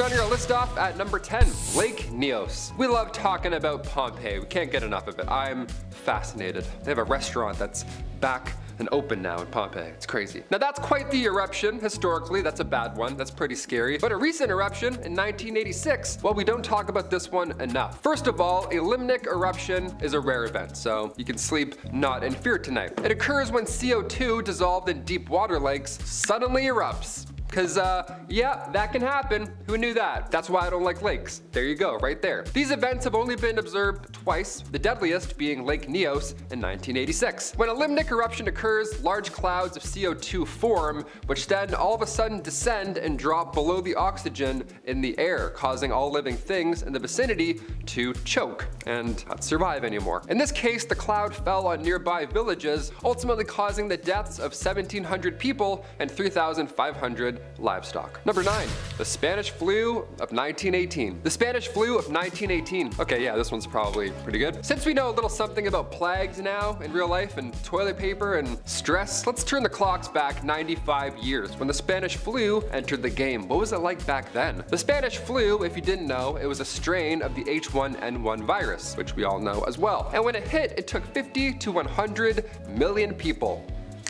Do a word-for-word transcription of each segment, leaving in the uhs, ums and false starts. Starting our list off at number ten, Lake Neos. We love talking about Pompeii. We can't get enough of it. I'm fascinated. They have a restaurant that's back and open now in Pompeii. It's crazy. Now that's quite the eruption. Historically, that's a bad one. That's pretty scary. But a recent eruption in nineteen eighty-six, well, we don't talk about this one enough. First of all, a limnic eruption is a rare event, so you can sleep not in fear tonight. It occurs when C O two dissolved in deep water lakes suddenly erupts. Cause uh, yeah, that can happen. Who knew that? That's why I don't like lakes. There you go, right there. These events have only been observed twice, the deadliest being Lake Neos in nineteen eighty-six. When a limnic eruption occurs, large clouds of C O two form, which then all of a sudden descend and drop below the oxygen in the air, causing all living things in the vicinity to choke and not survive anymore. In this case, the cloud fell on nearby villages, ultimately causing the deaths of seventeen hundred people and three thousand five hundred livestock. Number nine, the Spanish flu of nineteen eighteen. The Spanish flu of nineteen eighteen. Okay, yeah, this one's probably pretty good. Since we know a little something about plagues now in real life and toilet paper and stress, let's turn the clocks back ninety-five years when the Spanish flu entered the game. What was it like back then? The Spanish flu, if you didn't know, it was a strain of the H one N one virus, which we all know as well. And when it hit, it took fifty to one hundred million people.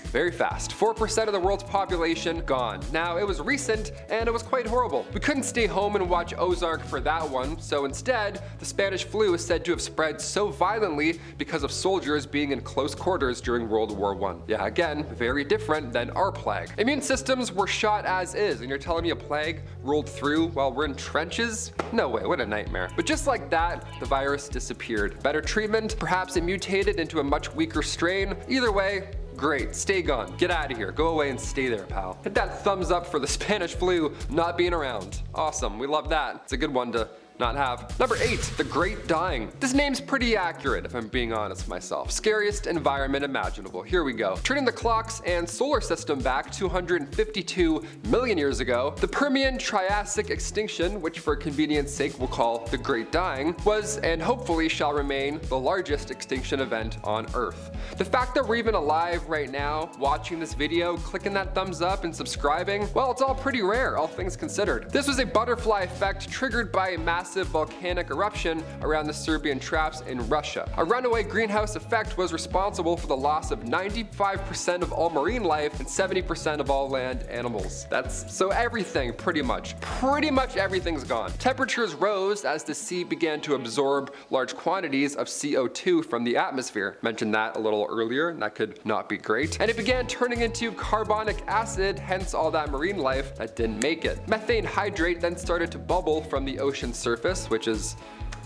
Very fast. four percent of the world's population gone. Now, it was recent and it was quite horrible. We couldn't stay home and watch Ozark for that one, so instead, the Spanish flu is said to have spread so violently because of soldiers being in close quarters during World War One. Yeah, again, very different than our plague. Immune systems were shot as is, and you're telling me a plague rolled through while we're in trenches? No way, what a nightmare. But just like that, the virus disappeared. Better treatment, perhaps it mutated into a much weaker strain. Either way, great, stay gone, get out of here, go away and stay there, pal. Hit that thumbs up for the Spanish flu not being around. Awesome, we love that. It's a good one to not have. Number eight, the Great Dying. This name's pretty accurate if I'm being honest myself. Scariest environment imaginable. Here we go. Turning the clocks and solar system back two hundred fifty-two million years ago, the Permian-Triassic extinction, which for convenience sake we'll call the Great Dying, was and hopefully shall remain the largest extinction event on Earth. The fact that we're even alive right now, watching this video, clicking that thumbs up and subscribing, well, it's all pretty rare, all things considered. This was a butterfly effect triggered by a massive volcanic eruption around the Siberian traps in Russia. A runaway greenhouse effect was responsible for the loss of ninety-five percent of all marine life and seventy percent of all land animals. That's so everything, pretty much. Pretty much everything's gone. Temperatures rose as the sea began to absorb large quantities of C O two from the atmosphere. Mentioned that a little earlier, and that could not be great. And it began turning into carbonic acid, hence all that marine life that didn't make it. Methane hydrate then started to bubble from the ocean surface. Surface, which is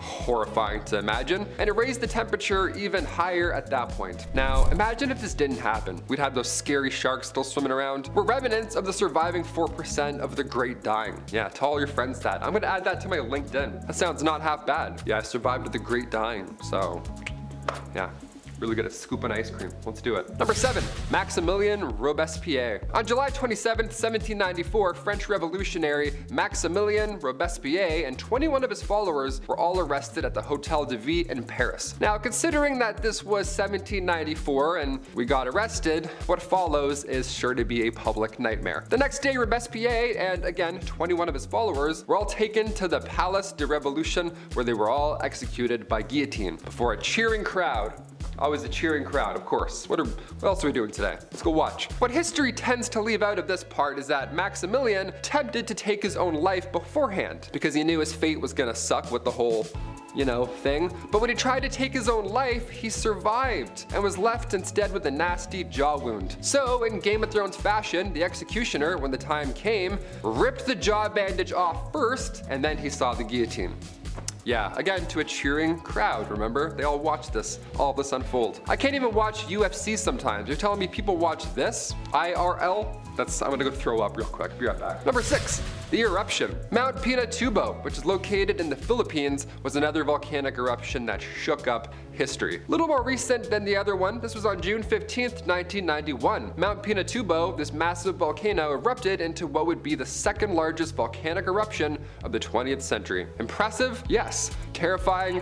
horrifying to imagine, and it raised the temperature even higher at that point. Now, imagine if this didn't happen. We'd have those scary sharks still swimming around. We're remnants of the surviving four percent of the Great Dying. Yeah, tell all your friends that. I'm gonna add that to my LinkedIn. That sounds not half bad. Yeah, I survived the Great Dying, so yeah. Really good at scooping ice cream. Let's do it. Number seven, Maximilien Robespierre. On July twenty-seventh, seventeen ninety-four, French revolutionary Maximilien Robespierre and twenty-one of his followers were all arrested at the Hôtel de Ville in Paris. Now, considering that this was seventeen ninety-four and we got arrested, what follows is sure to be a public nightmare. The next day, Robespierre and again, twenty-one of his followers were all taken to the Palais de Revolution where they were all executed by guillotine before a cheering crowd. Always a cheering crowd, of course. What, are, what else are we doing today? Let's go watch. What history tends to leave out of this part is that Maximilien tempted to take his own life beforehand because he knew his fate was gonna suck with the whole, you know, thing. But when he tried to take his own life, he survived and was left instead with a nasty jaw wound. So in Game of Thrones fashion, the executioner, when the time came, ripped the jaw bandage off first and then he saw the guillotine. Yeah, again, to a cheering crowd, remember? They all watched this, all this unfold. I can't even watch U F C sometimes. You're telling me people watch this? I R L? That's, I'm gonna go throw up real quick, be right back. Number six, the eruption. Mount Pinatubo, which is located in the Philippines, was another volcanic eruption that shook up history. A little more recent than the other one, this was on June fifteenth, nineteen ninety-one. Mount Pinatubo, this massive volcano, erupted into what would be the second largest volcanic eruption of the twentieth century. Impressive? Yes. Terrifying?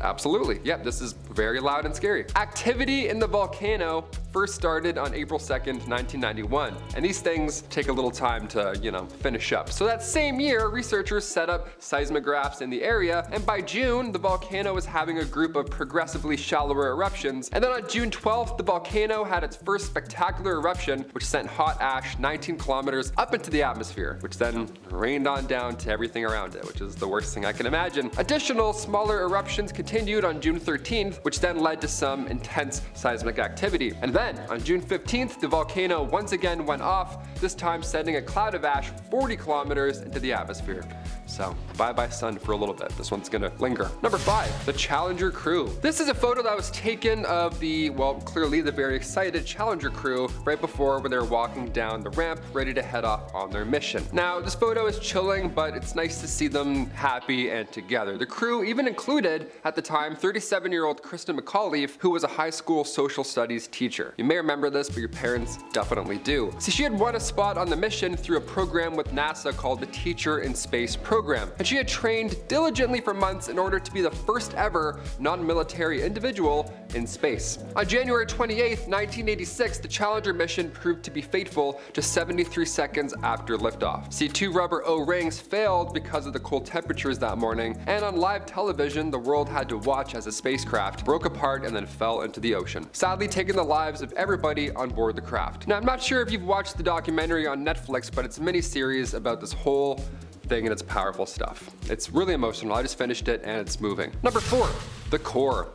Absolutely. Yep, this is very loud and scary. Activity in the volcano first started on April second, nineteen ninety-one. And these things take a little time to, you know, finish up. So that same year, researchers set up seismographs in the area, and by June, the volcano was having a group of progressively shallower eruptions. And then on June twelfth, the volcano had its first spectacular eruption, which sent hot ash nineteen kilometers up into the atmosphere, which then rained on down to everything around it, which is the worst thing I can imagine. Additional smaller eruptions continued on June thirteenth, which then led to some intense seismic activity. And then on June fifteenth, the volcano once again went off, this time sending a cloud of ash forty kilometers into the atmosphere. So bye-bye sun for a little bit. This one's gonna linger. Number five, the Challenger crew. This is a photo that was taken of the, well, clearly the very excited Challenger crew right before when they were walking down the ramp, ready to head off on their mission. Now, this photo is chilling, but it's nice to see them happy and together. The crew even included, at the time, thirty-seven-year-old Kristen McAuliffe, who was a high school social studies teacher. You may remember this, but your parents definitely do. See, she had won a spot on the mission through a program with NASA called the Teacher in Space Program, and she had trained diligently for months in order to be the first ever non-military individual in space. On January twenty-eighth, nineteen eighty-six, the Challenger mission proved to be fateful just seventy-three seconds after liftoff. See, two rubber O-rings failed because of the cold temperatures that morning, and on live television, the world had to watch as the spacecraft broke apart and then fell into the ocean, sadly taking the lives of everybody on board the craft. Now, I'm not sure if you've watched the documentary on Netflix, but it's a mini-series about this whole thing, and it's powerful stuff. It's really emotional. I just finished it and it's moving. Number four, the core.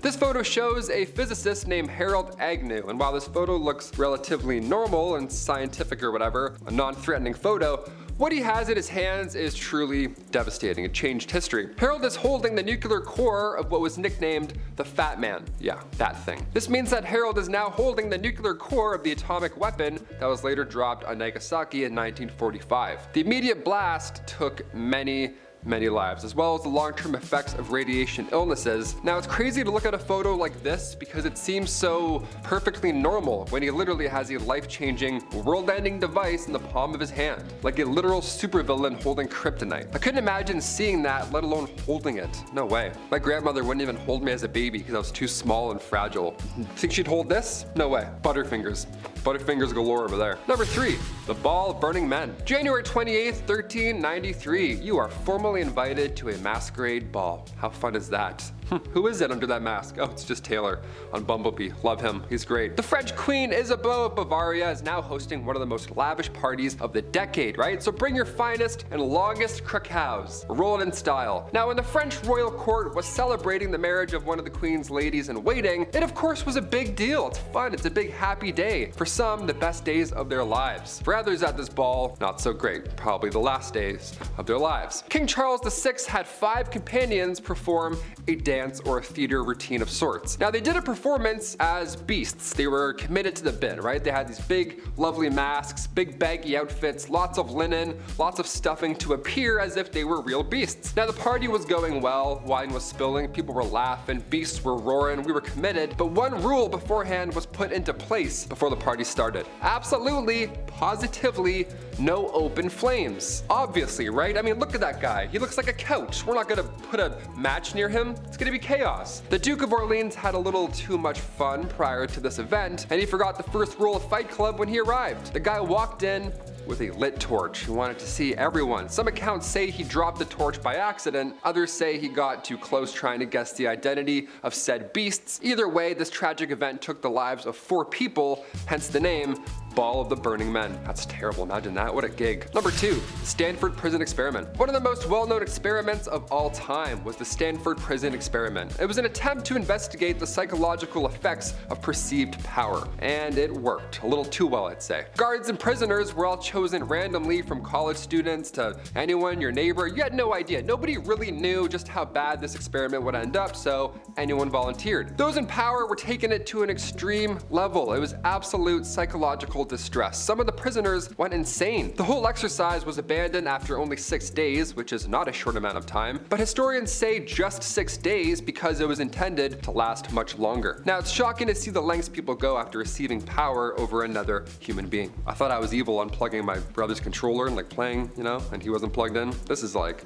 This photo shows a physicist named Harold Agnew, and while this photo looks relatively normal and scientific or whatever, a non-threatening photo, what he has in his hands is truly devastating. It changed history. Harold is holding the nuclear core of what was nicknamed the Fat Man. Yeah, that thing. This means that Harold is now holding the nuclear core of the atomic weapon that was later dropped on Nagasaki in nineteen forty-five. The immediate blast took many many lives, as well as the long-term effects of radiation illnesses. Now, it's crazy to look at a photo like this because it seems so perfectly normal when he literally has a life-changing, world-ending device in the palm of his hand, like a literal supervillain holding kryptonite. I couldn't imagine seeing that, let alone holding it. No way. My grandmother wouldn't even hold me as a baby because I was too small and fragile. Think she'd hold this? No way. Butterfingers. Butterfingers galore over there. Number three, the Ball of Burning Men. January twenty-eighth, thirteen ninety-three, you are formally invited to a masquerade ball. How fun is that? Who is it under that mask? Oh, it's just Taylor on Bumblebee. Love him. He's great. The French Queen Isabeau of Bavaria is now hosting one of the most lavish parties of the decade, right? So bring your finest and longest krakows. Roll it in style. Now, when the French royal court was celebrating the marriage of one of the Queen's ladies-in-waiting, it of course was a big deal. It's fun. It's a big happy day. For some, the best days of their lives. For others at this ball, not so great. Probably the last days of their lives. King Charles the Sixth had five companions perform a dance or a theater routine of sorts. Now, they did a performance as beasts. They were committed to the bit, right? They had these big, lovely masks, big baggy outfits, lots of linen, lots of stuffing to appear as if they were real beasts. Now, the party was going well, wine was spilling, people were laughing, beasts were roaring, we were committed, but one rule beforehand was put into place before the party started. Absolutely, positively, no open flames. Obviously, right? I mean, look at that guy. He looks like a couch. We're not gonna put a match near him. It's gonna be chaos. The Duke of Orleans had a little too much fun prior to this event, and he forgot the first rule of Fight Club when he arrived. The guy walked in with a lit torch. He wanted to see everyone. Some accounts say he dropped the torch by accident. Others say he got too close trying to guess the identity of said beasts. Either way, this tragic event took the lives of four people, hence the name Ball of the Burning Men. That's terrible. Imagine that. What a gig. Number two, Stanford Prison Experiment. One of the most well-known experiments of all time was the Stanford Prison Experiment. It was an attempt to investigate the psychological effects of perceived power, and it worked a little too well, I'd say. Guards and prisoners were all chosen randomly from college students to anyone, your neighbor. You had no idea. Nobody really knew just how bad this experiment would end up, so anyone volunteered. Those in power were taking it to an extreme level. It was absolute psychological distress. Some of the prisoners went insane. The whole exercise was abandoned after only six days, which is not a short amount of time, but historians say just six days because it was intended to last much longer. Now, it's shocking to see the lengths people go after receiving power over another human being. I thought I was evil unplugging my brother's controller and like playing, you know, and he wasn't plugged in. This is like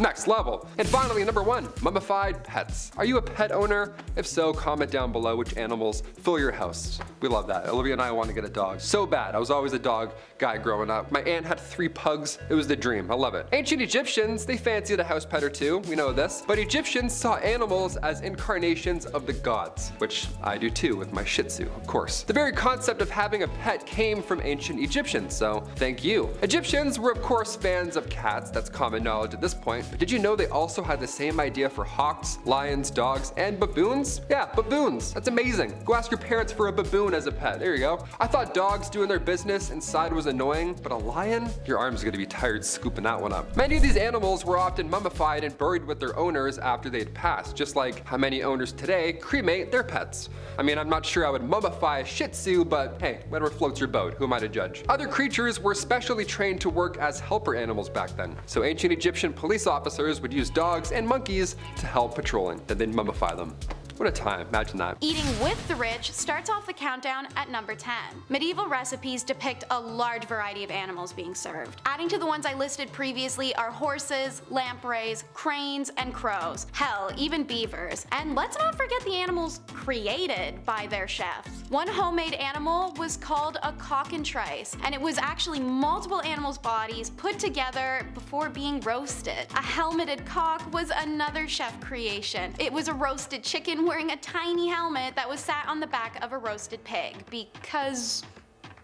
next level. And finally, number one, mummified pets. Are you a pet owner? If so, comment down below which animals fill your house. We love that. Olivia and I want to get a dog so bad. I was always a dog guy growing up. My aunt had three pugs. It was the dream. I love it. Ancient Egyptians, they fancied a house pet or two. We know this. But Egyptians saw animals as incarnations of the gods, which I do too with my Shih Tzu, of course. The very concept of having a pet came from ancient Egyptians, so thank you. Egyptians were of course fans of cats. That's common knowledge at this point. But did you know they also had the same idea for hawks, lions, dogs, and baboons? Yeah, baboons. That's amazing. Go ask your parents for a baboon as a pet. There you go. I thought dogs doing their business inside was annoying, but a lion? Your arm's gonna be tired scooping that one up. Many of these animals were often mummified and buried with their owners after they'd passed, just like how many owners today cremate their pets. I mean, I'm not sure I would mummify a Shih Tzu, but hey, whatever floats your boat, who am I to judge? Other creatures were specially trained to work as helper animals back then. So ancient Egyptian police officers would use dogs and monkeys to help patrolling, then they'd mummify them. What a time, imagine that. Eating with the rich starts off the countdown at number ten. Medieval recipes depict a large variety of animals being served. Adding to the ones I listed previously are horses, lampreys, cranes, and crows. Hell, even beavers. And let's not forget the animals created by their chefs. One homemade animal was called a cock and trice, and it was actually multiple animals' bodies put together before being roasted. A helmeted cock was another chef creation. It was a roasted chicken wearing a tiny helmet that was sat on the back of a roasted pig, because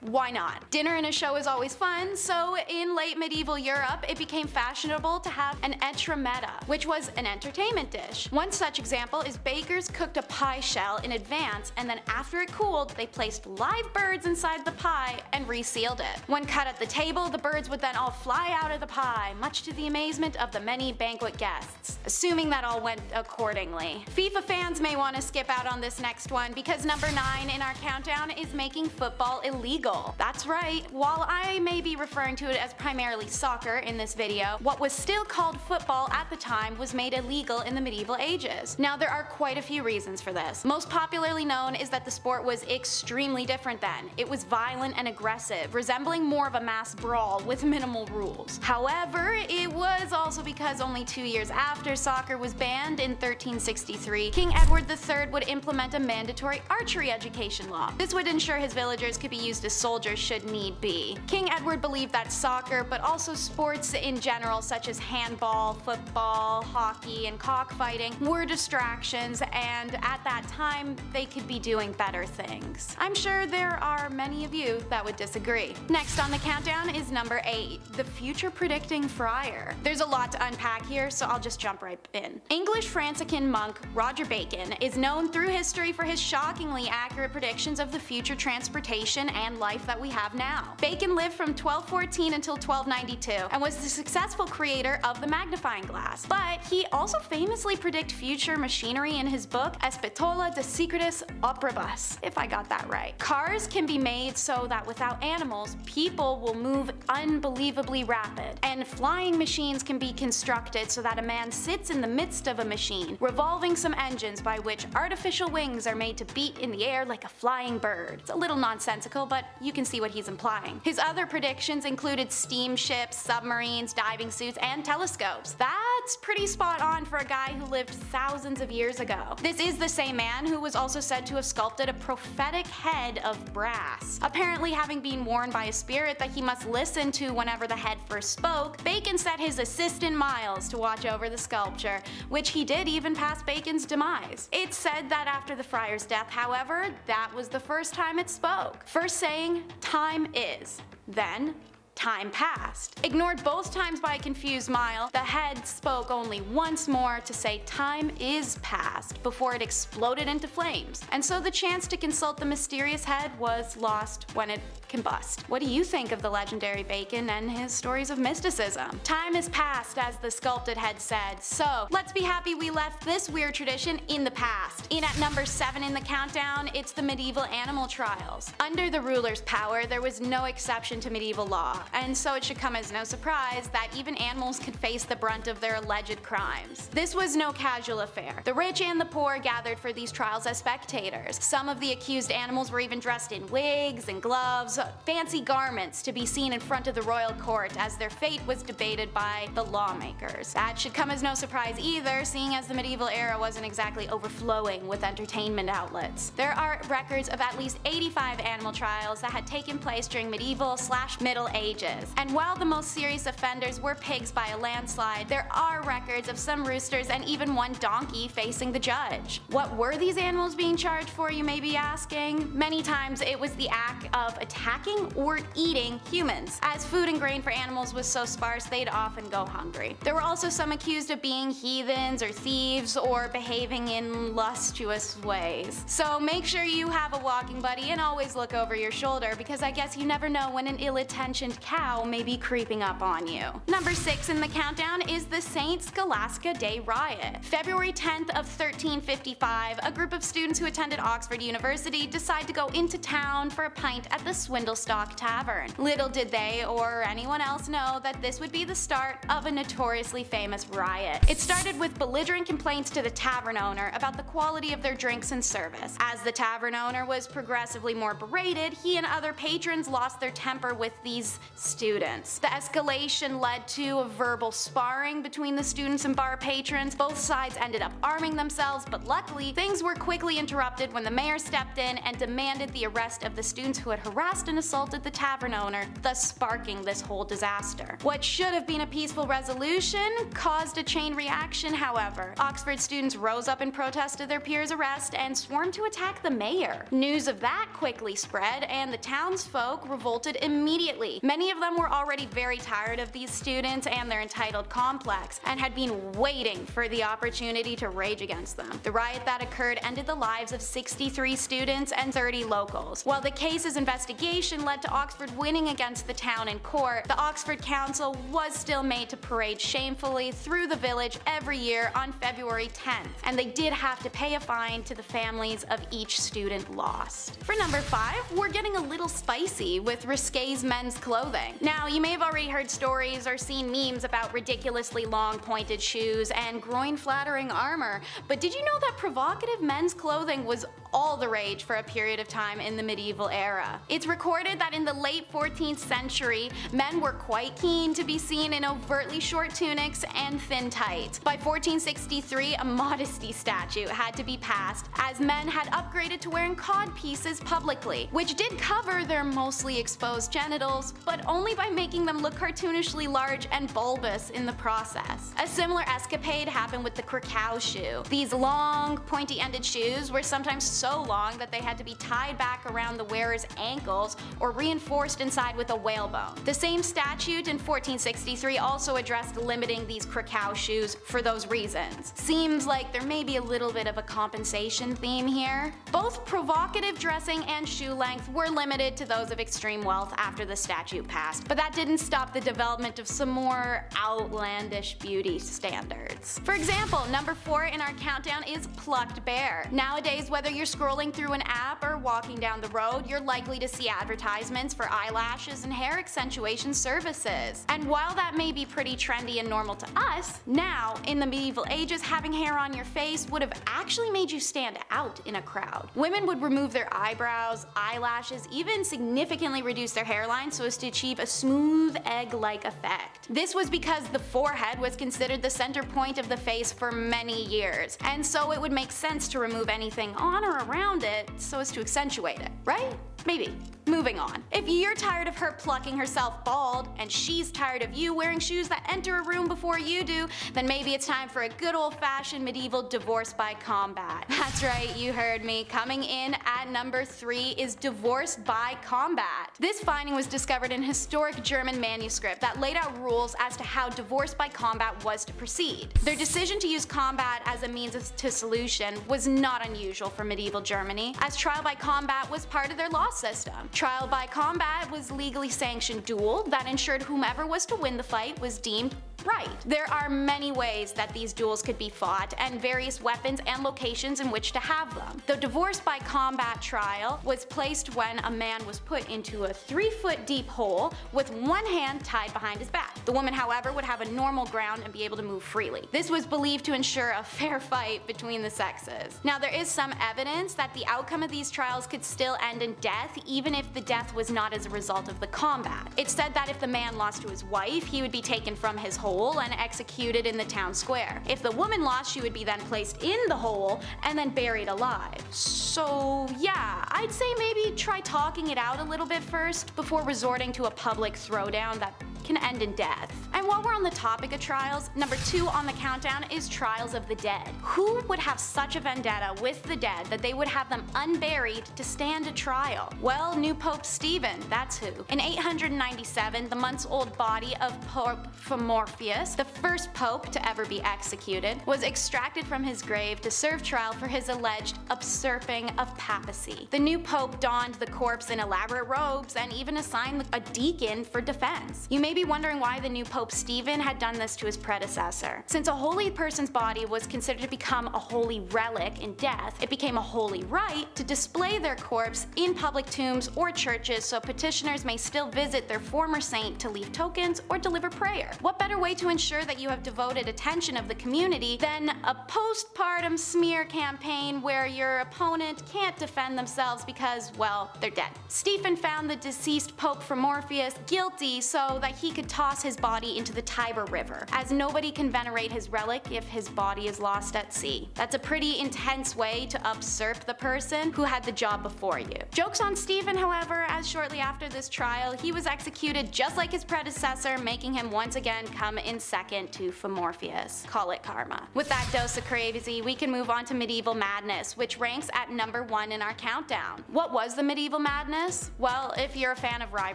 why not? Dinner and a show is always fun, so in late medieval Europe, it became fashionable to have an etrametta, which was an entertainment dish. One such example is bakers cooked a pie shell in advance, and then after it cooled, they placed live birds inside the pie and resealed it. When cut at the table, the birds would then all fly out of the pie, much to the amazement of the many banquet guests, assuming that all went accordingly. FIFA fans may want to skip out on this next one, because number nine in our countdown is making football illegal. That's right, while I may be referring to it as primarily soccer in this video, what was still called football at the time was made illegal in the medieval ages. Now there are quite a few reasons for this. Most popularly known is that the sport was extremely different then. It was violent and aggressive, resembling more of a mass brawl with minimal rules. However, it was also because only two years after soccer was banned in thirteen sixty-three, King Edward the Third would implement a mandatory archery education law. This would ensure his villagers could be used to soldiers should need be. King Edward believed that soccer, but also sports in general such as handball, football, hockey, and cockfighting were distractions, and at that time they could be doing better things. I'm sure there are many of you that would disagree. Next on the countdown is number eight, the future predicting friar. There's a lot to unpack here, so I'll just jump right in. English Franciscan monk Roger Bacon is known through history for his shockingly accurate predictions of the future transportation and life that we have now. Bacon lived from twelve fourteen until twelve ninety-two and was the successful creator of the magnifying glass, but he also famously predicted future machinery in his book Espetola de Secretis Operibus, if I got that right. Cars can be made so that without animals, people will move unbelievably rapid, and flying machines can be constructed so that a man sits in the midst of a machine, revolving some engines by which artificial wings are made to beat in the air like a flying bird. It's a little nonsensical, but you can see what he's implying. His other predictions included steamships, submarines, diving suits, and telescopes. That's pretty spot on for a guy who lived thousands of years ago. This is the same man who was also said to have sculpted a prophetic head of brass. Apparently having been warned by a spirit that he must listen to whenever the head first spoke, Bacon set his assistant Miles to watch over the sculpture, which he did even past Bacon's demise. It's said that after the friar's death, however, that was the first time it spoke. First saying, "Time is," then time passed. Ignored both times by a confused Miles, the head spoke only once more to say time is past before it exploded into flames, and so the chance to consult the mysterious head was lost when it combust. What do you think of the legendary Bacon and his stories of mysticism? Time is past, as the sculpted head said, so let's be happy we left this weird tradition in the past. In at number seven in the countdown, it's the medieval animal trials. Under the ruler's power, there was no exception to medieval law. and so it should come as no surprise that even animals could face the brunt of their alleged crimes. This was no casual affair. The rich and the poor gathered for these trials as spectators. Some of the accused animals were even dressed in wigs and gloves, fancy garments to be seen in front of the royal court as their fate was debated by the lawmakers. That should come as no surprise either, seeing as the medieval era wasn't exactly overflowing with entertainment outlets. There are records of at least eighty-five animal trials that had taken place during medieval slash middle ages. And while the most serious offenders were pigs by a landslide, there are records of some roosters and even one donkey facing the judge. What were these animals being charged for, you may be asking? Many times it was the act of attacking or eating humans, as food and grain for animals was so sparse they'd often go hungry. There were also some accused of being heathens or thieves or behaving in lustuous ways. So make sure you have a walking buddy and always look over your shoulder, because I guess you never know when an ill-attentioned cow may be creeping up on you. Number six in the countdown is the Saint Scholastica Day Riot. February tenth of thirteen fifty-five, a group of students who attended Oxford University decide to go into town for a pint at the Swindlestock Tavern. Little did they, or anyone else, know that this would be the start of a notoriously famous riot. It started with belligerent complaints to the tavern owner about the quality of their drinks and service. As the tavern owner was progressively more berated, he and other patrons lost their temper with these students. The escalation led to a verbal sparring between the students and bar patrons. Both sides ended up arming themselves, but luckily, things were quickly interrupted when the mayor stepped in and demanded the arrest of the students who had harassed and assaulted the tavern owner, thus sparking this whole disaster. What should have been a peaceful resolution caused a chain reaction, however. Oxford students rose up in protest of their peers' arrest and swarmed to attack the mayor. News of that quickly spread, and the townsfolk revolted immediately. Many of them were already very tired of these students and their entitled complex, and had been waiting for the opportunity to rage against them. The riot that occurred ended the lives of sixty-three students and thirty locals. While the case's investigation led to Oxford winning against the town in court, the Oxford Council was still made to parade shamefully through the village every year on February tenth, and they did have to pay a fine to the families of each student lost. For number five, we're getting a little spicy with risque's men's clothing. Now, you may have already heard stories or seen memes about ridiculously long pointed shoes and groin-flattering armor, but did you know that provocative men's clothing was all the rage for a period of time in the medieval era? It's recorded that in the late fourteenth century, men were quite keen to be seen in overtly short tunics and thin tights. By fourteen sixty-three, a modesty statute had to be passed, as men had upgraded to wearing cod pieces publicly, which did cover their mostly exposed genitals, but only by making them look cartoonishly large and bulbous in the process. A similar escapade happened with the Krakow shoe. These long, pointy-ended shoes were sometimes so long that they had to be tied back around the wearer's ankles or reinforced inside with a whalebone. The same statute in fourteen sixty-three also addressed limiting these Krakow shoes for those reasons. Seems like there may be a little bit of a compensation theme here. Both provocative dressing and shoe length were limited to those of extreme wealth after the statute passed, but that didn't stop the development of some more outlandish beauty standards. For example, number four in our countdown is plucked bear. Nowadays, whether you're scrolling through an app or walking down the road, you're likely to see advertisements for eyelashes and hair accentuation services. And while that may be pretty trendy and normal to us, now, in the medieval ages, having hair on your face would have actually made you stand out in a crowd. Women would remove their eyebrows, eyelashes, even significantly reduce their hairline so as to achieve a smooth egg-like effect. This was because the forehead was considered the center point of the face for many years, and so it would make sense to remove anything on or around it so as to accentuate it, right? Maybe. Moving on. If you're tired of her plucking herself bald, and she's tired of you wearing shoes that enter a room before you do, then maybe it's time for a good old-fashioned medieval divorce by combat. That's right, you heard me. Coming in at number three is divorce by combat. This finding was discovered in a historic German manuscript that laid out rules as to how divorce by combat was to proceed. Their decision to use combat as a means to solution was not unusual for medieval Germany, as trial by combat was part of their law system. Trial by combat was legally sanctioned duel that ensured whomever was to win the fight was deemed right. There are many ways that these duels could be fought and various weapons and locations in which to have them. The divorce by combat trial was placed when a man was put into a three foot deep hole with one hand tied behind his back. The woman, however, would have a normal ground and be able to move freely. This was believed to ensure a fair fight between the sexes. Now there is some evidence that the outcome of these trials could still end in death even if the death was not as a result of the combat. It's said that if the man lost to his wife, he would be taken from his hole and executed in the town square. If the woman lost, she would be then placed in the hole and then buried alive. So yeah, I'd say maybe try talking it out a little bit first before resorting to a public throwdown that can end in death. And while we're on the topic of trials, number two on the countdown is trials of the dead. Who would have such a vendetta with the dead that they would have them unburied to stand a trial? Well, new Pope Stephen, that's who. In eight hundred ninety-seven, the months-old body of Pope Formosus, the first pope to ever be executed, was extracted from his grave to serve trial for his alleged usurping of papacy. The new pope donned the corpse in elaborate robes and even assigned a deacon for defense. You may be wondering why the new Pope Stephen had done this to his predecessor. Since a holy person's body was considered to become a holy relic in death, it became a holy right to display their corpse in public tombs or churches so petitioners may still visit their former saint to leave tokens or deliver prayer. What better way to ensure that you have devoted attention of the community than a postpartum smear campaign where your opponent can't defend themselves because, well, they're dead. Stephen found the deceased Pope Formosus guilty so that he he could toss his body into the Tiber River, as nobody can venerate his relic if his body is lost at sea. That's a pretty intense way to usurp the person who had the job before you. Joke's on Stephen, however, as shortly after this trial, he was executed just like his predecessor, making him once again come in second to Formosus. Call it karma. With that dose of crazy, we can move on to medieval madness, which ranks at number one in our countdown. What was the medieval madness? Well, if you're a fan of rye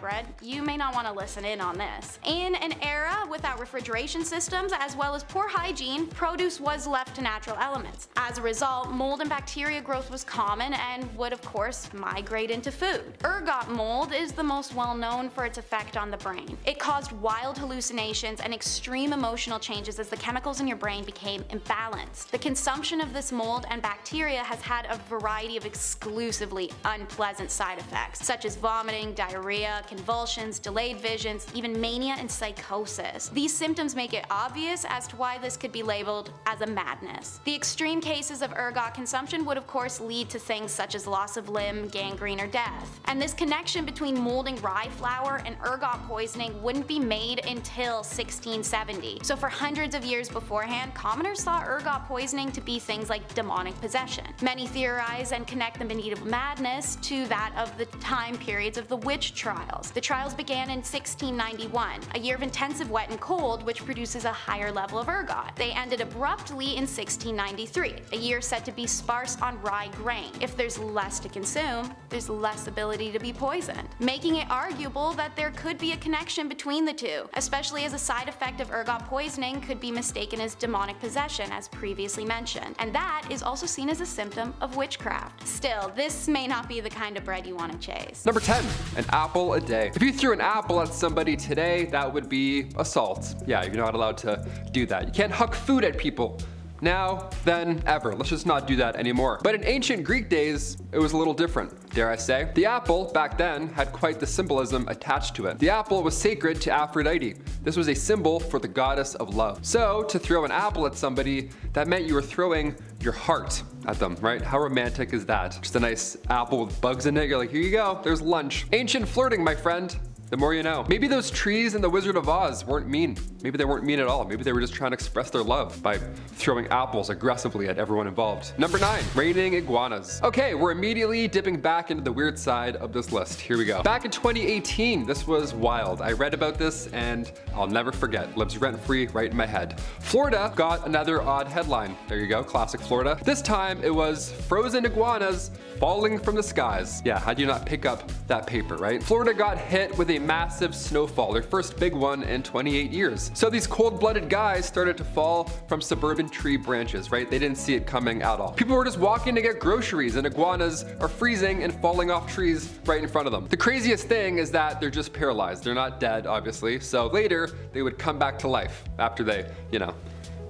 bread, you may not want to listen in on this. In an era without refrigeration systems as well as poor hygiene, produce was left to natural elements. As a result, mold and bacteria growth was common and would of course migrate into food. Ergot mold is the most well known for its effect on the brain. It caused wild hallucinations and extreme emotional changes as the chemicals in your brain became imbalanced. The consumption of this mold and bacteria has had a variety of exclusively unpleasant side effects, such as vomiting, diarrhea, convulsions, delayed visions, even mania and psychosis. These symptoms make it obvious as to why this could be labeled as a madness. The extreme cases of ergot consumption would of course lead to things such as loss of limb, gangrene, or death. And this connection between molding rye flour and ergot poisoning wouldn't be made until sixteen seventy. So for hundreds of years beforehand, commoners saw ergot poisoning to be things like demonic possession. Many theorize and connect the medieval madness to that of the time periods of the witch trials. The trials began in sixteen ninety-one, a year of intensive wet and cold, which produces a higher level of ergot. They ended abruptly in sixteen ninety-three, a year said to be sparse on rye grain. If there's less to consume, there's less ability to be poisoned, making it arguable that there could be a connection between the two, especially as a side effect of ergot poisoning could be mistaken as demonic possession, as previously mentioned, and that is also seen as a symptom of witchcraft. Still, this may not be the kind of bread you want to chase. Number ten, an apple a day. If you threw an apple at somebody today, that would be assault. Yeah, you're not allowed to do that. You can't huck food at people. Now, then, ever. Let's just not do that anymore. But in ancient Greek days, it was a little different. Dare I say. The apple, back then, had quite the symbolism attached to it. The apple was sacred to Aphrodite. This was a symbol for the goddess of love. So, to throw an apple at somebody, that meant you were throwing your heart at them, right? How romantic is that? Just a nice apple with bugs in it. You're like, here you go, there's lunch. Ancient flirting, my friend. The more you know. Maybe those trees in The Wizard of Oz weren't mean. Maybe they weren't mean at all. Maybe they were just trying to express their love by throwing apples aggressively at everyone involved. Number nine, raining iguanas. Okay, we're immediately dipping back into the weird side of this list. Here we go. Back in twenty eighteen, this was wild. I read about this and I'll never forget. Lives rent-free right in my head. Florida got another odd headline. There you go, classic Florida. This time it was frozen iguanas falling from the skies. Yeah, how do you not pick up that paper, right? Florida got hit with a massive snowfall, their first big one in twenty-eight years. So these cold-blooded guys started to fall from suburban tree branches, right? They didn't see it coming at all. People were just walking to get groceries, and iguanas are freezing and falling off trees right in front of them. The craziest thing is that they're just paralyzed. They're not dead, obviously. So later, they would come back to life after they, you know,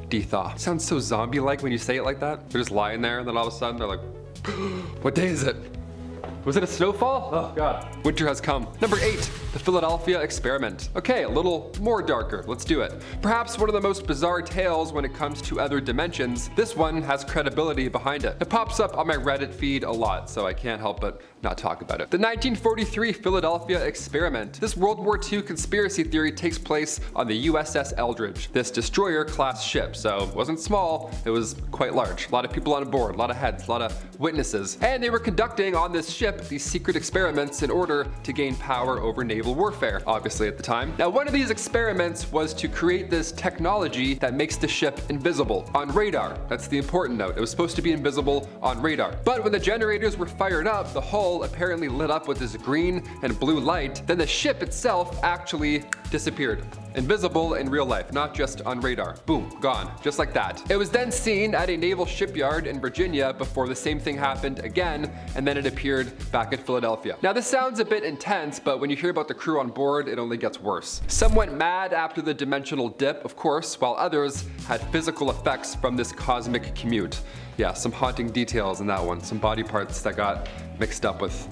de-thaw. It sounds so zombie-like when you say it like that. They're just lying there, and then all of a sudden, they're like, what day is it? Was it a snowfall? Oh God. Winter has come. Number eight, the Philadelphia Experiment. Okay, a little more darker. Let's do it. Perhaps one of the most bizarre tales when it comes to other dimensions, this one has credibility behind it. It pops up on my Reddit feed a lot, so I can't help but not talk about it. The nineteen forty-three Philadelphia Experiment. This World War Two conspiracy theory takes place on the U S S Eldridge, this destroyer-class ship. So it wasn't small, it was quite large. A lot of people on board, a lot of heads, a lot of witnesses. And they were conducting on this ship these secret experiments in order to gain power over naval warfare, obviously at the time. Now, one of these experiments was to create this technology that makes the ship invisible on radar. That's the important note. It was supposed to be invisible on radar. But when the generators were fired up, the hull apparently lit up with this green and blue light. Then the ship itself actually disappeared. Invisible in real life, not just on radar. Boom, gone, just like that. It was then seen at a naval shipyard in Virginia before the same thing happened again, and then it appeared back at Philadelphia. Now this sounds a bit intense, but when you hear about the crew on board, it only gets worse. Some went mad after the dimensional dip, of course, while others had physical effects from this cosmic commute. Yeah, some haunting details in that one, some body parts that got mixed up with,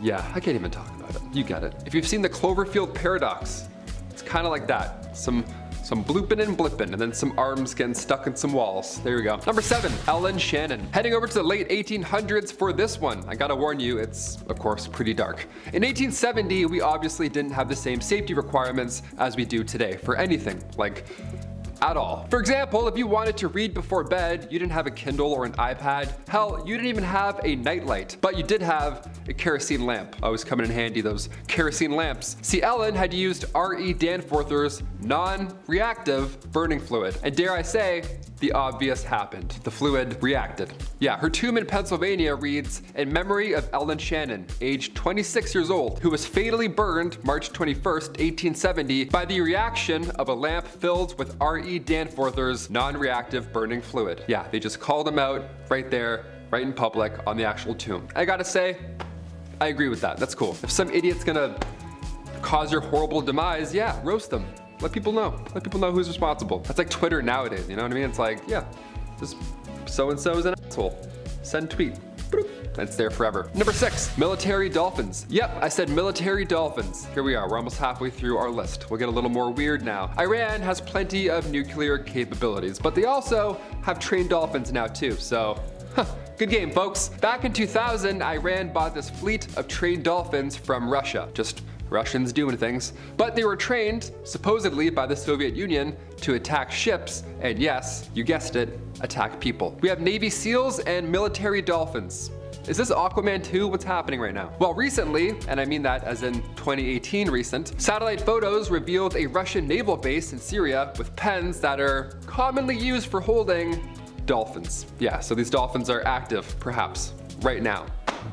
yeah, I can't even talk about it. You get it. If you've seen the Cloverfield Paradox, it's kind of like that. Some some blooping and blipping, and then some arms getting stuck in some walls. There we go. Number seven, Ellen Shannon. Heading over to the late eighteen hundreds for this one. I gotta warn you, it's, of course, pretty dark. In eighteen seventy, we obviously didn't have the same safety requirements as we do today for anything, like, at all. For example, if you wanted to read before bed, you didn't have a Kindle or an iPad. Hell, you didn't even have a nightlight, but you did have a kerosene lamp. Always coming in handy, those kerosene lamps. See, Ellen had used R E Danforth's non-reactive burning fluid. And dare I say, the obvious happened. The fluid reacted. Yeah, her tomb in Pennsylvania reads, in memory of Ellen Shannon, aged twenty-six years old, who was fatally burned March twenty-first, eighteen seventy, by the reaction of a lamp filled with R E Danforth's non-reactive burning fluid. Yeah, they just called him out right there, right in public on the actual tomb. I gotta say, I agree with that. That's cool. If some idiot's gonna cause your horrible demise, yeah, roast them. Let people know. Let people know who's responsible. That's like Twitter nowadays, you know what I mean? It's like, yeah, this so-and-so is an asshole. Send tweet. It's there forever. Number six, military dolphins. Yep, I said military dolphins. Here we are, we're almost halfway through our list. We'll get a little more weird now. Iran has plenty of nuclear capabilities, but they also have trained dolphins now too, so, huh. Good game, folks. Back in two thousand, Iran bought this fleet of trained dolphins from Russia. Just Russians doing things. But they were trained, supposedly, by the Soviet Union to attack ships, and yes, you guessed it, attack people. We have Navy SEALs and military dolphins. Is this Aquaman two? What's happening right now? Well, recently, and I mean that as in twenty eighteen recent, satellite photos revealed a Russian naval base in Syria with pens that are commonly used for holding dolphins. Yeah, so these dolphins are active, perhaps, right now.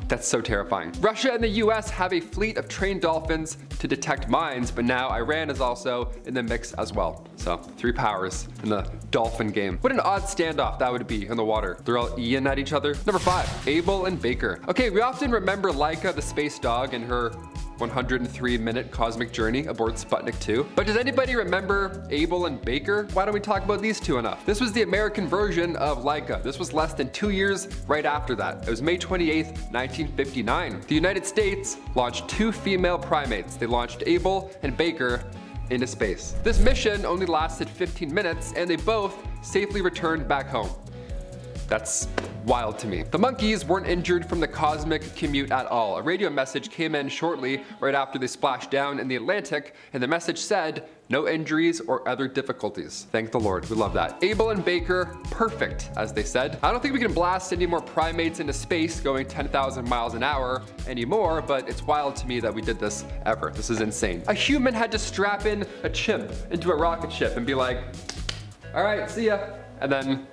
That's so terrifying. Russia and the U S have a fleet of trained dolphins to detect mines, but now Iran is also in the mix as well. So three powers in the dolphin game. What an odd standoff that would be in the water. They're all Ian at each other. Number five, Abel and Baker. Okay, we often remember Laika the space dog and her one hundred three minute cosmic journey aboard Sputnik two. But does anybody remember Abel and Baker? Why don't we talk about these two enough? This was the American version of Laika. This was less than two years right after that. It was May twenty-eighth, nineteen fifty-nine. The United States launched two female primates. They launched Abel and Baker into space. This mission only lasted fifteen minutes and they both safely returned back home. That's wild to me. The monkeys weren't injured from the cosmic commute at all. A radio message came in shortly right after they splashed down in the Atlantic, and the message said, no injuries or other difficulties. Thank the Lord, we love that. Abel and Baker, perfect, as they said. I don't think we can blast any more primates into space going ten thousand miles an hour anymore, but it's wild to me that we did this ever. This is insane. A human had to strap in a chimp into a rocket ship and be like, all right, see ya, and then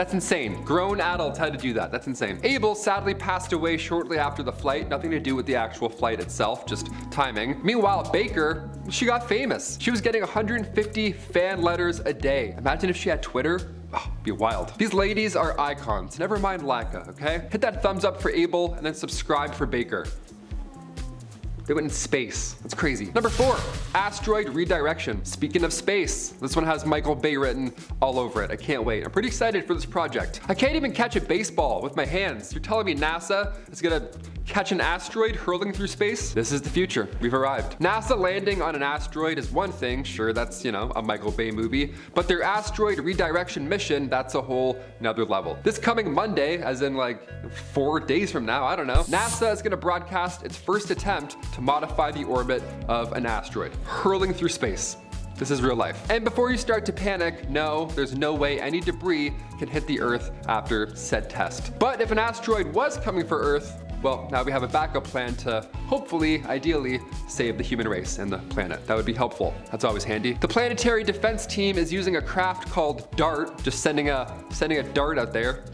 That's insane. Grown adults had to do that. That's insane. Abel sadly passed away shortly after the flight. Nothing to do with the actual flight itself, just timing. Meanwhile, Baker, she got famous. She was getting one hundred fifty fan letters a day. Imagine if she had Twitter. Oh, be wild. These ladies are icons. Never mind Laika, okay? Hit that thumbs up for Abel and then subscribe for Baker. They went in space. That's crazy. Number four, asteroid redirection. Speaking of space, this one has Michael Bay written all over it. I can't wait. I'm pretty excited for this project. I can't even catch a baseball with my hands. You're telling me NASA is gonna catch an asteroid hurling through space? This is the future. We've arrived. NASA landing on an asteroid is one thing. Sure, that's, you know, a Michael Bay movie, but their asteroid redirection mission, that's a whole nother level. This coming Monday, as in like four days from now, I don't know, NASA is gonna broadcast its first attempt to modify the orbit of an asteroid, hurling through space. This is real life. And before you start to panic, no, there's no way any debris can hit the Earth after said test. But if an asteroid was coming for Earth, well, now we have a backup plan to hopefully, ideally, save the human race and the planet. That would be helpful. That's always handy. The planetary defense team is using a craft called DART, just sending a, sending a dart out there.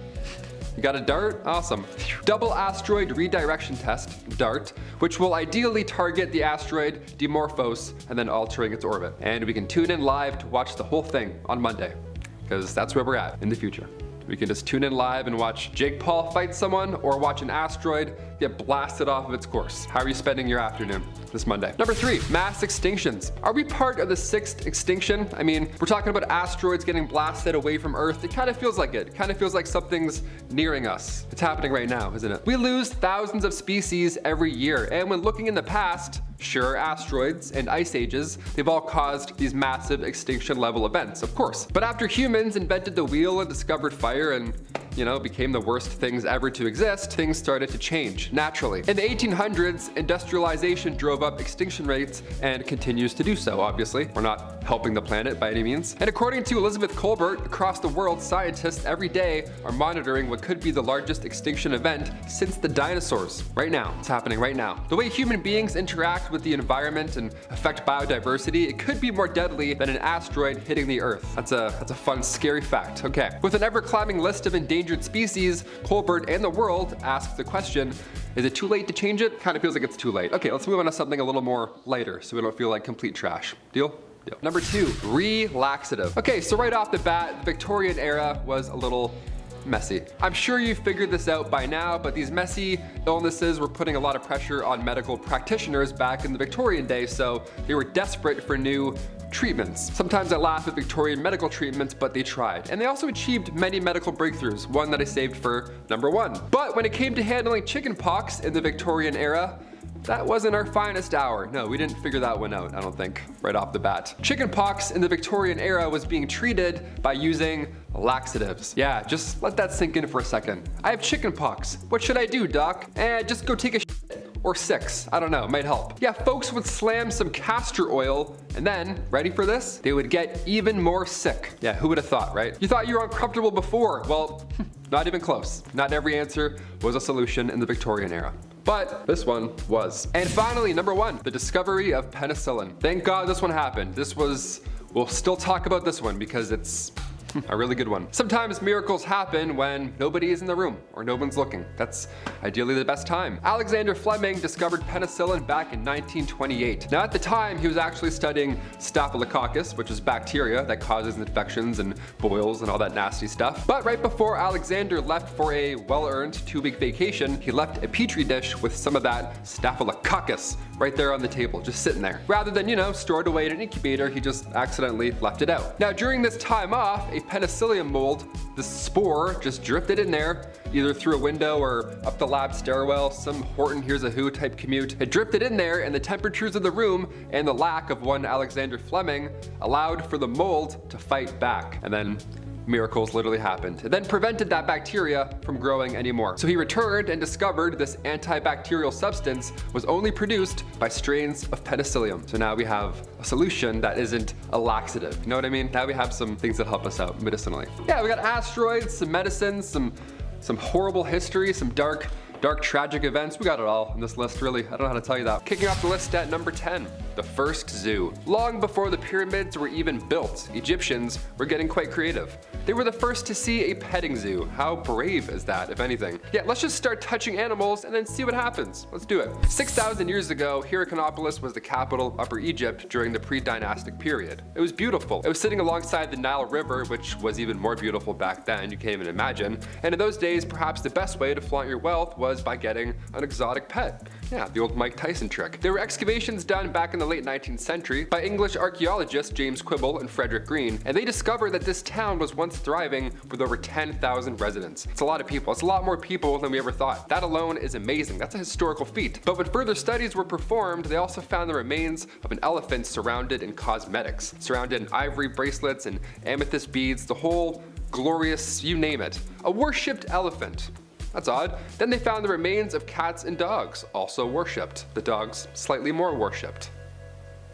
You got a dart? Awesome. Double asteroid redirection test, DART, which will ideally target the asteroid Dimorphos and then altering its orbit. And we can tune in live to watch the whole thing on Monday, because that's where we're at in the future. We can just tune in live and watch Jake Paul fight someone or watch an asteroid get blasted off of its course. How are you spending your afternoon this Monday? Number three, mass extinctions. Are we part of the sixth extinction? I mean, we're talking about asteroids getting blasted away from Earth. It kind of feels like it. It kind of feels like something's nearing us. It's happening right now, isn't it? We lose thousands of species every year. And when looking in the past, sure, asteroids and ice ages, they've all caused these massive extinction level events, of course. But after humans invented the wheel and discovered fire and, you know, became the worst things ever to exist, things started to change naturally. In the eighteen hundreds, industrialization drove up extinction rates and continues to do so, obviously. We're not helping the planet by any means. And according to Elizabeth Colbert, across the world, scientists every day are monitoring what could be the largest extinction event since the dinosaurs. Right now, it's happening right now. The way human beings interact with the environment and affect biodiversity, it could be more deadly than an asteroid hitting the Earth. That's a, that's a fun, scary fact. Okay. With an ever-climbing list of endangered species, Colbert and the world ask the question, is it too late to change it? Kind of feels like it's too late. Okay, let's move on to something a little more lighter so we don't feel like complete trash. Deal? Deal. Number two, relaxative. Okay, so right off the bat, the Victorian era was a little messy. I'm sure you figured this out by now, but these messy illnesses were putting a lot of pressure on medical practitioners back in the Victorian day, so they were desperate for new treatments. Sometimes I laugh at Victorian medical treatments, but they tried. And they also achieved many medical breakthroughs, one that I saved for number one. But when it came to handling chickenpox in the Victorian era, that wasn't our finest hour. No, we didn't figure that one out, I don't think, right off the bat. Chickenpox in the Victorian era was being treated by using laxatives. Yeah, just let that sink in for a second. I have chickenpox. What should I do, doc? Eh, just go take a shit or six. I don't know, might help. Yeah, folks would slam some castor oil and then, ready for this? They would get even more sick. Yeah, who would have thought, right? You thought you were uncomfortable before. Well, not even close. Not every answer was a solution in the Victorian era. But this one was. And finally, number one, the discovery of penicillin. Thank God this one happened. This was, we'll still talk about this one because it's a really good one. Sometimes miracles happen when nobody is in the room or no one's looking. That's ideally the best time. Alexander Fleming discovered penicillin back in nineteen twenty-eight. Now at the time, he was actually studying Staphylococcus, which is bacteria that causes infections and boils and all that nasty stuff. But right before Alexander left for a well-earned two-week vacation, he left a petri dish with some of that Staphylococcus right there on the table, just sitting there. Rather than, you know, store it away in an incubator, he just accidentally left it out. Now during this time off, a penicillium mold, the spore just drifted in there, either through a window or up the lab stairwell, some Horton Hears a Who type commute. It drifted in there, and the temperatures of the room and the lack of one Alexander Fleming allowed for the mold to fight back. And then miracles literally happened. It then prevented that bacteria from growing anymore. So he returned and discovered this antibacterial substance was only produced by strains of penicillium. So now we have a solution that isn't a laxative. You know what I mean? Now we have some things that help us out medicinally. Yeah, we got asteroids, some medicines, some, some horrible history, some dark dark, tragic events. We got it all in this list, really. I don't know how to tell you that. Kicking off the list at number ten, the first zoo. Long before the pyramids were even built, Egyptians were getting quite creative. They were the first to see a petting zoo. How brave is that, if anything? Yeah, let's just start touching animals and then see what happens. Let's do it. six thousand years ago, Hyrcanopolis was the capital of Upper Egypt during the pre-dynastic period. It was beautiful. It was sitting alongside the Nile River, which was even more beautiful back then, you can't even imagine. And in those days, perhaps the best way to flaunt your wealth was by getting an exotic pet. Yeah, the old Mike Tyson trick. There were excavations done back in the late nineteenth century by English archaeologists James Quibble and Frederick Green, and they discovered that this town was once thriving with over ten thousand residents. It's a lot of people. It's a lot more people than we ever thought. That alone is amazing. That's a historical feat. But when further studies were performed, they also found the remains of an elephant surrounded in cosmetics, surrounded in ivory bracelets and amethyst beads, the whole glorious, you name it. A worshipped elephant. That's odd. Then they found the remains of cats and dogs, also worshipped. The dogs, slightly more worshipped.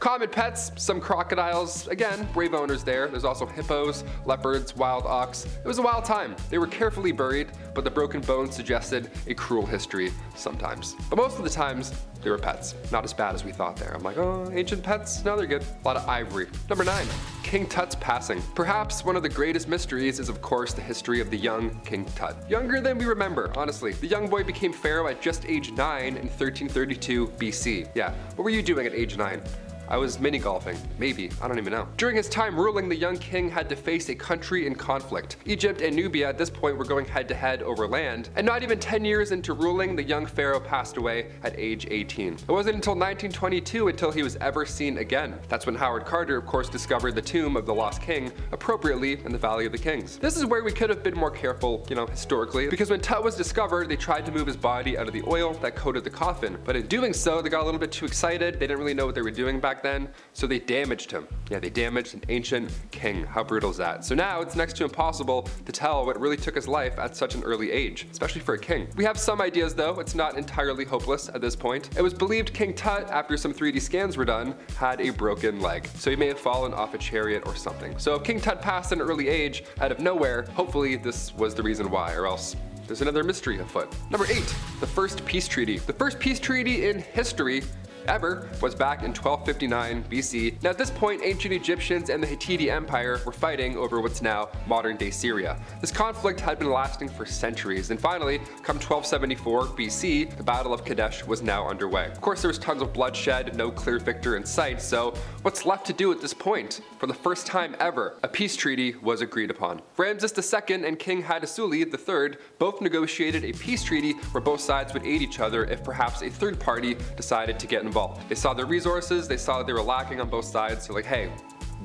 Common pets, some crocodiles, again, brave owners there. There's also hippos, leopards, wild ox. It was a wild time. They were carefully buried, but the broken bones suggested a cruel history sometimes. But most of the times, they were pets. Not as bad as we thought there. I'm like, oh, ancient pets? No, they're good. A lot of ivory. Number nine, King Tut's passing. Perhaps one of the greatest mysteries is, of course, the history of the young King Tut. Younger than we remember, honestly. The young boy became pharaoh at just age nine in thirteen thirty-two B C. Yeah, what were you doing at age nine? I was mini golfing, maybe, I don't even know. During his time ruling, the young king had to face a country in conflict. Egypt and Nubia at this point were going head to head over land, and not even ten years into ruling, the young pharaoh passed away at age eighteen. It wasn't until nineteen twenty-two until he was ever seen again. That's when Howard Carter, of course, discovered the tomb of the lost king, appropriately in the Valley of the Kings. This is where we could have been more careful, you know, historically, because when Tut was discovered, they tried to move his body out of the oil that coated the coffin, but in doing so, they got a little bit too excited. They didn't really know what they were doing back then, so they damaged him. Yeah, they damaged an ancient king. How brutal is that? So now it's next to impossible to tell what really took his life at such an early age, especially for a king. We have some ideas though. It's not entirely hopeless at this point. It was believed King Tut, after some three D scans were done, had a broken leg. So he may have fallen off a chariot or something. So if King Tut passed at an early age, out of nowhere, hopefully this was the reason why, or else there's another mystery afoot. Number eight, the first peace treaty. The first peace treaty in history ever was back in twelve fifty-nine B C. Now at this point, ancient Egyptians and the Hittite Empire were fighting over what's now modern day Syria. This conflict had been lasting for centuries, and finally, come twelve seventy-four B C, the Battle of Kadesh was now underway. Of course, there was tons of bloodshed, no clear victor in sight, so what's left to do at this point? For the first time ever, a peace treaty was agreed upon. Ramses the Second and King Hattusili the Third both negotiated a peace treaty where both sides would aid each other if perhaps a third party decided to get involved. Involved. They saw their resources, they saw that they were lacking on both sides, so like, hey,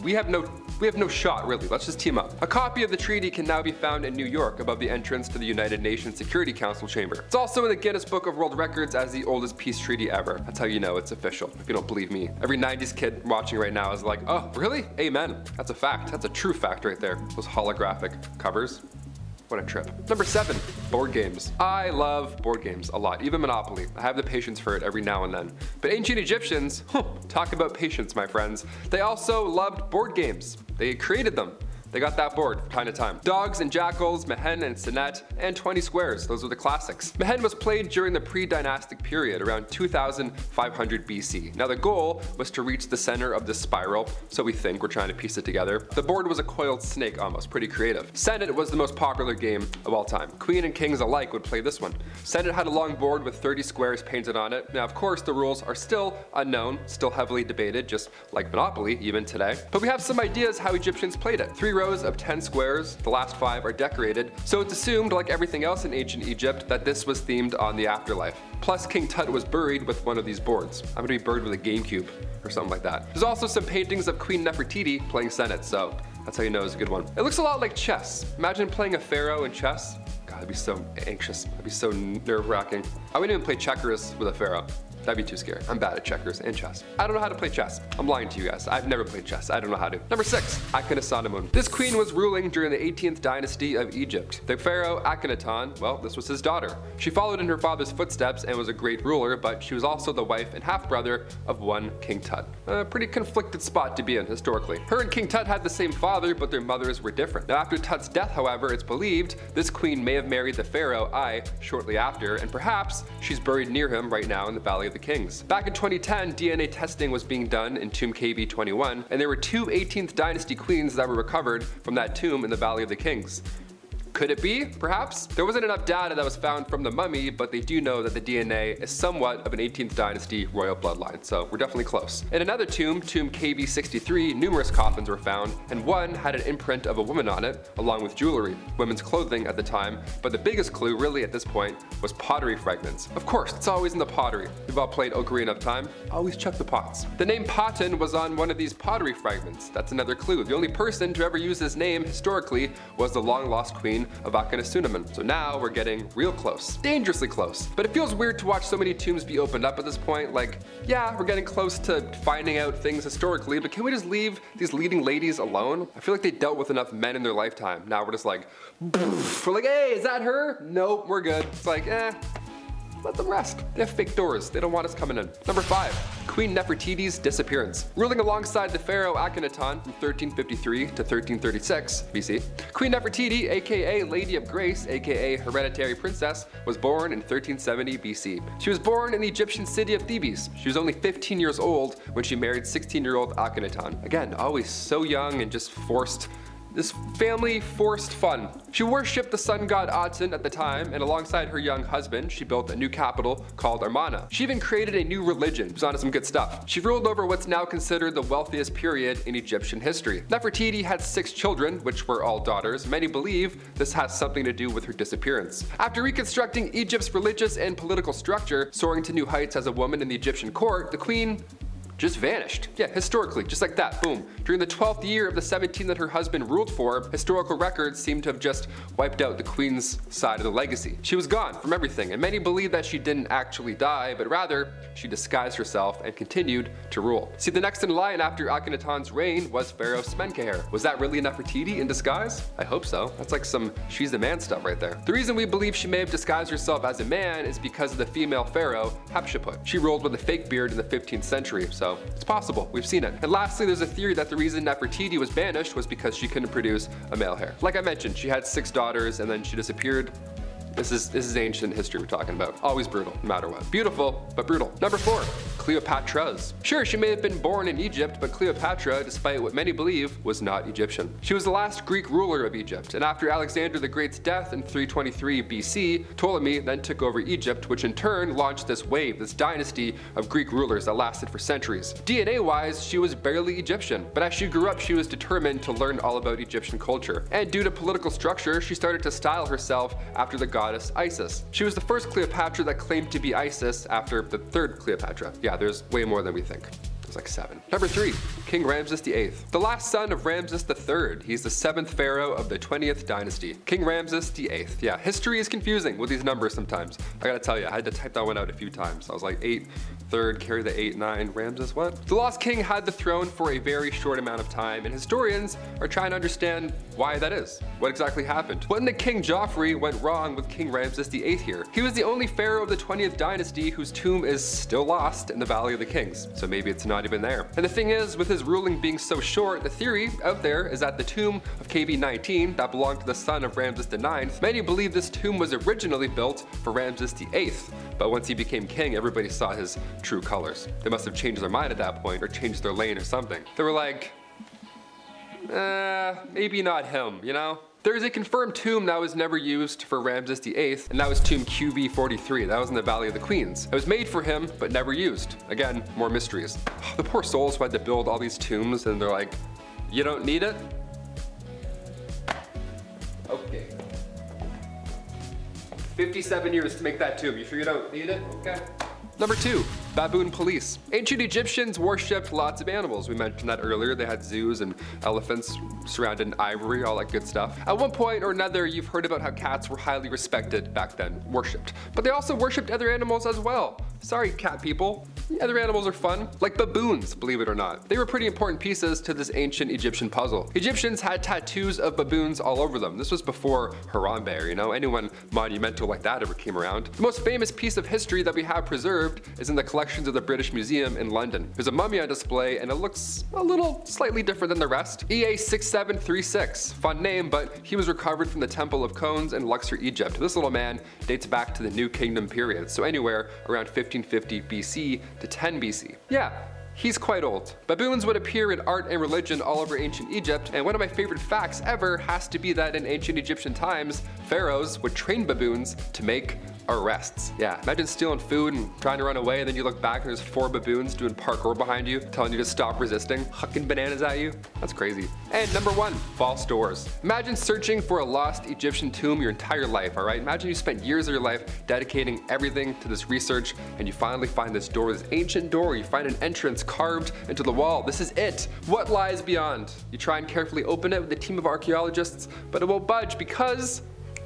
we have no we have no shot really, let's just team up. A copy of the treaty can now be found in New York above the entrance to the United Nations Security Council chamber. It's also in the Guinness Book of World Records as the oldest peace treaty ever. That's how you know it's official, if you don't believe me. Every nineties kid watching right now is like, oh, really? Amen. That's a fact, that's a true fact right there. Those holographic covers. What a trip. Number seven, board games. I love board games a lot, even Monopoly. I have the patience for it every now and then. But ancient Egyptians, huh, talk about patience, my friends. They also loved board games. They created them. They got that board from time to time. Dogs and Jackals, Mehen and Senet, and twenty squares, those were the classics. Mehen was played during the pre-dynastic period, around two thousand five hundred B C. Now the goal was to reach the center of this spiral, so we think we're trying to piece it together. The board was a coiled snake almost, pretty creative. Senet was the most popular game of all time. Queen and kings alike would play this one. Senet had a long board with thirty squares painted on it. Now of course the rules are still unknown, still heavily debated, just like Monopoly even today. But we have some ideas how Egyptians played it. Three rows of ten squares, the last five are decorated, so it's assumed, like everything else in ancient Egypt, that this was themed on the afterlife. Plus, King Tut was buried with one of these boards. I'm gonna be buried with a GameCube or something like that. There's also some paintings of Queen Nefertiti playing Senet, so that's how you know it's a good one. It looks a lot like chess. Imagine playing a pharaoh in chess. God, I'd be so anxious. I'd be so nerve-wracking. I wouldn't even play checkers with a pharaoh. That'd be too scary. I'm bad at checkers and chess. I don't know how to play chess. I'm lying to you guys. I've never played chess. I don't know how to. Number six, Akhenaten. This queen was ruling during the eighteenth dynasty of Egypt. The pharaoh Akhenaten, well, this was his daughter. She followed in her father's footsteps and was a great ruler, but she was also the wife and half-brother of one King Tut. A pretty conflicted spot to be in historically. Her and King Tut had the same father, but their mothers were different. Now, after Tut's death, however, it's believed this queen may have married the pharaoh Ai shortly after, and perhaps she's buried near him right now in the Valley of the Kings. Back in twenty ten, D N A testing was being done in tomb K B twenty-one, and there were two eighteenth dynasty queens that were recovered from that tomb in the Valley of the Kings. Could it be, perhaps? There wasn't enough data that was found from the mummy, but they do know that the D N A is somewhat of an eighteenth dynasty royal bloodline, so we're definitely close. In another tomb, tomb K B sixty-three, numerous coffins were found, and one had an imprint of a woman on it, along with jewelry, women's clothing at the time, but the biggest clue really at this point was pottery fragments. Of course, it's always in the pottery. We've all played Ocarina of Time, always check the pots. The name Potten was on one of these pottery fragments. That's another clue. The only person to ever use this name historically was the long-lost queen of Akhenaten. So now we're getting real close. Dangerously close. But it feels weird to watch so many tombs be opened up at this point. Like, yeah, we're getting close to finding out things historically, but can we just leave these leading ladies alone? I feel like they dealt with enough men in their lifetime. Now we're just like, boof. We're like, hey, is that her? Nope, we're good. It's like, eh. Let them rest. They have fake doors. They don't want us coming in. Number five, Queen Nefertiti's disappearance. Ruling alongside the pharaoh Akhenaten from thirteen fifty-three to thirteen thirty-six B C, Queen Nefertiti, aka Lady of Grace, aka Hereditary Princess, was born in thirteen seventy B C. She was born in the Egyptian city of Thebes. She was only fifteen years old when she married sixteen-year-old Akhenaten. Again, always so young and just forced. This family forced fun. She worshipped the sun god Aten at the time, and alongside her young husband, she built a new capital called Amarna. She even created a new religion. She was onto some good stuff. She ruled over what's now considered the wealthiest period in Egyptian history. Nefertiti had six children, which were all daughters. Many believe this has something to do with her disappearance. After reconstructing Egypt's religious and political structure, soaring to new heights as a woman in the Egyptian court, the queen just vanished. Yeah, historically, just like that, boom. During the twelfth year of the seventeen that her husband ruled for, historical records seem to have just wiped out the queen's side of the legacy. She was gone from everything, and many believe that she didn't actually die, but rather, she disguised herself and continued to rule. See, the next in line after Akhenaten's reign was Pharaoh Smenkhkare. Was that really Nefertiti in disguise? I hope so. That's like some she's the man stuff right there. The reason we believe she may have disguised herself as a man is because of the female pharaoh, Hatshepsut. She ruled with a fake beard in the fifteenth century, so So it's possible, we've seen it. And lastly, there's a theory that the reason Nefertiti was banished was because she couldn't produce a male heir. Like I mentioned, she had six daughters and then she disappeared. This is, this is ancient history we're talking about. Always brutal, no matter what. Beautiful, but brutal. Number four, Cleopatra's. Sure, she may have been born in Egypt, but Cleopatra, despite what many believe, was not Egyptian. She was the last Greek ruler of Egypt, and after Alexander the Great's death in three twenty-three B C, Ptolemy then took over Egypt, which in turn launched this wave, this dynasty of Greek rulers that lasted for centuries. D N A-wise, she was barely Egyptian, but as she grew up, she was determined to learn all about Egyptian culture. And due to political structure, she started to style herself after the goddess Isis. She was the first Cleopatra that claimed to be Isis after the third Cleopatra. Yeah, there's way more than we think. There's like seven. Number three, King Ramses the eighth. The last son of Ramses the third. He's the seventh pharaoh of the twentieth dynasty. King Ramses the eighth. Yeah, history is confusing with these numbers sometimes. I gotta tell you, I had to type that one out a few times. I was like eight, third, carry the eight, nine, Ramses what? The lost king had the throne for a very short amount of time, and historians are trying to understand why that is. What exactly happened? What in the King Joffrey went wrong with King Ramses the eighth here? He was the only pharaoh of the twentieth dynasty whose tomb is still lost in the Valley of the Kings. So maybe it's not Not even there. And the thing is, with his ruling being so short, the theory out there is that the tomb of K B nineteen that belonged to the son of Ramses the ninth, many believe this tomb was originally built for Ramses the eighth, but once he became king, everybody saw his true colors. They must have changed their mind at that point, or changed their lane or something. They were like, uh, maybe not him, you know? There is a confirmed tomb that was never used for Ramses the eighth, and that was tomb Q B forty-three. That was in the Valley of the Queens. It was made for him, but never used. Again, more mysteries. Oh, the poor souls who had to build all these tombs, and they're like, you don't need it? Okay. fifty-seven years to make that tomb. You sure you don't need it? Okay. Number two, baboon police. Ancient Egyptians worshipped lots of animals. We mentioned that earlier. They had zoos and elephants surrounded in ivory, all that good stuff. At one point or another, you've heard about how cats were highly respected back then, worshipped. But they also worshipped other animals as well. Sorry, cat people. The other animals are fun, like baboons, believe it or not. They were pretty important pieces to this ancient Egyptian puzzle. Egyptians had tattoos of baboons all over them. This was before Harambe, or, you know, anyone monumental like that ever came around. The most famous piece of history that we have preserved is in the collections of the British Museum in London. There's a mummy on display, and it looks a little slightly different than the rest. E A six seven three six, fun name, but he was recovered from the Temple of Cones in Luxor, Egypt. This little man dates back to the New Kingdom period, so anywhere around fifteen fifty B C to ten B C. Yeah, he's quite old. Baboons would appear in art and religion all over ancient Egypt, and one of my favorite facts ever has to be that in ancient Egyptian times, pharaohs would train baboons to make arrests. Yeah, imagine stealing food and trying to run away, and then you look back and there's four baboons doing parkour behind you, telling you to stop resisting, hucking bananas at you. That's crazy. And number one, false doors. Imagine searching for a lost Egyptian tomb your entire life, all right? Imagine you spent years of your life dedicating everything to this research, and you finally find this door, this ancient door. You find an entrance carved into the wall. This is it. What lies beyond? You try and carefully open it with a team of archaeologists, but it won't budge because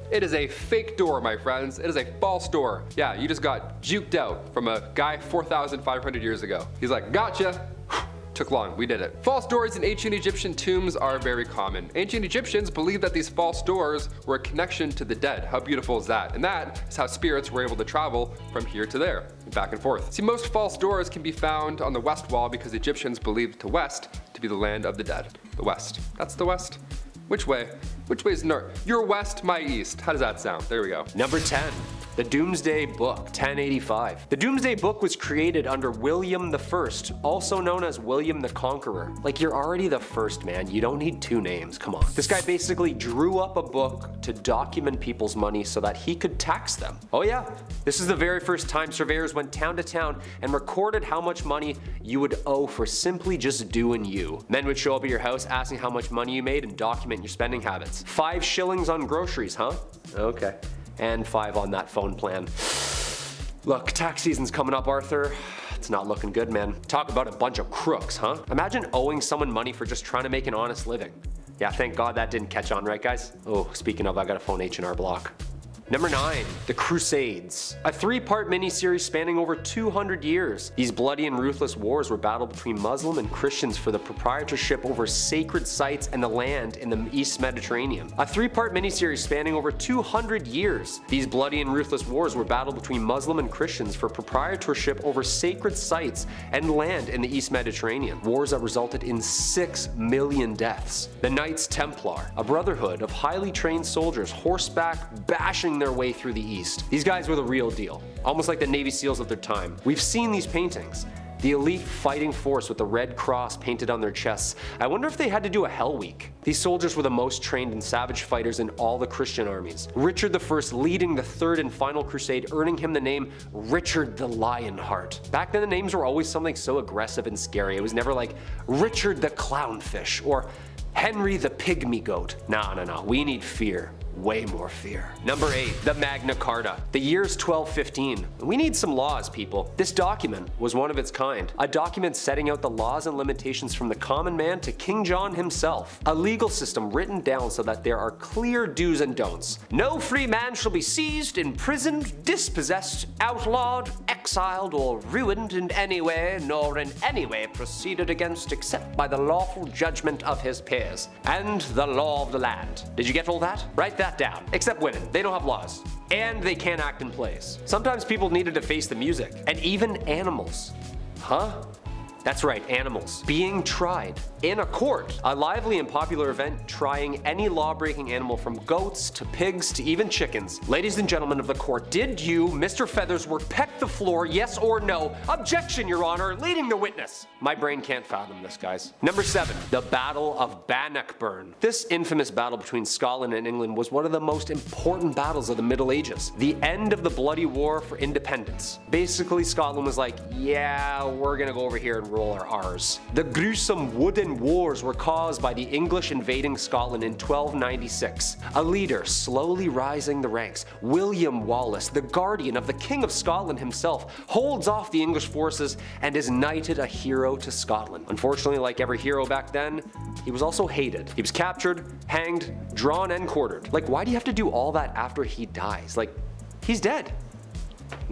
it is a fake door, my friends. It is a false door. Yeah, you just got juked out from a guy four thousand five hundred years ago. He's like, gotcha. Took long, we did it. False doors in ancient Egyptian tombs are very common. Ancient Egyptians believed that these false doors were a connection to the dead. How beautiful is that? And that is how spirits were able to travel from here to there, back and forth. See, most false doors can be found on the West Wall because Egyptians believed the West to be the land of the dead. The West, that's the West. Which way? Which way is north? Your west, my east. How does that sound? There we go. Number ten. The Doomsday Book, ten eighty-five. The Doomsday Book was created under William the First, also known as William the Conqueror. Like, you're already the first, man. You don't need two names, come on. This guy basically drew up a book to document people's money so that he could tax them. Oh yeah, this is the very first time surveyors went town to town and recorded how much money you would owe for simply just doing you. Men would show up at your house asking how much money you made and document your spending habits. Five shillings on groceries, huh? Okay. And five on that phone plan. Look, tax season's coming up, Arthur. It's not looking good, man. Talk about a bunch of crooks, huh? Imagine owing someone money for just trying to make an honest living. Yeah, thank God that didn't catch on, right guys? Oh, speaking of, I gotta phone H and R Block. Number nine, the Crusades. A three-part miniseries spanning over two hundred years. These bloody and ruthless wars were battled between Muslim and Christians for the proprietorship over sacred sites and the land in the East Mediterranean. A three-part miniseries spanning over two hundred years. These bloody and ruthless wars were battled between Muslim and Christians for proprietorship over sacred sites and land in the East Mediterranean. Wars that resulted in six million deaths. The Knights Templar, a brotherhood of highly trained soldiers, horseback, bashing their way through the East. These guys were the real deal, almost like the Navy SEALs of their time. We've seen these paintings. The elite fighting force with the Red Cross painted on their chests. I wonder if they had to do a Hell Week. These soldiers were the most trained and savage fighters in all the Christian armies. Richard the First leading the third and final crusade, earning him the name Richard the Lionheart. Back then the names were always something so aggressive and scary. It was never like Richard the Clownfish or Henry the Pygmy Goat. Nah, nah, nah, we need fear. Way more fear. Number eight, the Magna Carta. The year's twelve fifteen. We need some laws, people. This document was one of its kind. A document setting out the laws and limitations from the common man to King John himself. A legal system written down so that there are clear do's and don'ts. No free man shall be seized, imprisoned, dispossessed, outlawed, exiled, or ruined in any way, nor in any way proceeded against except by the lawful judgment of his peers, and the law of the land. Did you get all that? Right there. That down. Except women, they don't have laws. And they can't act in plays. Sometimes people needed to face the music. And even animals. Huh? That's right, animals. Being tried in a court. A lively and popular event trying any law-breaking animal from goats to pigs to even chickens. Ladies and gentlemen of the court, did you, Mister Feathersworth, peck the floor, yes or no? Objection, Your Honor, leading the witness. My brain can't fathom this, guys. Number seven, the Battle of Bannockburn. This infamous battle between Scotland and England was one of the most important battles of the Middle Ages. The end of the bloody war for independence. Basically, Scotland was like, yeah, we're gonna go over here and roll our R's. The gruesome wooden wars were caused by the English invading Scotland in twelve ninety-six. A leader slowly rising the ranks, William Wallace, the guardian of the King of Scotland himself, holds off the English forces and is knighted a hero to Scotland. Unfortunately, like every hero back then, he was also hated. He was captured, hanged, drawn, and quartered. Like, why do you have to do all that after he dies? Like, he's dead.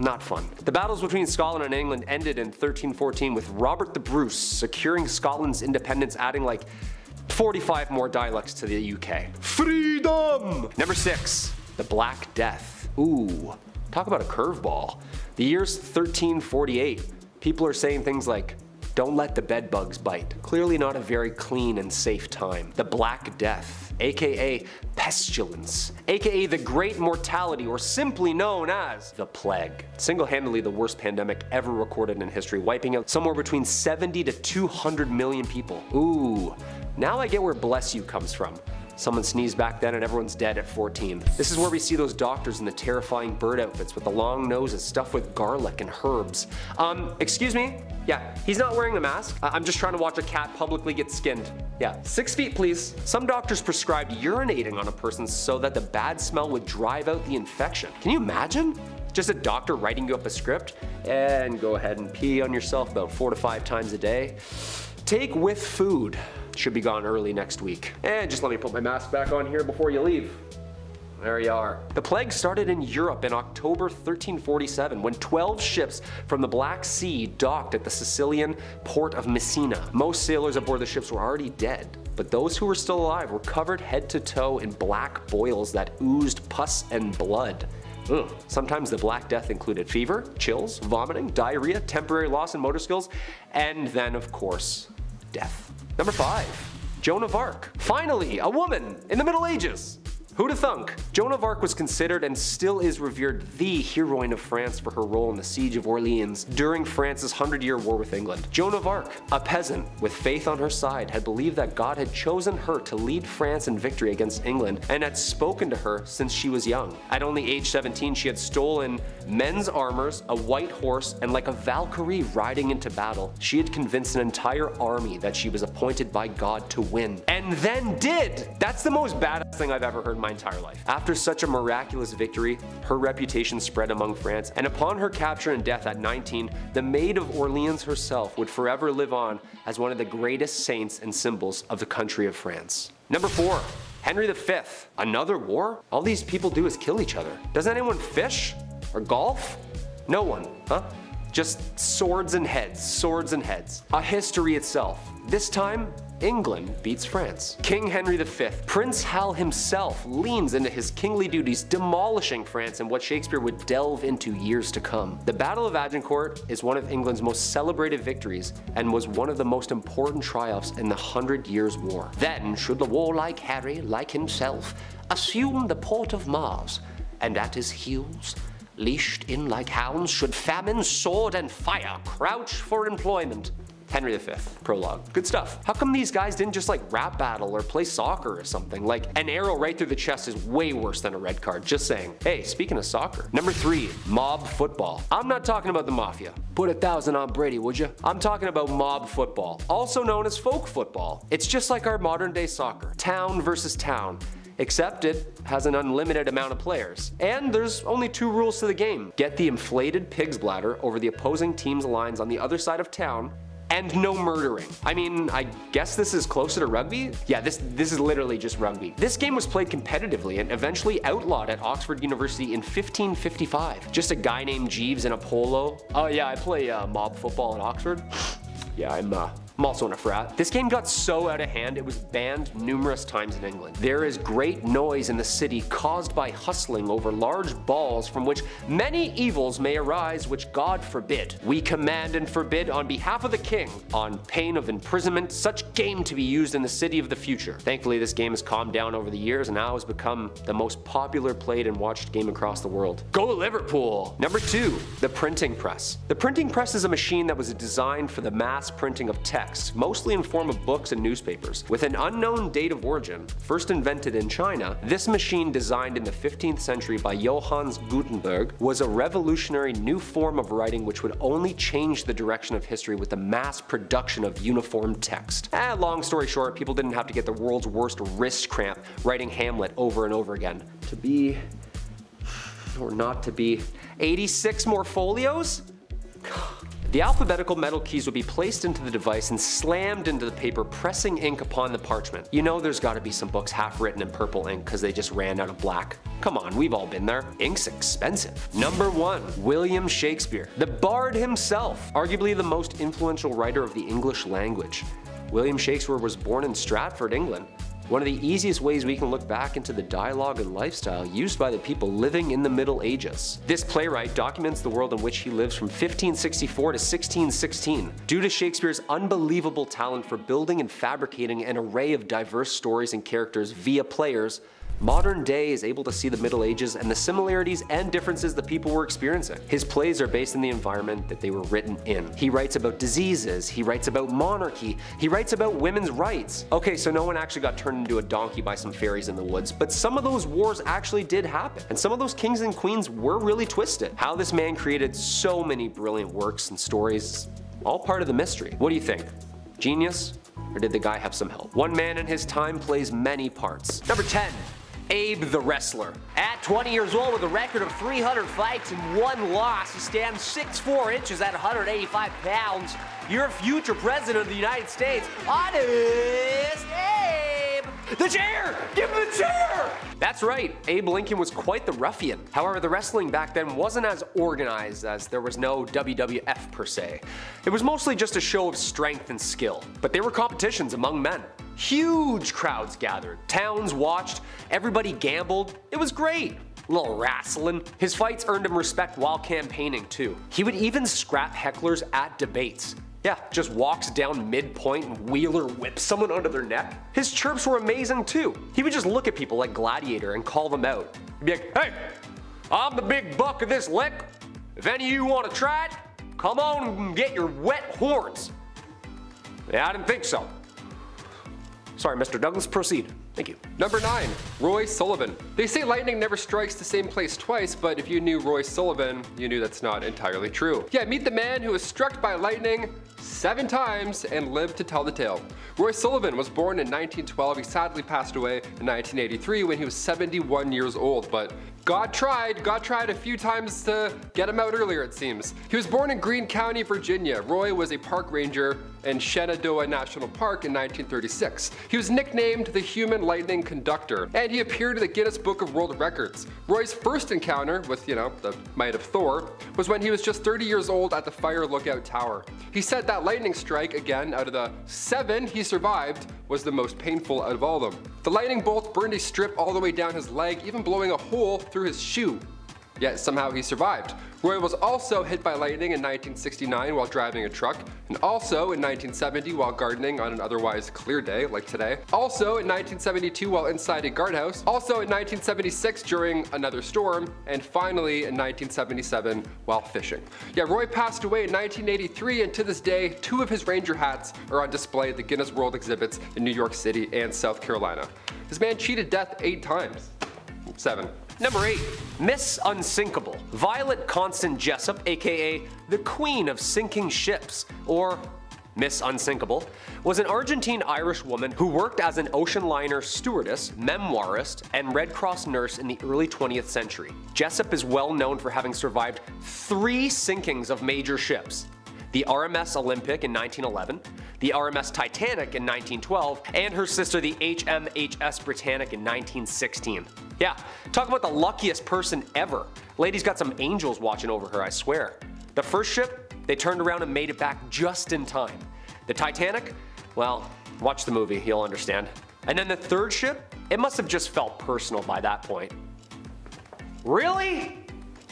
not fun. The battles between Scotland and England ended in thirteen fourteen with Robert the Bruce securing Scotland's independence, adding like forty-five more dialects to the U K. Freedom! Number six, the Black Death. Ooh, talk about a curveball. The year's thirteen forty-eight, people are saying things like, don't let the bed bugs bite. Clearly not a very clean and safe time. The Black Death, aka pestilence, aka the Great Mortality, or simply known as the plague. Single-handedly the worst pandemic ever recorded in history, wiping out somewhere between seventy to two hundred million people. Ooh, now I get where bless you comes from. Someone sneezed back then and everyone's dead at fourteen. This is where we see those doctors in the terrifying bird outfits with the long noses stuffed with garlic and herbs. Um, excuse me? Yeah, he's not wearing a mask. I I'm just trying to watch a cat publicly get skinned. Yeah, six feet please. Some doctors prescribed urinating on a person so that the bad smell would drive out the infection. Can you imagine? Just a doctor writing you up a script and go ahead and pee on yourself about four to five times a day. Take with food. Should be gone early next week. And just let me put my mask back on here before you leave. There you are. The plague started in Europe in October thirteen forty-seven when twelve ships from the Black Sea docked at the Sicilian port of Messina. Most sailors aboard the ships were already dead, but those who were still alive were covered head to toe in black boils that oozed pus and blood. Ugh. Sometimes the Black Death included fever, chills, vomiting, diarrhea, temporary loss in motor skills, and then of course, death. Number five, Joan of Arc. Finally, a woman in the Middle Ages. Who'da thunk? Joan of Arc was considered and still is revered the heroine of France for her role in the Siege of Orleans during France's hundred year war with England. Joan of Arc, a peasant with faith on her side, had believed that God had chosen her to lead France in victory against England and had spoken to her since she was young. At only age seventeen, she had stolen men's armors, a white horse, and like a Valkyrie riding into battle, she had convinced an entire army that she was appointed by God to win. And then did! That's the most badass thing I've ever heard in my entire life. After such a miraculous victory, her reputation spread among France, and upon her capture and death at nineteen, the Maid of Orleans herself would forever live on as one of the greatest saints and symbols of the country of France. Number four, Henry the Fifth. Another war? All these people do is kill each other. Does anyone fish? Or golf? No one, huh? Just swords and heads, swords and heads. A history itself. This time, England beats France. King Henry the Fifth, Prince Hal himself, leans into his kingly duties, demolishing France and what Shakespeare would delve into years to come. The Battle of Agincourt is one of England's most celebrated victories and was one of the most important triumphs in the Hundred Years' War. Then should the warlike Harry, like himself, assume the port of Mars, and at his heels, leashed in like hounds, should famine, sword, and fire crouch for employment. Henry the Fifth, prologue. Good stuff. How come these guys didn't just like rap battle or play soccer or something? Like an arrow right through the chest is way worse than a red card, just saying. Hey, speaking of soccer. Number three, mob football. I'm not talking about the mafia. Put a thousand on Brady, would you? I'm talking about mob football, also known as folk football. It's just like our modern day soccer, town versus town. Except it has an unlimited amount of players. And there's only two rules to the game. Get the inflated pig's bladder over the opposing team's lines on the other side of town, and no murdering. I mean, I guess this is closer to rugby? Yeah, this, this is literally just rugby. This game was played competitively and eventually outlawed at Oxford University in fifteen fifty-five. Just a guy named Jeeves in a polo. Oh yeah, I play uh, mob football at Oxford. Yeah, I'm uh, I'm also in a frat. This game got so out of hand, it was banned numerous times in England. There is great noise in the city caused by hustling over large balls from which many evils may arise which God forbid. We command and forbid on behalf of the king, on pain of imprisonment, such game to be used in the city of the future. Thankfully, this game has calmed down over the years and now has become the most popular played and watched game across the world. Go Liverpool! Number two, the printing press. The printing press is a machine that was designed for the mass printing of text, mostly in form of books and newspapers. With an unknown date of origin, first invented in China, this machine designed in the fifteenth century by Johannes Gutenberg was a revolutionary new form of writing which would only change the direction of history with the mass production of uniform text. Eh, long story short, people didn't have to get the world's worst wrist cramp writing Hamlet over and over again. To be, or not to be, eighty-six more folios? The alphabetical metal keys would be placed into the device and slammed into the paper, pressing ink upon the parchment. You know there's gotta be some books half written in purple ink because they just ran out of black. Come on, we've all been there. Ink's expensive. Number one, William Shakespeare. The bard himself, arguably the most influential writer of the English language. William Shakespeare was born in Stratford, England. One of the easiest ways we can look back into the dialogue and lifestyle used by the people living in the Middle Ages. This playwright documents the world in which he lives from fifteen sixty-four to sixteen sixteen. Due to Shakespeare's unbelievable talent for building and fabricating an array of diverse stories and characters via players, modern day is able to see the Middle Ages and the similarities and differences the people were experiencing. His plays are based in the environment that they were written in. He writes about diseases, he writes about monarchy, he writes about women's rights. Okay, so no one actually got turned into a donkey by some fairies in the woods, but some of those wars actually did happen, and some of those kings and queens were really twisted. How this man created so many brilliant works and stories, all part of the mystery. What do you think? Genius? Or did the guy have some help? One man in his time plays many parts. Number ten. Abe the Wrestler. At twenty years old with a record of three hundred fights and one loss, he stands six foot four inches at one hundred eighty-five pounds. Your future president of the United States, Honest Abe. The chair! Give him the chair! That's right, Abe Lincoln was quite the ruffian. However, the wrestling back then wasn't as organized, as there was no W W F per se. It was mostly just a show of strength and skill, but there were competitions among men. Huge crowds gathered, towns watched, everybody gambled. It was great. A little wrestling. His fights earned him respect while campaigning too. He would even scrap hecklers at debates. Yeah, just walks down midpoint and wheeler whips someone under their neck. His chirps were amazing too. He would just look at people like Gladiator and call them out. He'd be like, hey, I'm the big buck of this lick. If any of you want to try it, come on and get your wet horns. Yeah, I didn't think so. Sorry, Mister Douglas, proceed. Thank you. Number nine, Roy Sullivan. They say lightning never strikes the same place twice, but if you knew Roy Sullivan, you knew that's not entirely true. Yeah, meet the man who was struck by lightning seven times and lived to tell the tale. Roy Sullivan was born in nineteen twelve. He sadly passed away in nineteen eighty-three when he was seventy-one years old, but God tried, God tried a few times to get him out earlier, it seems. He was born in Greene County, Virginia. Roy was a park ranger in Shenandoah National Park in nineteen thirty-six. He was nicknamed the Human Lightning Conductor, and he appeared in the Guinness Book of World Records. Roy's first encounter with, you know, the might of Thor was when he was just thirty years old at the Fire Lookout Tower. He said that lightning strike, again, out of the seven he survived, was the most painful out of all of them. The lightning bolt burned a strip all the way down his leg, even blowing a hole through his shoe. Yet somehow he survived. Roy was also hit by lightning in nineteen sixty-nine while driving a truck, and also in nineteen seventy while gardening on an otherwise clear day like today, also in nineteen seventy-two while inside a guardhouse, also in nineteen seventy-six during another storm, and finally in nineteen seventy-seven while fishing. Yeah, Roy passed away in nineteen eighty-three, and to this day, two of his ranger hats are on display at the Guinness World exhibits in New York City and South Carolina. This man cheated death eight times. Seven. Number eight, Miss Unsinkable. Violet Constant Jessup, aka the Queen of Sinking Ships, or Miss Unsinkable, was an Argentine-Irish woman who worked as an ocean liner stewardess, memoirist, and Red Cross nurse in the early twentieth century. Jessup is well known for having survived three sinkings of major ships. The R M S Olympic in nineteen eleven, the R M S Titanic in nineteen twelve, and her sister the H M H S Britannic in nineteen sixteen. Yeah, talk about the luckiest person ever. Lady's got some angels watching over her, I swear. The first ship, they turned around and made it back just in time. The Titanic, well, watch the movie, you'll understand. And then the third ship, it must have just felt personal by that point. Really?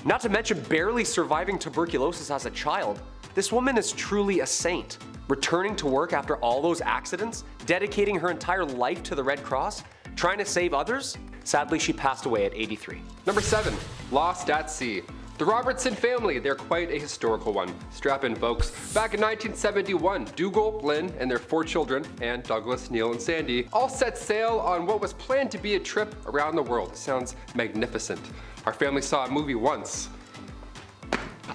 Not to mention barely surviving tuberculosis as a child. This woman is truly a saint, returning to work after all those accidents, dedicating her entire life to the Red Cross, trying to save others. Sadly, she passed away at eighty-three. Number seven, Lost at Sea. The Robertson family, they're quite a historical one. Strap in, folks. Back in nineteen seventy-one, Dougal, Lynn, and their four children, and Douglas, Neil, and Sandy, all set sail on what was planned to be a trip around the world. Sounds magnificent. Our family saw a movie once.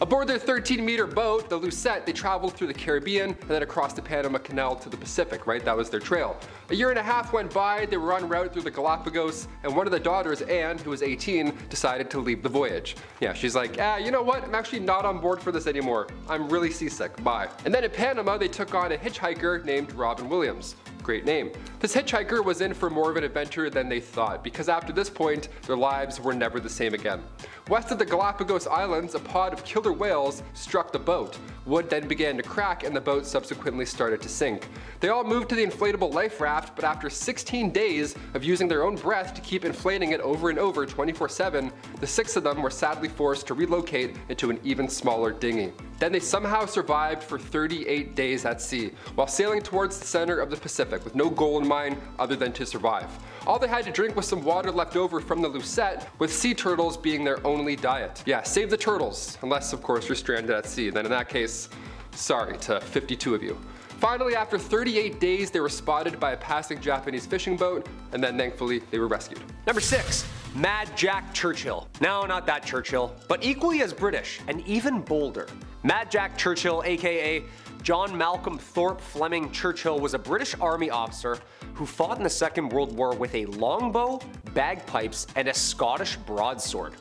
Aboard their thirteen meter boat, the Lucette, they traveled through the Caribbean and then across the Panama Canal to the Pacific, right? That was their trail. A year and a half went by, they were en route through the Galapagos, and one of the daughters, Anne, who was eighteen, decided to leave the voyage. Yeah, she's like, ah, you know what? I'm actually not on board for this anymore. I'm really seasick, bye. And then in Panama, they took on a hitchhiker named Robin Williams. Great name. This hitchhiker was in for more of an adventure than they thought, because after this point, their lives were never the same again. West of the Galapagos Islands, a pod of killer whales struck the boat. Wood then began to crack and the boat subsequently started to sink. They all moved to the inflatable life raft, but after sixteen days of using their own breath to keep inflating it over and over twenty-four seven, the six of them were sadly forced to relocate into an even smaller dinghy. Then they somehow survived for thirty-eight days at sea, while sailing towards the center of the Pacific with no goal in mind other than to survive. All they had to drink was some water left over from the Lucette, with sea turtles being their only diet. Yeah, save the turtles, unless of course you're stranded at sea, then in that case, sorry to fifty-two of you. Finally, after thirty-eight days, they were spotted by a passing Japanese fishing boat, and then thankfully they were rescued. Number six. Mad Jack Churchill. No, not that Churchill, but equally as British and even bolder. Mad Jack Churchill, aka John Malcolm Thorpe Fleming Churchill, was a British army officer who fought in the Second World War with a longbow, bagpipes, and a Scottish broadsword.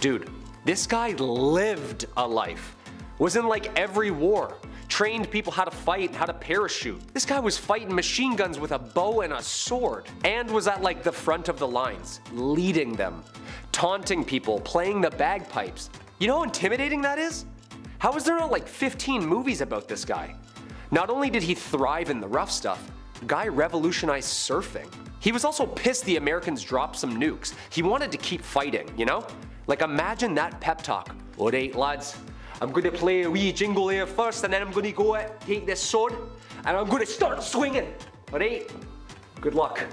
Dude, this guy lived a life. Was in like every war. Trained people how to fight and how to parachute. This guy was fighting machine guns with a bow and a sword, and was at like the front of the lines, leading them, taunting people, playing the bagpipes. You know how intimidating that is? How is there not like fifteen movies about this guy? Not only did he thrive in the rough stuff, guy revolutionized surfing. He was also pissed the Americans dropped some nukes. He wanted to keep fighting, you know? Like imagine that pep talk. What eight lads? I'm gonna play a wee jingle here first, and then I'm gonna go out, take this sword, and I'm gonna start swinging. Alright? Good luck.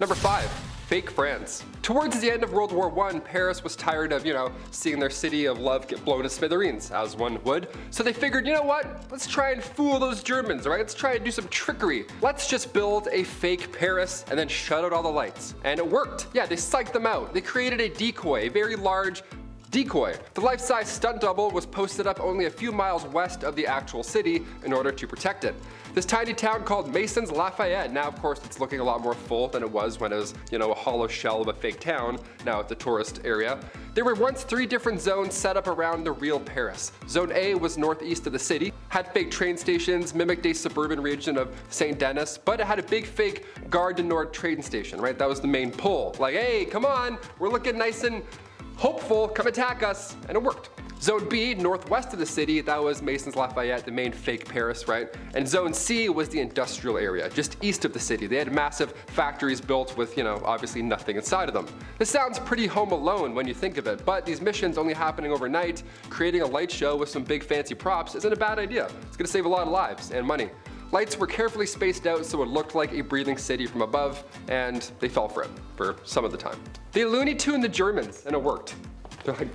Number five. Fake France. Towards the end of World War One, Paris was tired of, you know, seeing their city of love get blown to smithereens, as one would. So they figured, you know what, let's try and fool those Germans, right? Let's try and do some trickery. Let's just build a fake Paris and then shut out all the lights. And it worked. Yeah, they psyched them out. They created a decoy, a very large decoy. The life-size stunt double was posted up only a few miles west of the actual city in order to protect it. This tiny town called Masons Lafayette, now of course it's looking a lot more full than it was when it was, you know, a hollow shell of a fake town, now it's a tourist area. There were once three different zones set up around the real Paris. Zone A was northeast of the city, had fake train stations, mimicked a suburban region of Saint Denis, but it had a big fake Gare du Nord train station, right? That was the main pull. Like, hey, come on, we're looking nice and hopeful, come attack us, and it worked. Zone B, northwest of the city, that was Masons Lafayette, the main fake Paris, right? And Zone C was the industrial area, just east of the city. They had massive factories built with, you know, obviously nothing inside of them. This sounds pretty Home Alone when you think of it, but these missions only happening overnight, creating a light show with some big fancy props isn't a bad idea. It's gonna save a lot of lives and money. Lights were carefully spaced out so it looked like a breathing city from above, and they fell for it, for some of the time. They Looney Tuned the Germans, and it worked. They're like,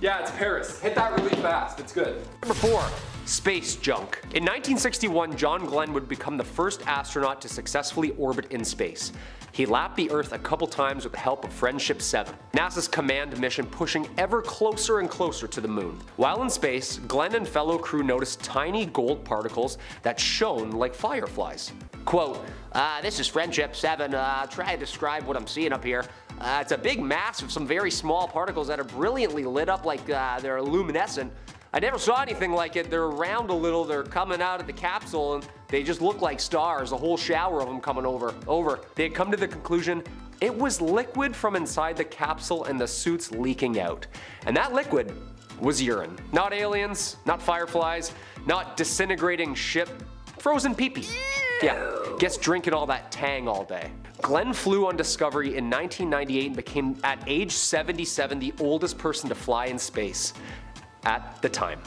yeah, it's Paris. Hit that really fast, it's good. Number four, space junk. In nineteen sixty-one, John Glenn would become the first astronaut to successfully orbit in space. He lapped the Earth a couple times with the help of Friendship seven, NASA's command mission pushing ever closer and closer to the moon. While in space, Glenn and fellow crew noticed tiny gold particles that shone like fireflies. Quote, uh, this is Friendship seven, uh, I'll try to describe what I'm seeing up here. Uh, it's a big mass of some very small particles that are brilliantly lit up like uh, they're luminescent. I never saw anything like it. They're round a little, they're coming out of the capsule, and they just look like stars, a whole shower of them coming over, over. They had come to the conclusion it was liquid from inside the capsule and the suits leaking out. And that liquid was urine. Not aliens, not fireflies, not disintegrating ship, frozen pee-pee. Yeah, guess drinking all that Tang all day. Glenn flew on Discovery in nineteen ninety-eight and became, at age seventy-seven, the oldest person to fly in space at the time.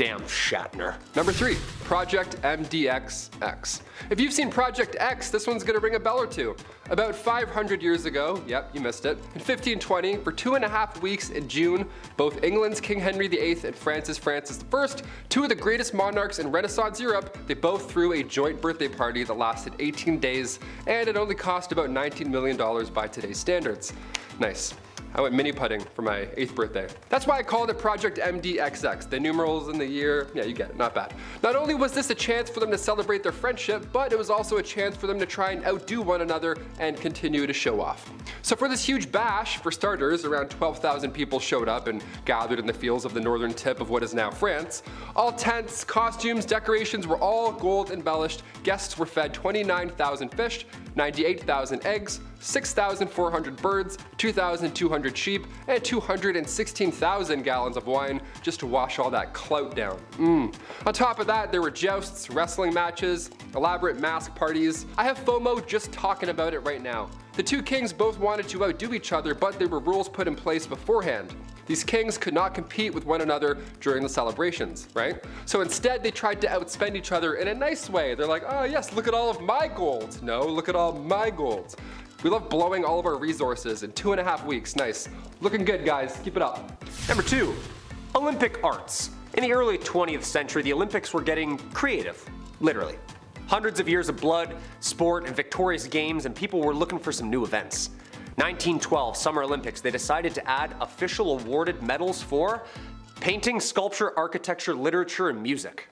Damn Shatner. Number three, Project M D X X. If you've seen Project X, this one's gonna ring a bell or two. About five hundred years ago, yep, you missed it, in fifteen twenty, for two and a half weeks in June, both England's King Henry the Eighth and France's Francis the First, two of the greatest monarchs in Renaissance Europe, they both threw a joint birthday party that lasted eighteen days, and it only cost about nineteen million dollars by today's standards. Nice. I went mini putting for my eighth birthday. That's why I called it Project M D X X, the numerals in the year, yeah, you get it, not bad. Not only was this a chance for them to celebrate their friendship, but it was also a chance for them to try and outdo one another and continue to show off. So for this huge bash, for starters, around twelve thousand people showed up and gathered in the fields of the northern tip of what is now France. All tents, costumes, decorations were all gold embellished. Guests were fed twenty-nine thousand fish, ninety-eight thousand eggs, six thousand four hundred birds, two thousand two hundred sheep, and two hundred sixteen thousand gallons of wine just to wash all that clout down. Mm. On top of that, there were jousts, wrestling matches, elaborate mask parties. I have FOMO just talking about it right now. The two kings both wanted to outdo each other, but there were rules put in place beforehand. These kings could not compete with one another during the celebrations, right? So instead, they tried to outspend each other in a nice way. They're like, oh yes, look at all of my gold. No, look at all my gold. We love blowing all of our resources in two and a half weeks. Nice. Looking good, guys. Keep it up. Number two, Olympic arts. In the early twentieth century, the Olympics were getting creative, literally. Hundreds of years of blood, sport, and victorious games, and people were looking for some new events. nineteen twelve Summer Olympics, they decided to add official awarded medals for painting, sculpture, architecture, literature, and music.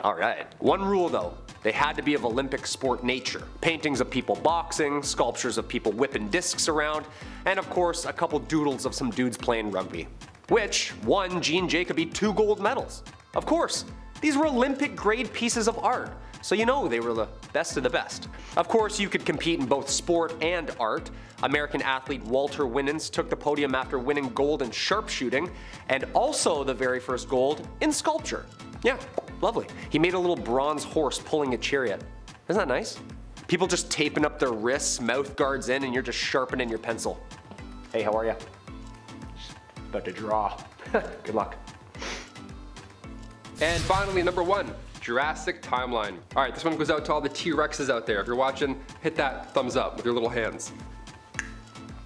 All right. One rule though. They had to be of Olympic sport nature. Paintings of people boxing, sculptures of people whipping discs around, and of course a couple doodles of some dudes playing rugby. Which won Jean Jacoby two gold medals. Of course, these were Olympic grade pieces of art, so you know they were the best of the best. Of course, you could compete in both sport and art. American athlete Walter Winans took the podium after winning gold in sharpshooting, and also the very first gold in sculpture. Yeah. Lovely. He made a little bronze horse pulling a chariot. Isn't that nice? People just taping up their wrists, mouth guards in, and you're just sharpening your pencil. Hey, how are ya? About to draw. Good luck. And finally, number one, Jurassic timeline. All right, this one goes out to all the T-Rexes out there. If you're watching, hit that thumbs up with your little hands.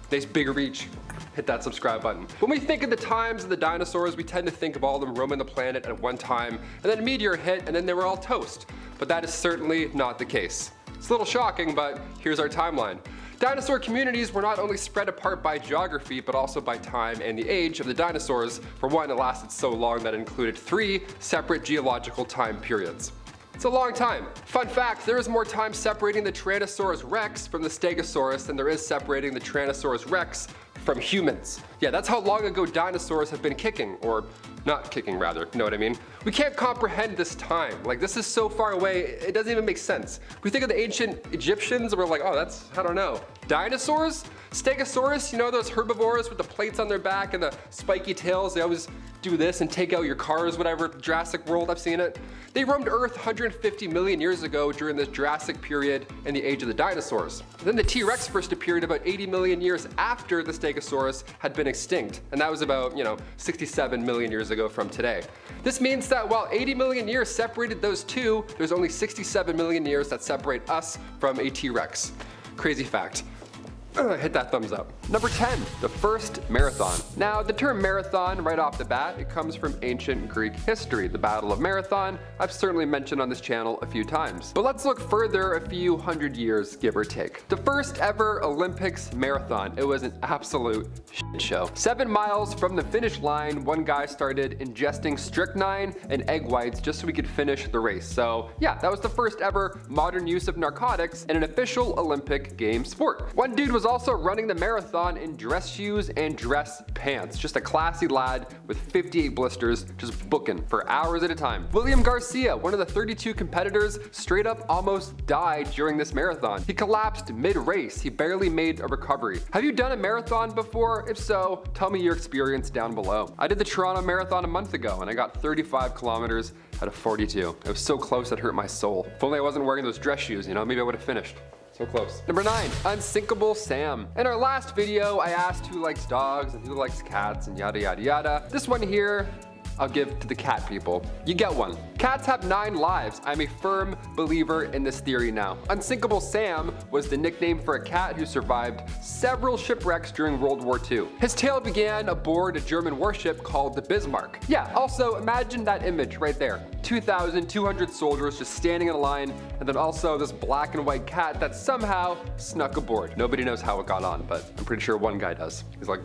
Nice big reach. Hit that subscribe button. When we think of the times of the dinosaurs, we tend to think of all of them roaming the planet at one time, and then a meteor hit, and then they were all toast. But that is certainly not the case. It's a little shocking, but here's our timeline. Dinosaur communities were not only spread apart by geography, but also by time and the age of the dinosaurs. For one, it lasted so long that it included three separate geological time periods. It's a long time. Fun fact, there is more time separating the Tyrannosaurus rex from the Stegosaurus than there is separating the Tyrannosaurus rex from humans. Yeah, that's how long ago dinosaurs have been kicking, or not kicking rather, you know what I mean? We can't comprehend this time. Like, this is so far away, it doesn't even make sense. We think of the ancient Egyptians and we're like, oh, that's, I don't know. Dinosaurs? Stegosaurus, you know, those herbivores with the plates on their back and the spiky tails, they always do this and take out your cars, whatever, Jurassic World, I've seen it. They roamed Earth one hundred fifty million years ago during the Jurassic period and the age of the dinosaurs. Then the T-Rex first appeared about eighty million years after the Stegosaurus had been extinct, and that was about, you know, sixty-seven million years ago from today. This means that while eighty million years separated those two, there's only sixty-seven million years that separate us from a T-Rex. Crazy fact. Uh, hit that thumbs up. Number ten, the first marathon. Now, the term marathon, right off the bat, it comes from ancient Greek history, the Battle of Marathon, I've certainly mentioned on this channel a few times. But let's look further a few hundred years, give or take. The first ever Olympics marathon, it was an absolute shit show. Seven miles from the finish line, one guy started ingesting strychnine and egg whites just so he could finish the race. So yeah, that was the first ever modern use of narcotics in an official Olympic game sport. One dude was also running the marathon in dress shoes and dress pants. Just a classy lad with fifty-eight blisters just booking for hours at a time. William Garcia, one of the thirty-two competitors, straight up almost died during this marathon. He collapsed mid-race. He barely made a recovery. Have you done a marathon before? If so, tell me your experience down below. I did the Toronto Marathon a month ago and I got thirty-five kilometers out of forty-two. It was so close it hurt my soul. If only I wasn't wearing those dress shoes, you know, maybe I would have finished. So close. Number nine, Unsinkable Sam. In our last video, I asked who likes dogs and who likes cats and yada, yada, yada. This one here, I'll give to the cat people. You get one. Cats have nine lives. I'm a firm believer in this theory now. Unsinkable Sam was the nickname for a cat who survived several shipwrecks during World War Two. His tale began aboard a German warship called the Bismarck. Yeah, also imagine that image right there. two thousand two hundred soldiers just standing in a line, and then also this black and white cat that somehow snuck aboard. Nobody knows how it got on, but I'm pretty sure one guy does. He's like,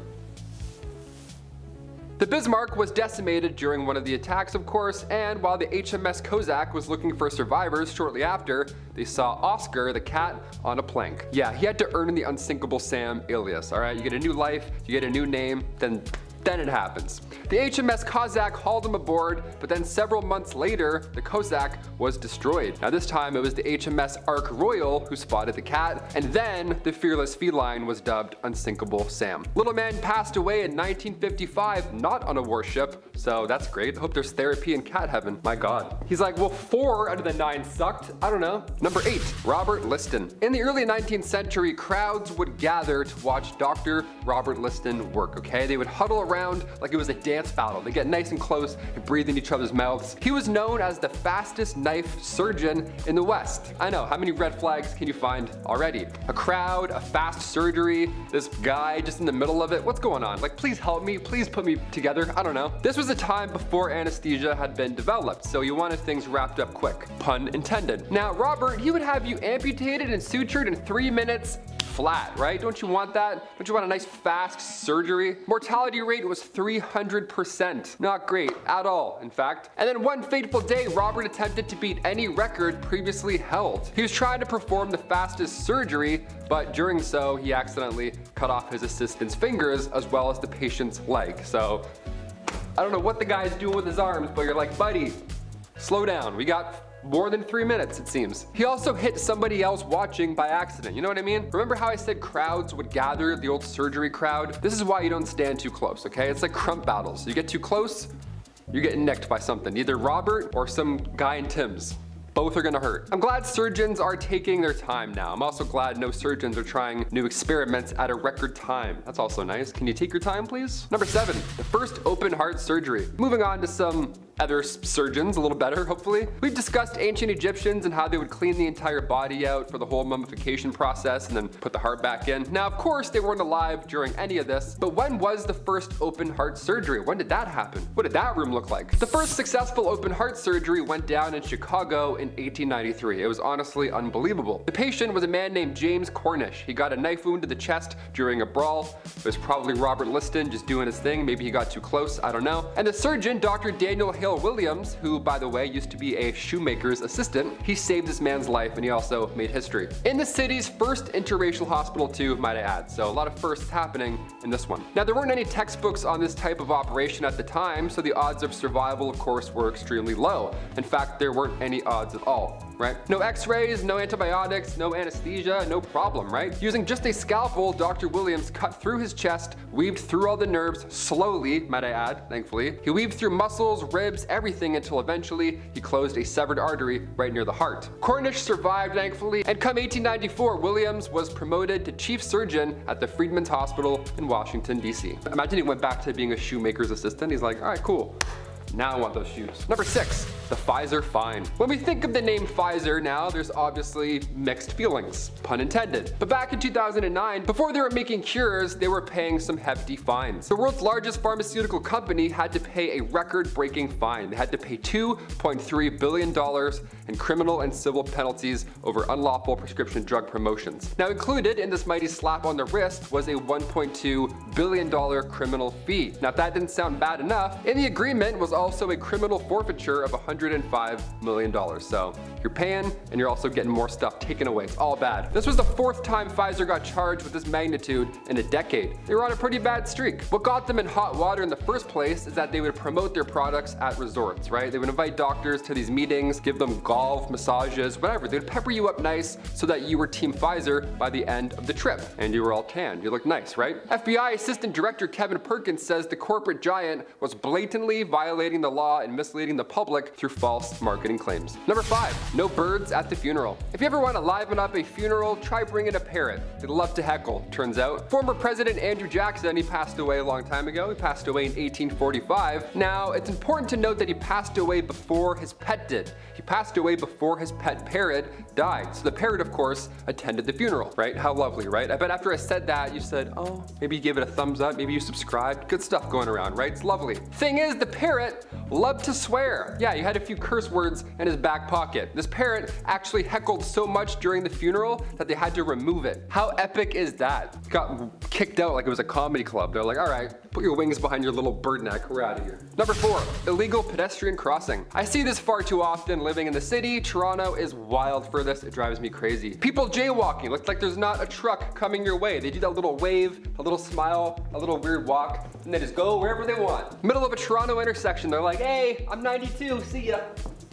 the Bismarck was decimated during one of the attacks, of course, and while the H M S Kozak was looking for survivors shortly after, they saw Oscar the cat on a plank. Yeah, he had to earn the Unsinkable Sam alias, all right? You get a new life, you get a new name, then then it happens. The H M S Kozak hauled him aboard, but then several months later, the Kozak was destroyed. Now this time it was the H M S Ark Royal who spotted the cat, and then the fearless feline was dubbed Unsinkable Sam. Little man passed away in nineteen fifty-five, not on a warship, so that's great. I hope there's therapy in cat heaven, my God. He's like, well, four out of the nine sucked. I don't know. Number eight, Robert Liston. In the early nineteenth century, crowds would gather to watch Doctor Robert Liston work, okay? They would huddle around Around like it was a dance battle. They get nice and close and breathe in each other's mouths. He was known as the fastest knife surgeon in the West. I know, how many red flags can you find already? A crowd, a fast surgery, this guy just in the middle of it. What's going on? Like, please help me, please put me together. I don't know. This was a time before anesthesia had been developed, so you wanted things wrapped up quick. Pun intended. Now, Robert, he would have you amputated and sutured in three minutes. Flat, right? Don't you want that? Don't you want a nice fast surgery? Mortality rate was three hundred percent. Not great at all, in fact. And then one fateful day, Robert attempted to beat any record previously held. He was trying to perform the fastest surgery, but during so, he accidentally cut off his assistant's fingers as well as the patient's leg. So, I don't know what the guy's doing with his arms, but you're like, buddy, slow down. We got more than three minutes, it seems. He also hit somebody else watching by accident, you know what I mean? Remember how I said crowds would gather, the old surgery crowd? This is why you don't stand too close, okay? It's like crump battles. You get too close, you're getting nicked by something, either Robert or some guy in Tim's. Both are gonna hurt. I'm glad surgeons are taking their time now. I'm also glad no surgeons are trying new experiments at a record time. That's also nice. Can you take your time, please? Number seven, the first open heart surgery. Moving on to some other surgeons, a little better, hopefully. We've discussed ancient Egyptians and how they would clean the entire body out for the whole mummification process and then put the heart back in. Now, of course, they weren't alive during any of this, but when was the first open heart surgery? When did that happen? What did that room look like? The first successful open heart surgery went down in Chicago in eighteen ninety-three. It was honestly unbelievable. The patient was a man named James Cornish. He got a knife wound to the chest during a brawl. It was probably Robert Liston just doing his thing. Maybe he got too close, I don't know. And the surgeon, Doctor Daniel Hill Williams, who by the way used to be a shoemaker's assistant, he saved this man's life and he also made history. In the city's first interracial hospital too, might I add, so a lot of firsts happening in this one. Now there weren't any textbooks on this type of operation at the time, so the odds of survival of course were extremely low. In fact, there weren't any odds at all, right? No x-rays, no antibiotics, no anesthesia, no problem, right? Using just a scalpel, Doctor Williams cut through his chest, weaved through all the nerves, slowly, might I add, thankfully. He weaved through muscles, ribs, everything until eventually he closed a severed artery right near the heart. Cornish survived, thankfully, and come eighteen ninety-four, Williams was promoted to chief surgeon at the Freedmen's Hospital in Washington, D C. Imagine he went back to being a shoemaker's assistant. He's like, all right, cool. Now I want those shoes. Number six, the Pfizer fine. When we think of the name Pfizer now, there's obviously mixed feelings, pun intended. But back in two thousand nine, before they were making cures, they were paying some hefty fines. The world's largest pharmaceutical company had to pay a record-breaking fine. They had to pay two point three billion dollars in criminal and civil penalties over unlawful prescription drug promotions. Now included in this mighty slap on the wrist was a one point two billion dollar criminal fee. Now if that didn't sound bad enough, in the agreement was also a criminal forfeiture of one hundred five million dollars. So you're paying and you're also getting more stuff taken away. It's all bad. This was the fourth time Pfizer got charged with this magnitude in a decade. They were on a pretty bad streak. What got them in hot water in the first place is that they would promote their products at resorts, right? They would invite doctors to these meetings, give them golf, massages, whatever. They'd pepper you up nice so that you were Team Pfizer by the end of the trip and you were all tanned. You look nice, right? F B I Assistant Director Kevin Perkins says the corporate giant was blatantly violating the law and misleading the public through false marketing claims. Number five, no birds at the funeral. If you ever want to liven up a funeral, try bringing a parrot. They love to heckle, turns out. Former President Andrew Jackson, he passed away a long time ago. He passed away in eighteen forty-five. Now, it's important to note that he passed away before his pet did. He passed away before his pet parrot died. So the parrot, of course, attended the funeral, right? How lovely, right? I bet after I said that, you said, oh, maybe you gave it a thumbs up, maybe you subscribed. Good stuff going around, right? It's lovely. Thing is, the parrot loved to swear. Yeah, he had a few curse words in his back pocket. This parrot actually heckled so much during the funeral that they had to remove it. How epic is that? Got kicked out like it was a comedy club. They're like, all right, put your wings behind your little bird neck. We're out of here. Number four, illegal pedestrian crossing. I see this far too often living in the city. Toronto is wild for this. It drives me crazy. People jaywalking. Looks like there's not a truck coming your way. They do that little wave, a little smile, a little weird walk, and they just go wherever they want. Middle of a Toronto intersection, they're like, hey, I'm ninety-two, see ya.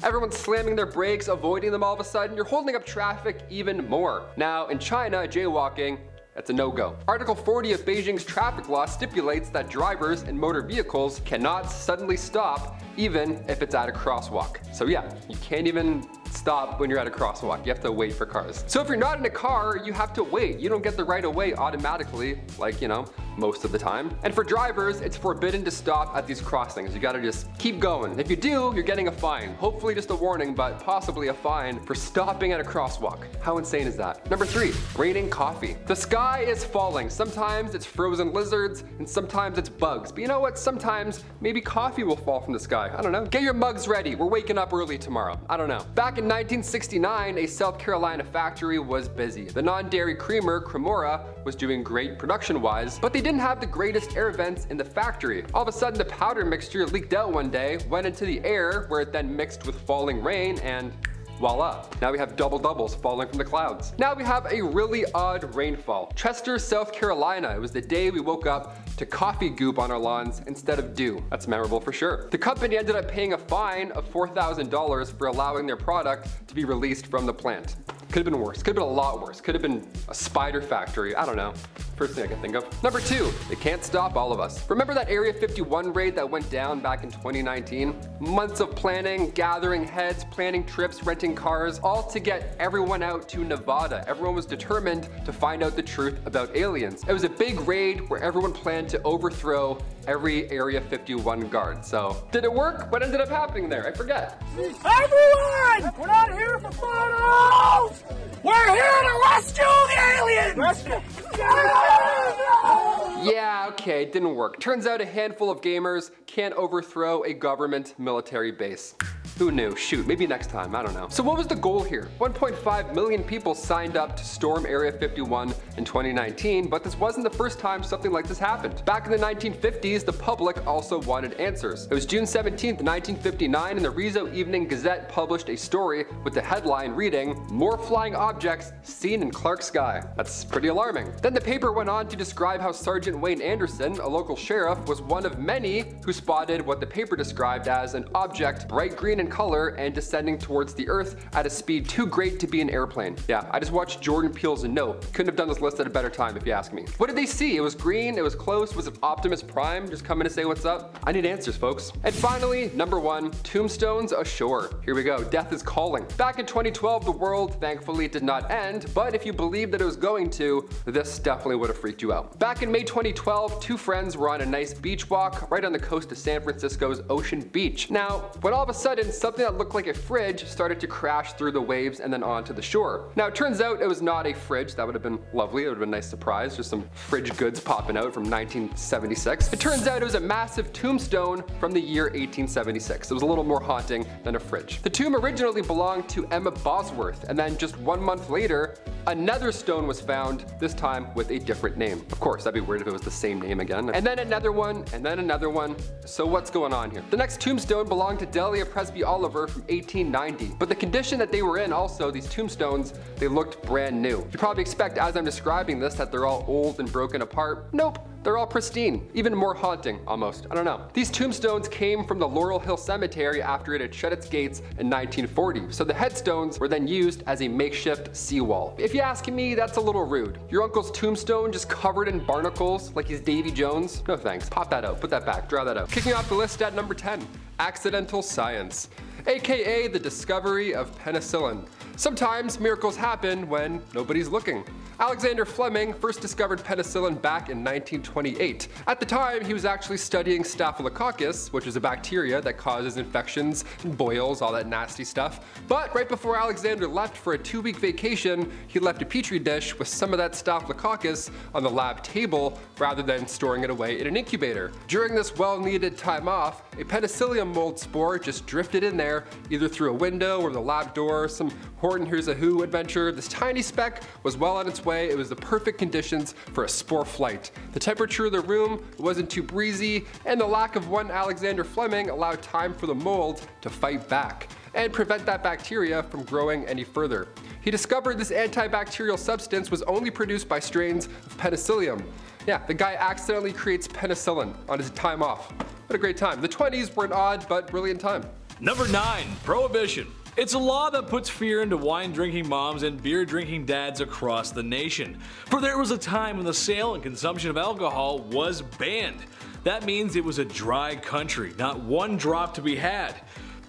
Everyone's slamming their brakes, avoiding them all of a sudden. You're holding up traffic even more. Now, in China, jaywalking, that's a no-go. Article forty of Beijing's traffic law stipulates that drivers and motor vehicles cannot suddenly stop even if it's at a crosswalk. So yeah, you can't even stop when you're at a crosswalk. You have to wait for cars. So if you're not in a car, you have to wait. You don't get the right of way automatically, like, you know, most of the time. And for drivers, it's forbidden to stop at these crossings. You gotta just keep going. If you do, you're getting a fine. Hopefully just a warning, but possibly a fine for stopping at a crosswalk. How insane is that? Number three, raining coffee. The sky is falling. Sometimes it's frozen lizards and sometimes it's bugs. But you know what? Sometimes maybe coffee will fall from the sky. I don't know. Get your mugs ready. We're waking up early tomorrow. I don't know. Back in nineteen sixty-nine, a South Carolina factory was busy. The non-dairy creamer, Cremora, was doing great production-wise, but they didn't have the greatest air vents in the factory. All of a sudden, the powder mixture leaked out one day, went into the air, where it then mixed with falling rain, and voila. Now we have double doubles falling from the clouds. Now we have a really odd rainfall. Chester, South Carolina. It was the day we woke up to coffee goop on our lawns instead of dew. That's memorable for sure. The company ended up paying a fine of four thousand dollars for allowing their product to be released from the plant. Could have been worse. Could have been a lot worse. Could have been a spider factory. I don't know. First thing I can think of. Number two, it can't stop all of us. Remember that Area fifty-one raid that went down back in twenty nineteen? Months of planning, gathering heads, planning trips, renting cars, all to get everyone out to Nevada. Everyone was determined to find out the truth about aliens. It was a big raid where everyone planned to overthrow every Area fifty-one guard. So, did it work? What ended up happening there? I forget. Everyone! We're not here for photos! We're here to rescue the aliens! Rescue! Yeah, okay, it didn't work. Turns out a handful of gamers can't overthrow a government military base. Who knew? Shoot, maybe next time, I don't know. So what was the goal here? one point five million people signed up to storm Area fifty-one in twenty nineteen, but this wasn't the first time something like this happened. Back in the nineteen fifties, the public also wanted answers. It was June seventeenth, nineteen fifty-nine, and the Rizzo Evening Gazette published a story with the headline reading, "More flying objects seen in Clark sky." That's pretty alarming. Then the paper went on to describe how Sergeant Wayne Anderson, a local sheriff, was one of many who spotted what the paper described as an object bright green in color and descending towards the earth at a speed too great to be an airplane. Yeah, I just watched Jordan Peele's Nope. Couldn't have done this list at a better time if you ask me. What did they see? It was green, it was close, was it Optimus Prime just coming to say what's up? I need answers, folks. And finally, number one, tombstones ashore. Here we go, death is calling. Back in twenty twelve, the world thankfully did not end, but if you believed that it was going to, this definitely would have freaked you out. Back in May twenty twelve, two friends were on a nice beach walk right on the coast of San Francisco's Ocean Beach. Now, when all of a sudden, something that looked like a fridge started to crash through the waves and then onto the shore. Now it turns out it was not a fridge. That would have been lovely. It would have been a nice surprise. Just some fridge goods popping out from nineteen seventy-six. It turns out it was a massive tombstone from the year eighteen seventy-six. It was a little more haunting than a fridge. The tomb originally belonged to Emma Bosworth, and then just one month later, another stone was found, this time with a different name. Of course, that'd be weird if it was the same name again. And then another one, and then another one. So what's going on here? The next tombstone belonged to Delia Presby Oliver from eighteen ninety, but the condition that they were in also, these tombstones, they looked brand new. You probably expect as I'm describing this that they're all old and broken apart. Nope. They're all pristine, even more haunting, almost. I don't know. These tombstones came from the Laurel Hill Cemetery after it had shut its gates in nineteen forty, so the headstones were then used as a makeshift seawall. If you ask me, that's a little rude. Your uncle's tombstone just covered in barnacles, like he's Davy Jones? No thanks. Pop that out, put that back, draw that out. Kicking off the list at number ten, accidental science. aka the discovery of penicillin. Sometimes miracles happen when nobody's looking. Alexander Fleming first discovered penicillin back in nineteen twenty-eight. At the time, he was actually studying Staphylococcus, which is a bacteria that causes infections and boils, all that nasty stuff. But right before Alexander left for a two-week vacation, he left a petri dish with some of that Staphylococcus on the lab table rather than storing it away in an incubator. During this well-needed time off, a penicillium mold spore just drifted in there, either through a window or the lab door, some Horton Hears a Who adventure. This tiny speck was well on its way. Way, it was the perfect conditions for a spore flight. The temperature of the room wasn't too breezy, and the lack of one Alexander Fleming allowed time for the mold to fight back and prevent that bacteria from growing any further. He discovered this antibacterial substance was only produced by strains of penicillium. Yeah, the guy accidentally creates penicillin on his time off. What a great time. The twenties were an odd but brilliant time. Number nine, Prohibition. It's a law that puts fear into wine-drinking moms and beer-drinking dads across the nation. For there was a time when the sale and consumption of alcohol was banned. That means it was a dry country, not one drop to be had.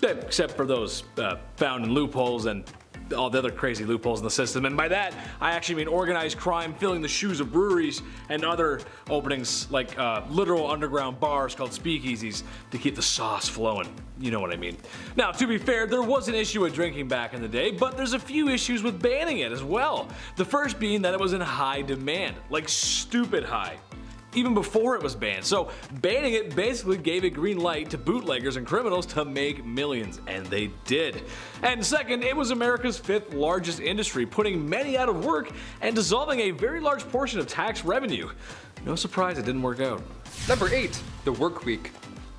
Except for those uh, found in loopholes and all the other crazy loopholes in the system. And by that, I actually mean organized crime filling the shoes of breweries and other openings like uh, literal underground bars called speakeasies to keep the sauce flowing. You know what I mean. Now, to be fair, there was an issue with drinking back in the day, but there's a few issues with banning it as well. The first being that it was in high demand, like stupid high, even before it was banned. So banning it basically gave a green light to bootleggers and criminals to make millions, and they did. And second, it was America's fifth largest industry, putting many out of work and dissolving a very large portion of tax revenue. No surprise it didn't work out. Number eight, the work week.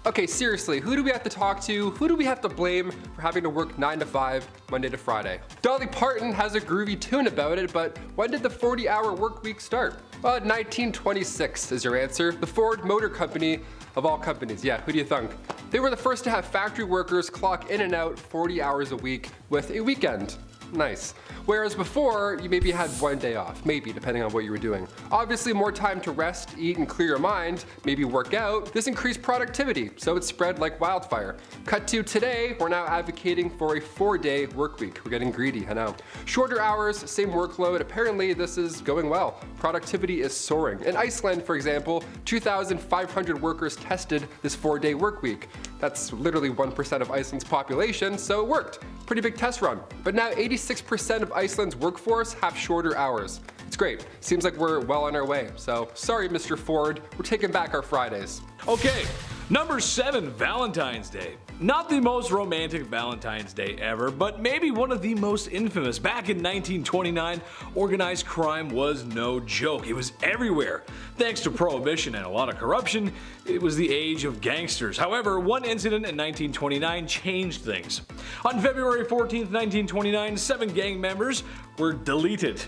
Okay, seriously, who do we have to talk to? Who do we have to blame for having to work nine to five, Monday to Friday? Dolly Parton has a groovy tune about it, but when did the forty hour work week start? Well, nineteen twenty-six is your answer. The Ford Motor Company, of all companies, yeah, who do you thunk? They were the first to have factory workers clock in and out forty hours a week with a weekend. Nice. Whereas before, you maybe had one day off, maybe, depending on what you were doing. Obviously more time to rest, eat, and clear your mind, maybe work out. This increased productivity, so it spread like wildfire. Cut to today, we're now advocating for a four-day work week. We're getting greedy, I know. Shorter hours, same workload. Apparently this is going well. Productivity is soaring. In Iceland, for example, two thousand five hundred workers tested this four-day work week. That's literally one percent of Iceland's population, so it worked. Pretty big test run. But now eighty-six percent of Iceland's workforce have shorter hours. It's great. Seems like we're well on our way. So sorry, Mister Ford, we're taking back our Fridays. Okay, number seven, Valentine's Day. Not the most romantic Valentine's Day ever, but maybe one of the most infamous. Back in nineteen twenty-nine, organized crime was no joke. It was everywhere. Thanks to prohibition and a lot of corruption, it was the age of gangsters. However, one incident in nineteen twenty-nine changed things. On February fourteenth, nineteen twenty-nine, seven gang members were deleted.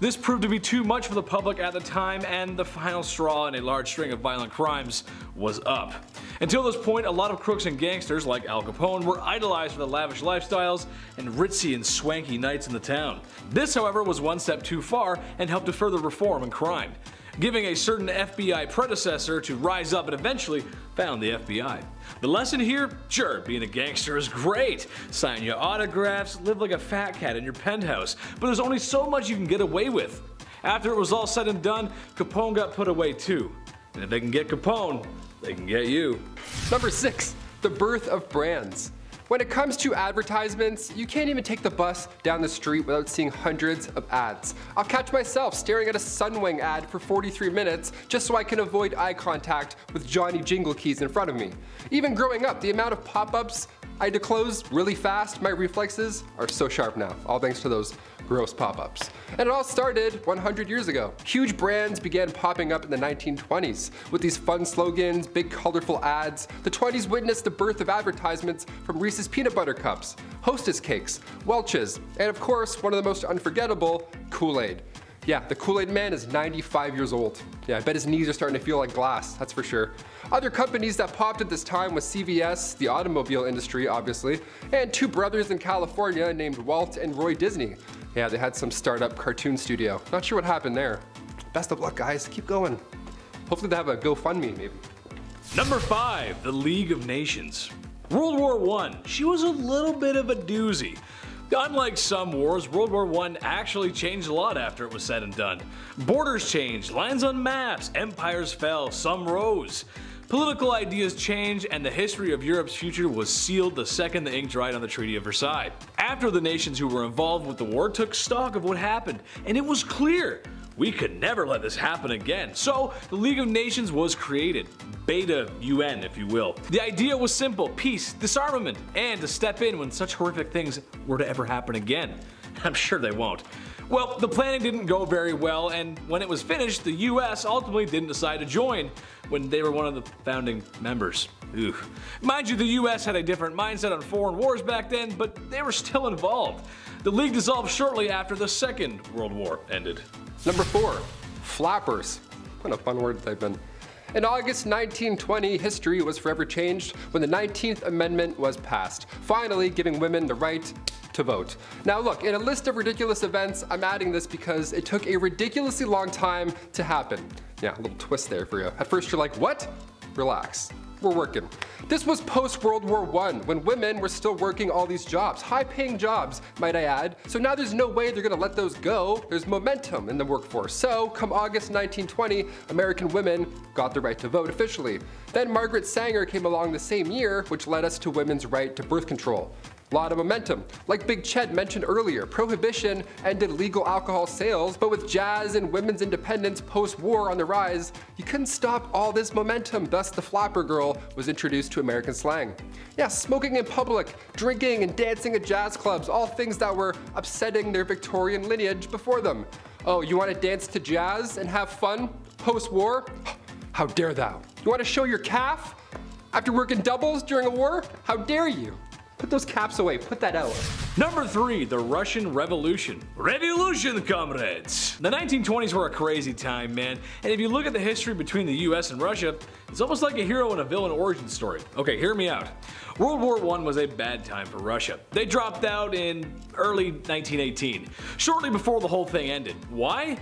This proved to be too much for the public at the time, and the final straw in a large string of violent crimes was up. Until this point, a lot of crooks and gangsters like Al Capone were idolized for the lavish lifestyles and ritzy and swanky nights in the town. This, however, was one step too far and helped to further reform and crime, giving a certain F B I predecessor to rise up and eventually found the F B I. The lesson here? Sure, being a gangster is great. Sign your autographs, live like a fat cat in your penthouse, but there's only so much you can get away with. After it was all said and done, Capone got put away too. And if they can get Capone, they can get you. Number six, the birth of brands. When it comes to advertisements, you can't even take the bus down the street without seeing hundreds of ads. I'll catch myself staring at a Sunwing ad for forty-three minutes just so I can avoid eye contact with Johnny Jingle Keys in front of me. Even growing up, the amount of pop-ups I had to close really fast, my reflexes are so sharp now, all thanks to those gross pop-ups. And it all started one hundred years ago. Huge brands began popping up in the nineteen twenties with these fun slogans, big colorful ads. The twenties witnessed the birth of advertisements from Reese's Peanut Butter Cups, Hostess Cakes, Welch's, and of course, one of the most unforgettable, Kool-Aid. Yeah, the Kool-Aid Man is ninety-five years old. Yeah, I bet his knees are starting to feel like glass, that's for sure. Other companies that popped at this time was C V S, the automobile industry, obviously, and two brothers in California named Walt and Roy Disney. Yeah, they had some startup cartoon studio. Not sure what happened there. Best of luck, guys. Keep going. Hopefully they have a GoFundMe, maybe. Number five, the League of Nations. World War One. She was a little bit of a doozy. Unlike some wars, World War One actually changed a lot after it was said and done. Borders changed, lines on maps, empires fell, some rose. Political ideas changed, and the history of Europe's future was sealed the second the ink dried on the Treaty of Versailles. After, the nations who were involved with the war took stock of what happened, and it was clear we could never let this happen again. So the League of Nations was created. Beta U N, if you will. The idea was simple: peace, disarmament, and to step in when such horrific things were to ever happen again. I'm sure they won't. Well, the planning didn't go very well, and when it was finished, the U S ultimately didn't decide to join when they were one of the founding members. Ooh. Mind you, the U S had a different mindset on foreign wars back then, but they were still involved. The League dissolved shortly after the Second World War ended. Number four, flappers. What a fun word they've been. In August nineteen twenty, history was forever changed when the nineteenth amendment was passed, finally giving women the right to vote. Now look, in a list of ridiculous events, I'm adding this because it took a ridiculously long time to happen. Yeah, a little twist there for you. At first you're like, what? Relax. We're working. This was post World War One, when women were still working all these jobs, high-paying jobs, might I add. So now there's no way they're gonna let those go. There's momentum in the workforce. So come August nineteen twenty, American women got the right to vote officially. Then Margaret Sanger came along the same year, which led us to women's right to birth control. A lot of momentum. Like Big Ched mentioned earlier, Prohibition ended legal alcohol sales, but with jazz and women's independence post-war on the rise, you couldn't stop all this momentum, thus the flapper girl was introduced to American slang. Yeah, smoking in public, drinking and dancing at jazz clubs, all things that were upsetting their Victorian lineage before them. Oh, you want to dance to jazz and have fun post-war? How dare thou? You want to show your calf after working doubles during a war? How dare you? Put those caps away, put that out. Number three, the Russian Revolution. Revolution, comrades! The nineteen twenties were a crazy time, man. And if you look at the history between the U S and Russia, it's almost like a hero and a villain origin story. Okay, hear me out. World War One was a bad time for Russia. They dropped out in early nineteen eighteen, shortly before the whole thing ended. Why?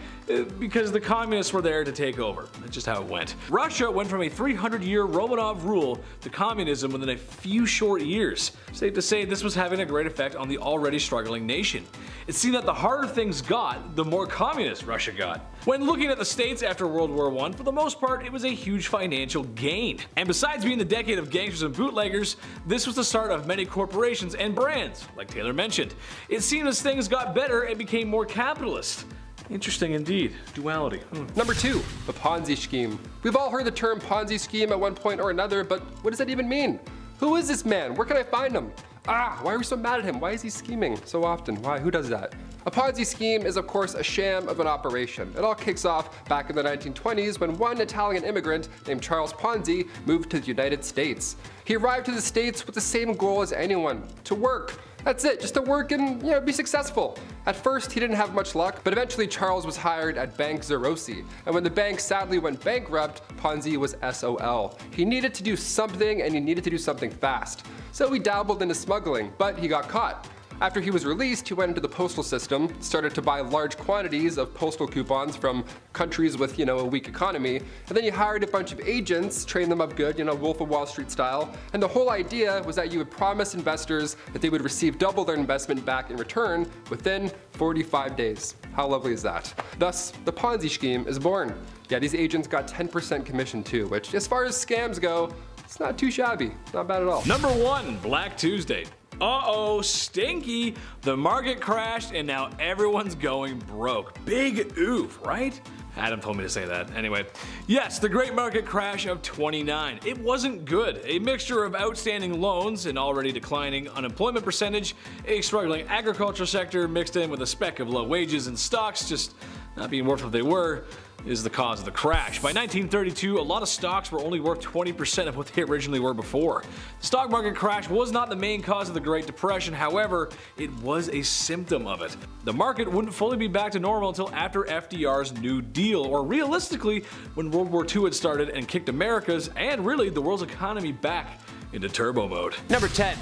Because the communists were there to take over. That's just how it went. Russia went from a three hundred year Romanov rule to communism within a few short years. So to say this was having a great effect on the already struggling nation. It seemed that the harder things got, the more communist Russia got. When looking at the states after World War One, for the most part, it was a huge financial gain. And besides being the decade of gangsters and bootleggers, this was the start of many corporations and brands, like Taylor mentioned. It seemed as things got better and became more capitalist. Interesting indeed. Duality. Hmm. Number two, the Ponzi scheme. We've all heard the term Ponzi scheme at one point or another, but what does that even mean? Who is this man? Where can I find him? Ah, why are we so mad at him? Why is he scheming so often? Why? Who does that? A Ponzi scheme is, of course, a sham of an operation. It all kicks off back in the nineteen twenties when one Italian immigrant named Charles Ponzi moved to the United States. He arrived to the States with the same goal as anyone: to work. That's it, just to work and, you know, be successful. At first, he didn't have much luck, but eventually Charles was hired at Bank Zerosi. And when the bank sadly went bankrupt, Ponzi was S O L. He needed to do something, and he needed to do something fast. So he dabbled into smuggling, but he got caught. After he was released, he went into the postal system, started to buy large quantities of postal coupons from countries with, you know, a weak economy, and then he hired a bunch of agents, trained them up good, you know, Wolf of Wall Street style, and the whole idea was that you would promise investors that they would receive double their investment back in return within forty-five days. How lovely is that? Thus, the Ponzi scheme is born. Yeah, these agents got ten percent commission too, which, as far as scams go, it's not too shabby, not bad at all. Number one, Black Tuesday. Uh-oh, stinky! The market crashed and now everyone's going broke. Big oof, right? Adam told me to say that. Anyway, yes, the great market crash of twenty-nine. It wasn't good. A mixture of outstanding loans, an already declining unemployment percentage, a struggling agriculture sector mixed in with a speck of low wages and stocks just not being worth what they were, is the cause of the crash. By nineteen thirty-two, a lot of stocks were only worth twenty percent of what they originally were before. The stock market crash was not the main cause of the Great Depression, however, it was a symptom of it. The market wouldn't fully be back to normal until after F D R's New Deal, or realistically, when World War Two had started and kicked America's, and really the world's economy, back into turbo mode. Number ten.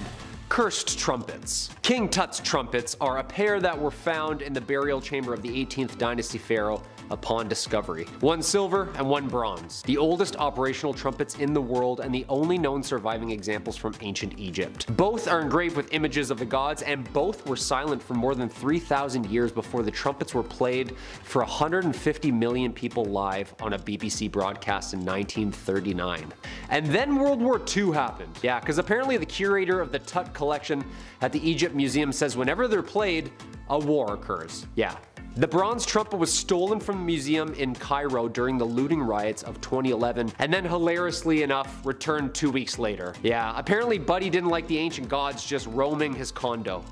Cursed trumpets. King Tut's trumpets are a pair that were found in the burial chamber of the eighteenth dynasty pharaoh upon discovery. One silver and one bronze, the oldest operational trumpets in the world and the only known surviving examples from ancient Egypt. Both are engraved with images of the gods, and both were silent for more than three thousand years before the trumpets were played for one hundred fifty million people live on a B B C broadcast in nineteen thirty-nine. And then World War Two happened. Yeah, because apparently the curator of the Tut collection at the Egypt Museum says whenever they're played, a war occurs. Yeah. The bronze trumpet was stolen from the museum in Cairo during the looting riots of twenty eleven, and then hilariously enough returned two weeks later. Yeah, apparently Buddy didn't like the ancient gods just roaming his condo.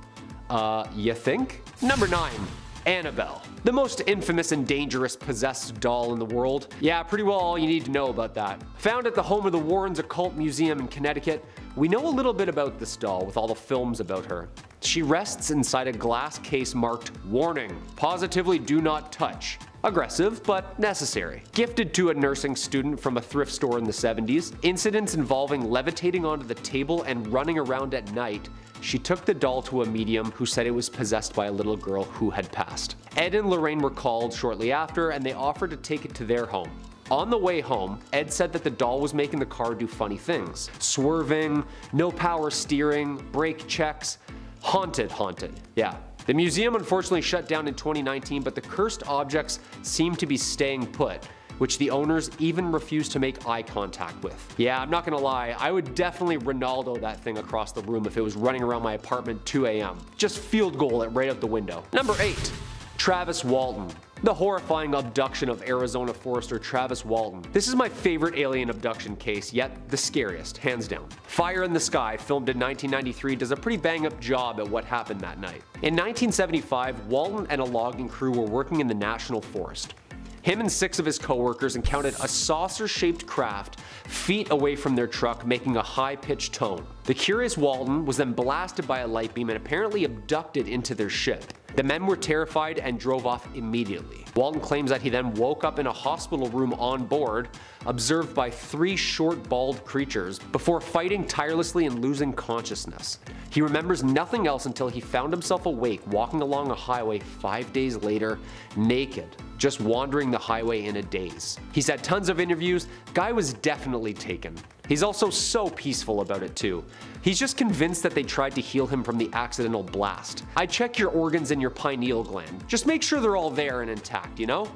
Uh, you think? Number nine. Annabelle. The most infamous and dangerous possessed doll in the world. Yeah, pretty well all you need to know about that. Found at the home of the Warrens Occult Museum in Connecticut, we know a little bit about this doll with all the films about her. She rests inside a glass case marked, "Warning, positively do not touch." Aggressive, but necessary. Gifted to a nursing student from a thrift store in the seventies, incidents involving levitating onto the table and running around at night, she took the doll to a medium who said it was possessed by a little girl who had passed. Ed and Lorraine were called shortly after, and they offered to take it to their home. On the way home, Ed said that the doll was making the car do funny things. Swerving, no power steering, brake checks, haunted haunted. Yeah. The museum unfortunately shut down in twenty nineteen, but the cursed objects seem to be staying put, which the owners even refuse to make eye contact with. Yeah, I'm not gonna lie, I would definitely Ronaldo that thing across the room if it was running around my apartment two A M Just field goal it right out the window. Number eight, Travis Walton. The horrifying abduction of Arizona forester Travis Walton. This is my favorite alien abduction case, yet the scariest, hands down. Fire in the Sky, filmed in nineteen ninety-three, does a pretty bang-up job at what happened that night. In nineteen seventy-five, Walton and a logging crew were working in the national forest. Him and six of his co-workers encountered a saucer-shaped craft feet away from their truck, making a high-pitched tone. The curious Walton was then blasted by a light beam and apparently abducted into their ship. The men were terrified and drove off immediately. Walton claims that he then woke up in a hospital room on board, observed by three short, bald creatures, before fighting tirelessly and losing consciousness. He remembers nothing else until he found himself awake, walking along a highway five days later, naked, just wandering the highway in a daze. He's had tons of interviews. Guy was definitely taken. He's also so peaceful about it too. He's just convinced that they tried to heal him from the accidental blast. I check your organs in your pineal gland. Just make sure they're all there and intact, you know?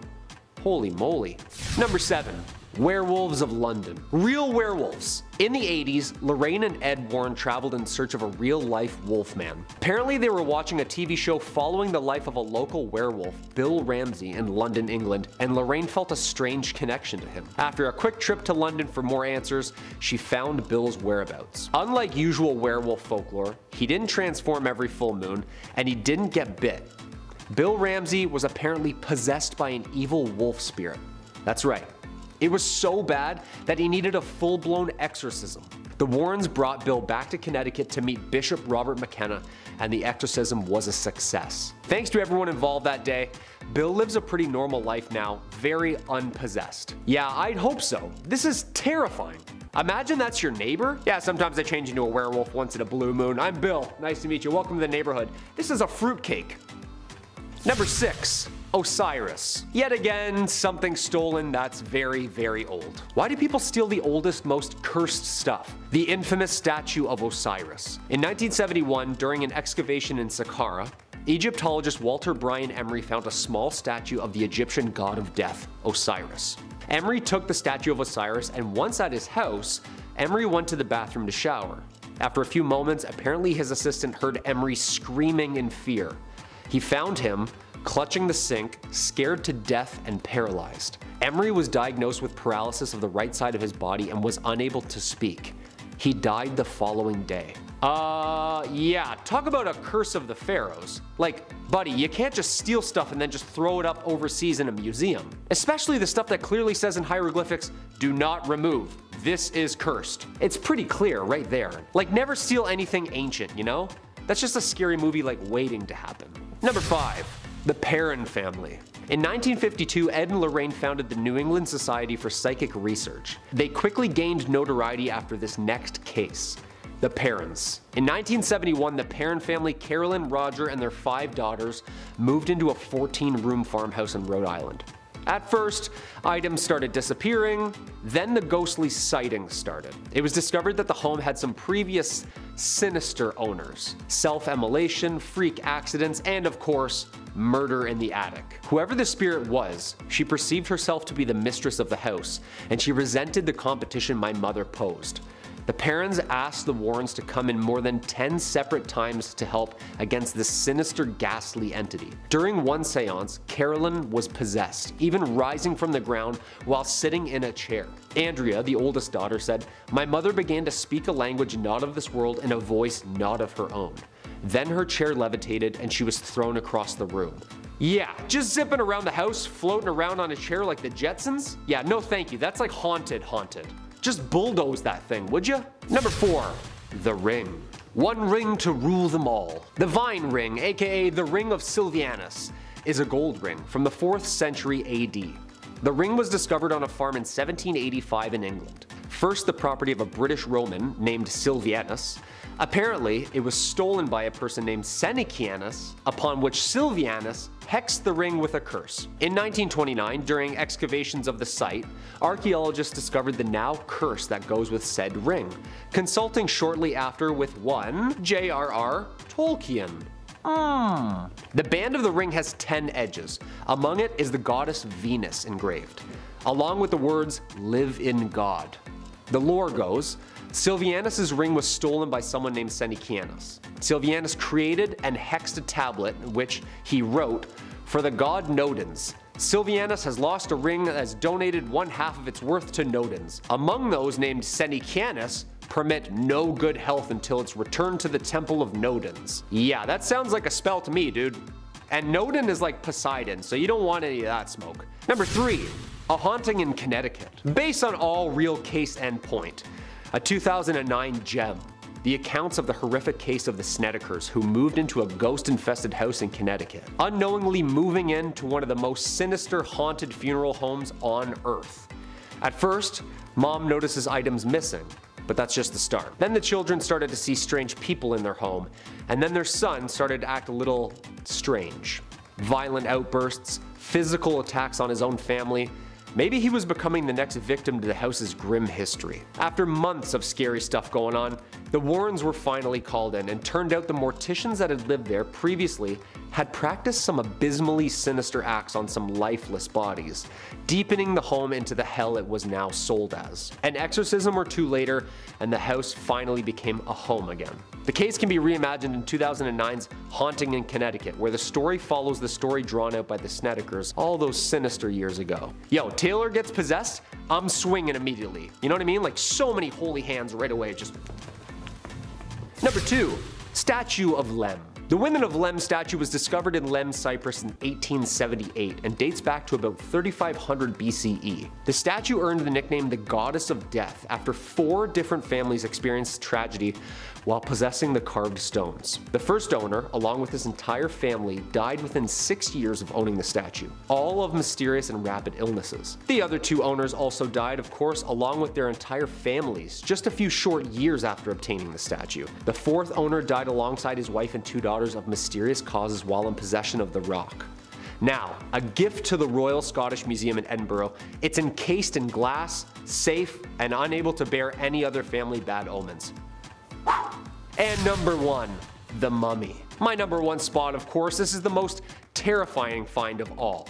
Holy moly. Number seven. Werewolves of London. Real werewolves. In the eighties, Lorraine and Ed Warren traveled in search of a real-life wolfman. Apparently they were watching a T V show following the life of a local werewolf, Bill Ramsey, in London, England, and Lorraine felt a strange connection to him. After a quick trip to London for more answers, she found Bill's whereabouts. Unlike usual werewolf folklore, he didn't transform every full moon, and he didn't get bit. Bill Ramsey was apparently possessed by an evil wolf spirit. That's right. It was so bad that he needed a full-blown exorcism. The Warrens brought Bill back to Connecticut to meet Bishop Robert McKenna, and the exorcism was a success. Thanks to everyone involved that day, Bill lives a pretty normal life now, very unpossessed. Yeah, I'd hope so. This is terrifying. Imagine that's your neighbor. Yeah, sometimes I change into a werewolf once in a blue moon. I'm Bill. Nice to meet you. Welcome to the neighborhood. This is a fruitcake. Number six. Osiris. Yet again, something stolen that's very, very old. Why do people steal the oldest, most cursed stuff? The infamous statue of Osiris. In nineteen seventy-one, during an excavation in Saqqara, Egyptologist Walter Bryan Emery found a small statue of the Egyptian god of death, Osiris. Emery took the statue of Osiris, and once at his house, Emery went to the bathroom to shower. After a few moments, apparently his assistant heard Emery screaming in fear. He found him clutching the sink, scared to death and paralyzed. Emery was diagnosed with paralysis of the right side of his body and was unable to speak. He died the following day. Uh, yeah, talk about a curse of the pharaohs. Like, buddy, you can't just steal stuff and then just throw it up overseas in a museum. Especially the stuff that clearly says in hieroglyphics, do not remove. This is cursed. It's pretty clear right there. Like, never steal anything ancient, you know? That's just a scary movie like waiting to happen. Number five. The Perrin family. In nineteen fifty-two, Ed and Lorraine founded the New England Society for Psychic Research. They quickly gained notoriety after this next case. The Perrins. In nineteen seventy-one, the Perrin family, Carolyn, Roger, and their five daughters moved into a fourteen room farmhouse in Rhode Island. At first, items started disappearing, then the ghostly sightings started. It was discovered that the home had some previous sinister owners. Self-immolation, freak accidents, and of course, murder in the attic. Whoever the spirit was, she perceived herself to be the mistress of the house, and she resented the competition my mother posed. The Perrins asked the Warrens to come in more than ten separate times to help against this sinister, ghastly entity. During one seance, Carolyn was possessed, even rising from the ground while sitting in a chair. Andrea, the oldest daughter, said, "My mother began to speak a language not of this world in a voice not of her own. Then her chair levitated and she was thrown across the room." Yeah, just zipping around the house, floating around on a chair like the Jetsons? Yeah, no thank you, that's like haunted haunted. Just bulldoze that thing, would you? Number four, the ring. One ring to rule them all. The Vine Ring, aka the Ring of Sylvianus, is a gold ring from the fourth century A D. The ring was discovered on a farm in seventeen eighty-five in England. First the property of a British Roman named Sylvianus. Apparently, it was stolen by a person named Senecianus, upon which Sylvianus hexed the ring with a curse. In nineteen twenty-nine, during excavations of the site, archaeologists discovered the now curse that goes with said ring, consulting shortly after with one J R R Tolkien. Mm. The band of the ring has ten edges. Among it is the goddess Venus engraved, along with the words, "Live in God." The lore goes, Sylvianus' ring was stolen by someone named Senecianus. Sylvianus created and hexed a tablet in which he wrote, "For the god Nodens, Sylvianus has lost a ring that has donated one half of its worth to Nodens. Among those named Senecianus, permit no good health until it's returned to the temple of Nodens." Yeah, that sounds like a spell to me, dude. And Nodin is like Poseidon, so you don't want any of that smoke. Number three, a haunting in Connecticut. Based on all real case and point. A two thousand nine gem, the accounts of the horrific case of the Snedekers, who moved into a ghost-infested house in Connecticut, unknowingly moving into one of the most sinister haunted funeral homes on earth. At first, Mom notices items missing, but that's just the start. Then the children started to see strange people in their home, and then their son started to act a little strange. Violent outbursts, physical attacks on his own family. Maybe he was becoming the next victim to the house's grim history. After months of scary stuff going on, the Warrens were finally called in, and turned out the morticians that had lived there previously had practiced some abysmally sinister acts on some lifeless bodies, deepening the home into the hell it was now sold as. An exorcism or two later, and the house finally became a home again. The case can be reimagined in two thousand nine's Haunting in Connecticut, where the story follows the story drawn out by the Snedekers all those sinister years ago. Yo, Taylor gets possessed, I'm swinging immediately. You know what I mean? Like so many holy hands right away, just. Number two, Statue of Lem. The Women of Lem statue was discovered in Lem, Cyprus in eighteen seventy-eight and dates back to about thirty-five hundred B C E. The statue earned the nickname the Goddess of Death after four different families experienced tragedy while possessing the carved stones. The first owner, along with his entire family, died within six years of owning the statue, all of mysterious and rapid illnesses. The other two owners also died, of course, along with their entire families, just a few short years after obtaining the statue. The fourth owner died alongside his wife and two daughters of mysterious causes while in possession of the rock. Now, a gift to the Royal Scottish Museum in Edinburgh, it's encased in glass, safe, and unable to bear any other family bad omens. And number one, the mummy. My number one spot, of course, this is the most terrifying find of all.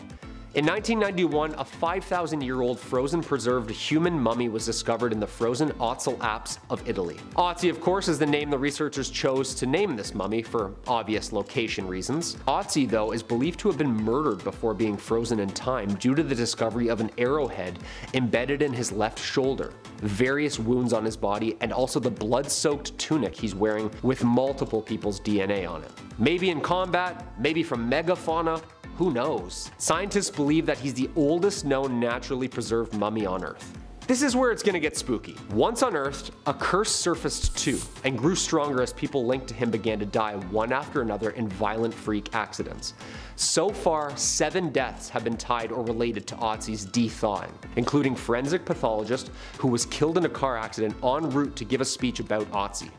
In nineteen ninety-one, a five thousand year old frozen preserved human mummy was discovered in the frozen Ötztal Alps of Italy. Ötzi, of course, is the name the researchers chose to name this mummy for obvious location reasons. Ötzi, though, is believed to have been murdered before being frozen in time due to the discovery of an arrowhead embedded in his left shoulder, various wounds on his body, and also the blood-soaked tunic he's wearing with multiple people's D N A on it. Maybe in combat, maybe from megafauna, who knows? Scientists believe that he's the oldest known naturally preserved mummy on Earth. This is where it's gonna get spooky. Once unearthed, a curse surfaced too, and grew stronger as people linked to him began to die one after another in violent freak accidents. So far, seven deaths have been tied or related to Ötzi's de-thawing, including forensic pathologist who was killed in a car accident en route to give a speech about Ötzi.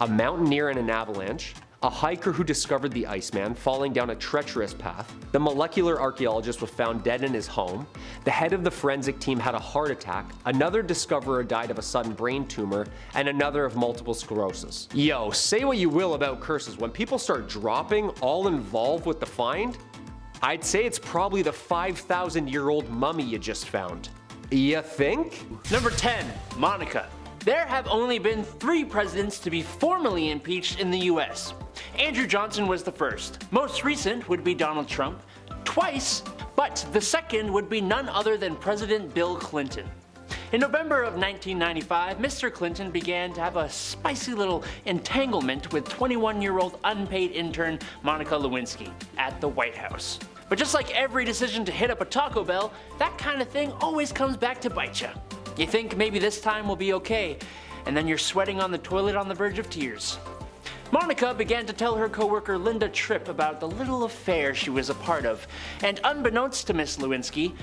a mountaineer in an avalanche, a hiker who discovered the Iceman falling down a treacherous path, the molecular archaeologist was found dead in his home, the head of the forensic team had a heart attack, another discoverer died of a sudden brain tumor, and another of multiple sclerosis. Yo, say what you will about curses, when people start dropping all involved with the find, I'd say it's probably the five thousand year old mummy you just found. You think? Number ten, Monica. There have only been three presidents to be formally impeached in the U S. Andrew Johnson was the first. Most recent would be Donald Trump, twice, but the second would be none other than President Bill Clinton. In November of nineteen ninety-five, Mister Clinton began to have a spicy little entanglement with twenty-one year old unpaid intern Monica Lewinsky at the White House. But just like every decision to hit up a Taco Bell, that kind of thing always comes back to bite you. You think maybe this time will be okay, and then you're sweating on the toilet on the verge of tears. Monica began to tell her coworker Linda Tripp about the little affair she was a part of, and unbeknownst to Miss Lewinsky,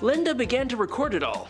Linda began to record it all.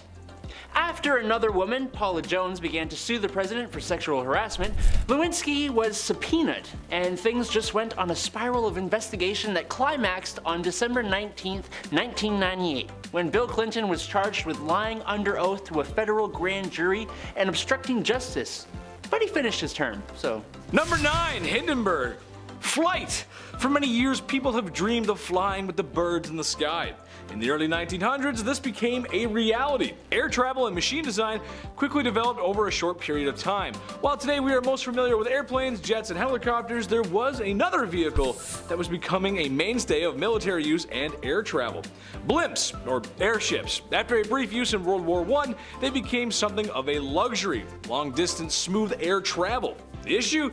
After another woman, Paula Jones, began to sue the president for sexual harassment, Lewinsky was subpoenaed, and things just went on a spiral of investigation that climaxed on December nineteenth, nineteen ninety-eight, when Bill Clinton was charged with lying under oath to a federal grand jury and obstructing justice. But he finished his term, so. Number nine, Hindenburg. Flight. For many years, people have dreamed of flying with the birds in the sky. In the early nineteen hundreds, this became a reality. Air travel and machine design quickly developed over a short period of time. While today we are most familiar with airplanes, jets, and helicopters, there was another vehicle that was becoming a mainstay of military use and air travel. Blimps, or airships. After a brief use in World War One, they became something of a luxury, long-distance, smooth air travel. The issue?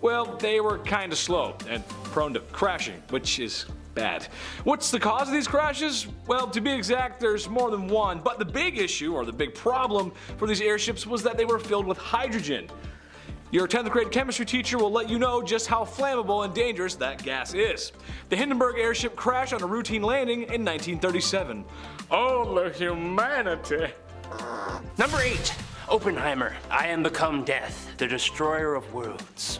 Well, they were kind of slow and prone to crashing, which is bad. What's the cause of these crashes? Well, to be exact, there's more than one, but the big issue, or the big problem for these airships, was that they were filled with hydrogen. Your tenth grade chemistry teacher will let you know just how flammable and dangerous that gas is. The Hindenburg airship crashed on a routine landing in nineteen thirty-seven. Oh, the humanity. Number eight, Oppenheimer. I am become death, the destroyer of worlds.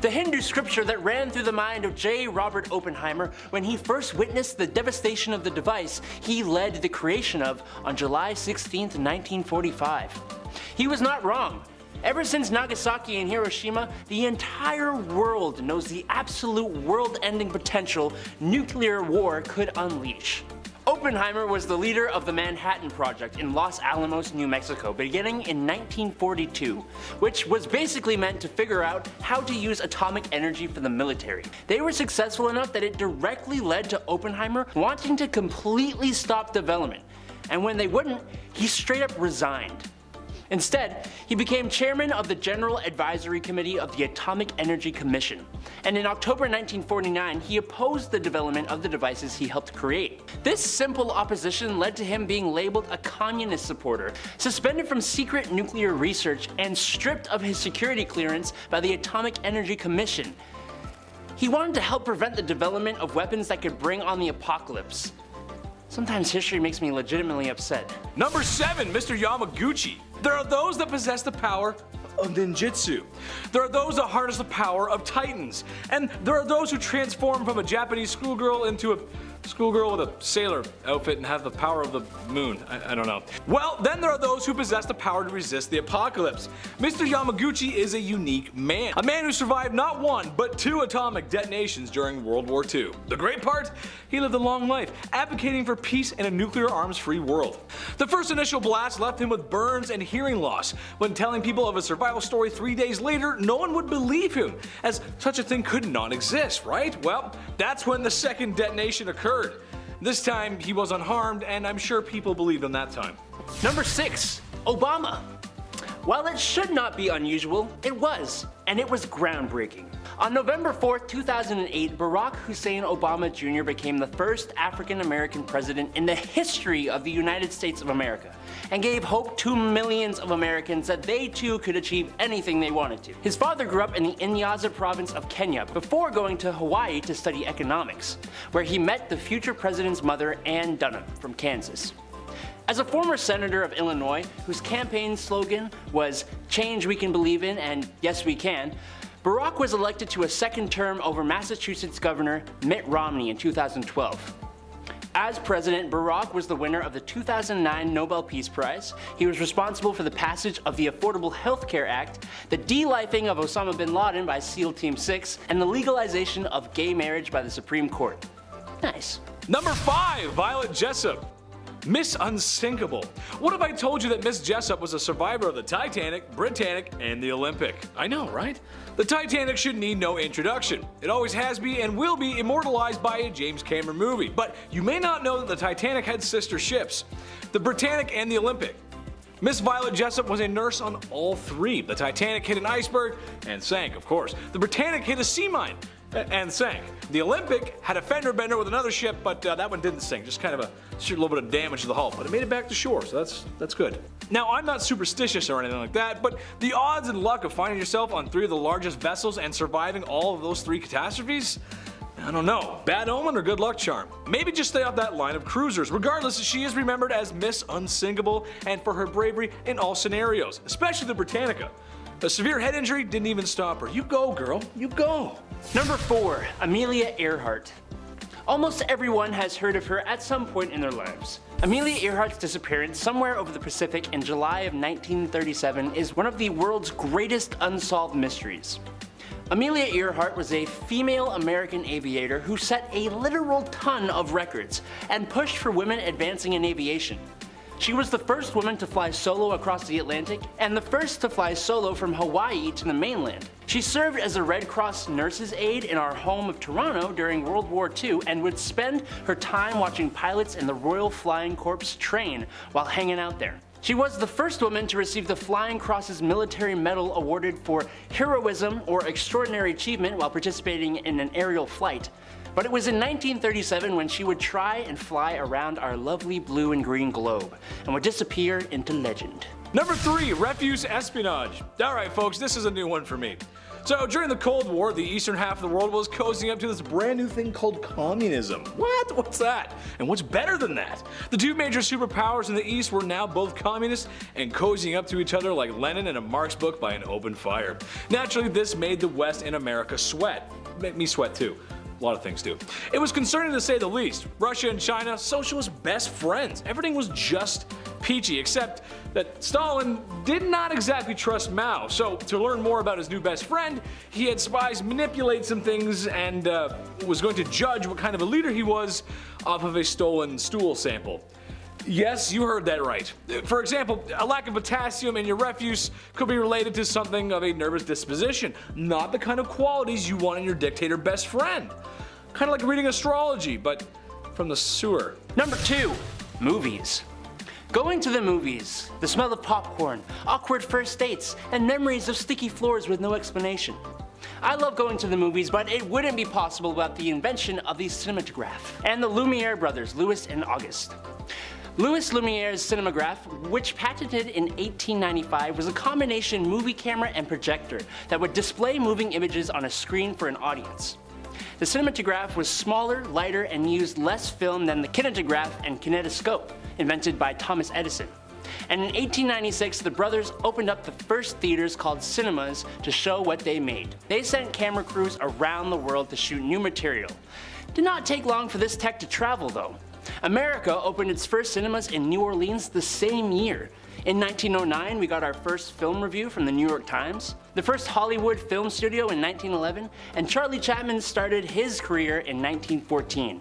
The Hindu scripture that ran through the mind of J. Robert Oppenheimer when he first witnessed the devastation of the device he led the creation of on July sixteenth, nineteen forty-five. He was not wrong. Ever since Nagasaki and Hiroshima, the entire world knows the absolute world-ending potential nuclear war could unleash. Oppenheimer was the leader of the Manhattan Project in Los Alamos, New Mexico, beginning in nineteen forty-two, which was basically meant to figure out how to use atomic energy for the military. They were successful enough that it directly led to Oppenheimer wanting to completely stop development, and when they wouldn't, he straight up resigned. Instead, he became chairman of the General Advisory Committee of the Atomic Energy Commission, and in October nineteen forty-nine, he opposed the development of the devices he helped create. This simple opposition led to him being labeled a communist supporter, suspended from secret nuclear research, and stripped of his security clearance by the Atomic Energy Commission. He wanted to help prevent the development of weapons that could bring on the apocalypse. Sometimes history makes me legitimately upset. Number seven, Mister Yamaguchi. There are those that possess the power of ninjutsu. There are those that harness the power of titans. And there are those who transform from a Japanese schoolgirl into a schoolgirl with a sailor outfit and have the power of the moon. I, I don't know. Well, then there are those who possess the power to resist the apocalypse. Mister Yamaguchi is a unique man. A man who survived not one, but two atomic detonations during World War Two. The great part? He lived a long life, advocating for peace and a nuclear arms-free world. The first initial blast left him with burns and hearing loss. When telling people of his survival story three days later, no one would believe him, as such a thing could not exist, right? Well, that's when the second detonation occurred. This time, he was unharmed, and I'm sure people believed him that time. Number six, Obama. While it should not be unusual, it was, and it was groundbreaking. On November fourth, two thousand eight, Barack Hussein Obama Junior became the first African-American president in the history of the United States of America, and gave hope to millions of Americans that they too could achieve anything they wanted to. His father grew up in the Inyaza province of Kenya before going to Hawaii to study economics, where he met the future president's mother, Ann Dunham, from Kansas. As a former senator of Illinois, whose campaign slogan was "Change we can believe in and yes we can," Barack was elected to a second term over Massachusetts Governor Mitt Romney in two thousand twelve. As president, Barack was the winner of the two thousand nine Nobel Peace Prize. He was responsible for the passage of the Affordable Health Care Act, the de-lifing of Osama bin Laden by SEAL Team six, and the legalization of gay marriage by the Supreme Court. Nice. Number five, Violet Jessup. Miss Unsinkable. What if I told you that Miss Jessup was a survivor of the Titanic, Britannic, and the Olympic? I know, right? The Titanic should need no introduction. It always has been and will be immortalized by a James Cameron movie. But you may not know that the Titanic had sister ships, the Britannic and the Olympic. Miss Violet Jessup was a nurse on all three. The Titanic hit an iceberg and sank, of course. The Britannic hit a sea mine and sank. The Olympic had a fender bender with another ship, but uh, that one didn't sink. Just kind of a, just a little bit of damage to the hull, but it made it back to shore, so that's that's good. Now, I'm not superstitious or anything like that, but the odds and luck of finding yourself on three of the largest vessels and surviving all of those three catastrophes? I don't know. Bad omen or good luck charm? Maybe just stay off that line of cruisers. Regardless, she is remembered as Miss Unsinkable and for her bravery in all scenarios, especially the Britannica. A severe head injury didn't even stop her. You go, girl. You go. Number four, Amelia Earhart. Almost everyone has heard of her at some point in their lives. Amelia Earhart's disappearance somewhere over the Pacific in July of nineteen thirty-seven is one of the world's greatest unsolved mysteries. Amelia Earhart was a female American aviator who set a literal ton of records and pushed for women advancing in aviation. She was the first woman to fly solo across the Atlantic and the first to fly solo from Hawaii to the mainland. She served as a Red Cross nurse's aide in our home of Toronto during World War Two and would spend her time watching pilots in the Royal Flying Corps train while hanging out there. She was the first woman to receive the Flying Cross's Military Medal awarded for heroism or extraordinary achievement while participating in an aerial flight. But it was in nineteen thirty-seven when she would try and fly around our lovely blue and green globe and would disappear into legend. Number three, refuse espionage. All right, folks, this is a new one for me. So during the Cold War, the eastern half of the world was cozying up to this brand new thing called communism. What? What's that? And what's better than that? The two major superpowers in the east were now both communists and cozying up to each other like Lenin in a Marx book by an open fire. Naturally, this made the West and America sweat. Make me sweat too. A lot of things do. It was concerning to say the least. Russia and China, socialist best friends. Everything was just peachy, except that Stalin did not exactly trust Mao. So to learn more about his new best friend, he had spies manipulate some things and uh, was going to judge what kind of a leader he was off of a stolen stool sample. Yes, you heard that right. For example, a lack of potassium in your refuse could be related to something of a nervous disposition, not the kind of qualities you want in your dictator best friend. Kind of like reading astrology, but from the sewer. Number two, movies. Going to the movies, the smell of popcorn, awkward first dates, and memories of sticky floors with no explanation. I love going to the movies, but it wouldn't be possible without the invention of the cinematograph and the Lumiere brothers, Louis and Auguste. Louis Lumière's cinematograph, which patented in eighteen ninety-five, was a combination movie camera and projector that would display moving images on a screen for an audience. The cinematograph was smaller, lighter, and used less film than the kinetograph and kinetoscope, invented by Thomas Edison. And in eighteen ninety-six, the brothers opened up the first theaters called cinemas to show what they made. They sent camera crews around the world to shoot new material. Did not take long for this tech to travel, though. America opened its first cinemas in New Orleans the same year. In nineteen oh nine, we got our first film review from the New York Times, the first Hollywood film studio in nineteen eleven, and Charlie Chaplin started his career in nineteen fourteen.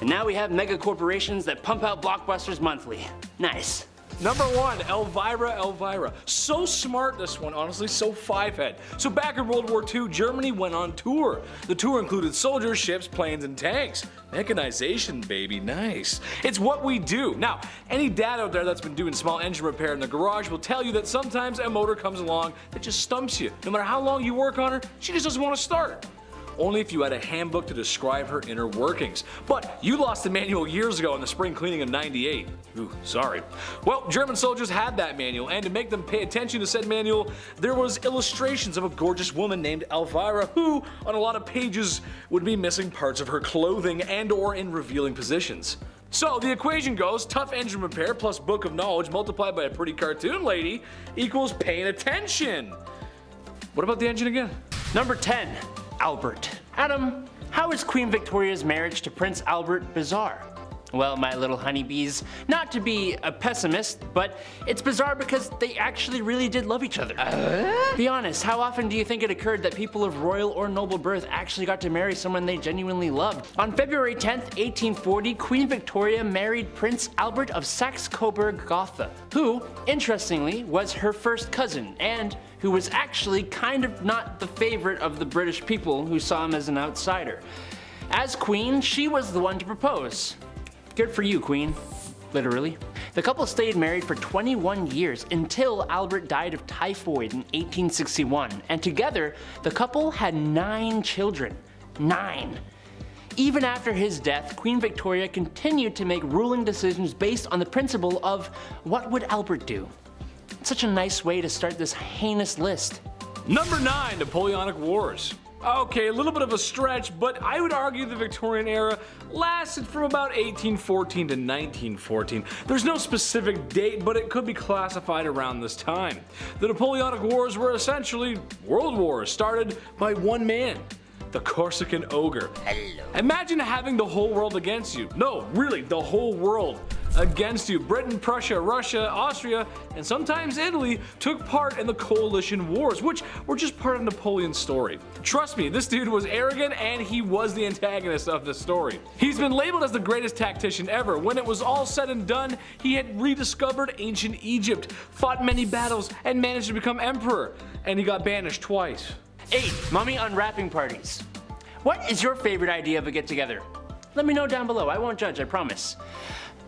And now we have mega corporations that pump out blockbusters monthly. Nice. Number one, Elvira, Elvira. So smart, this one, honestly, so five-head. So back in World War Two, Germany went on tour. The tour included soldiers, ships, planes, and tanks. Mechanization, baby, nice. It's what we do. Now, any dad out there that's been doing small engine repair in the garage will tell you that sometimes a motor comes along that just stumps you. No matter how long you work on her, she just doesn't want to start. Only if you had a handbook to describe her inner workings. But you lost the manual years ago in the spring cleaning of ninety-eight. Ooh, sorry. Well, German soldiers had that manual, and to make them pay attention to said manual, there was illustrations of a gorgeous woman named Elvira who, on a lot of pages, would be missing parts of her clothing and or in revealing positions. So the equation goes tough engine repair plus book of knowledge multiplied by a pretty cartoon lady equals paying attention. What about the engine again? Number ten, Albert. Adam, how is Queen Victoria's marriage to Prince Albert bizarre? Well, my little honeybees, not to be a pessimist, but it's bizarre because they actually really did love each other. Uh? Be honest, how often do you think it occurred that people of royal or noble birth actually got to marry someone they genuinely loved? On February tenth, eighteen forty, Queen Victoria married Prince Albert of Saxe-Coburg-Gotha, who, interestingly, was her first cousin, and who was actually kind of not the favorite of the British people who saw him as an outsider. As queen, she was the one to propose. Good for you, Queen. Literally. The couple stayed married for twenty-one years until Albert died of typhoid in eighteen sixty-one, and together the couple had nine children. Nine. Even after his death, Queen Victoria continued to make ruling decisions based on the principle of what would Albert do? It's such a nice way to start this heinous list. Number nine, Napoleonic Wars. Okay, a little bit of a stretch, but I would argue the Victorian era lasted from about eighteen fourteen to nineteen fourteen. There's no specific date, but it could be classified around this time. The Napoleonic Wars were essentially world wars started by one man, the Corsican ogre. Hello. Imagine having the whole world against you. No, really, the whole world against you. Britain, Prussia, Russia, Austria, and sometimes Italy took part in the coalition wars, which were just part of Napoleon's story. Trust me, this dude was arrogant and he was the antagonist of this story. He's been labeled as the greatest tactician ever. When it was all said and done, he had rediscovered ancient Egypt, fought many battles, and managed to become emperor. And he got banished twice. eight. Mummy unwrapping parties. What is your favorite idea of a get-together? Let me know down below, I won't judge, I promise.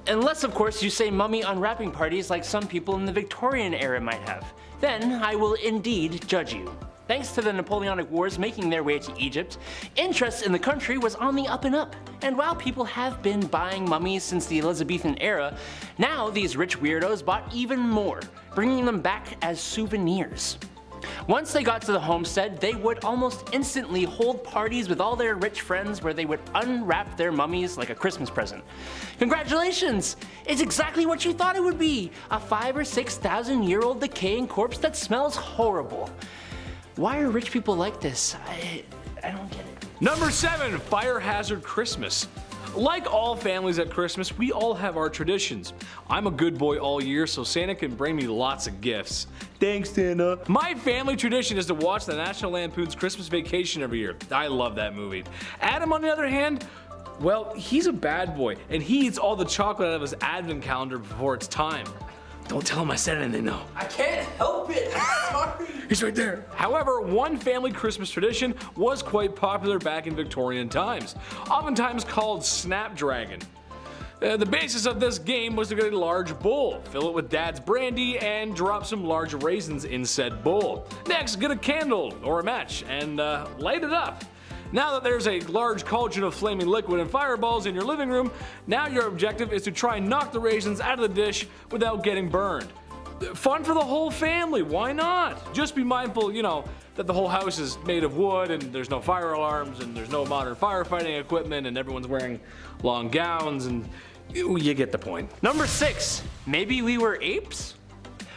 Unless, of course, you say mummy unwrapping parties like some people in the Victorian era might have. Then I will indeed judge you. Thanks to the Napoleonic Wars making their way to Egypt, interest in the country was on the up and up. And while people have been buying mummies since the Elizabethan era, now these rich weirdos bought even more, bringing them back as souvenirs. Once they got to the homestead, they would almost instantly hold parties with all their rich friends where they would unwrap their mummies like a Christmas present. Congratulations! It's exactly what you thought it would be! A five or six thousand year old decaying corpse that smells horrible. Why are rich people like this? I, I don't get it. Number seven, Fire Hazard Christmas. Like all families at Christmas, we all have our traditions. I'm a good boy all year, so Santa can bring me lots of gifts. Thanks, Santa. My family tradition is to watch the National Lampoon's Christmas Vacation every year. I love that movie. Adam, on the other hand, well, he's a bad boy, and he eats all the chocolate out of his advent calendar before it's time. Don't tell him I said anything though. I can't help it, I'm sorry. He's right there. However, one family Christmas tradition was quite popular back in Victorian times, oftentimes called Snapdragon. Uh, the basis of this game was to get a large bowl, fill it with dad's brandy, and drop some large raisins in said bowl. Next, get a candle or a match and uh, light it up. Now that there's a large cauldron of flaming liquid and fireballs in your living room, now your objective is to try and knock the raisins out of the dish without getting burned. Fun for the whole family, why not? Just be mindful, you know, that the whole house is made of wood and there's no fire alarms and there's no modern firefighting equipment and everyone's wearing long gowns and you get the point. Number six, maybe we were apes?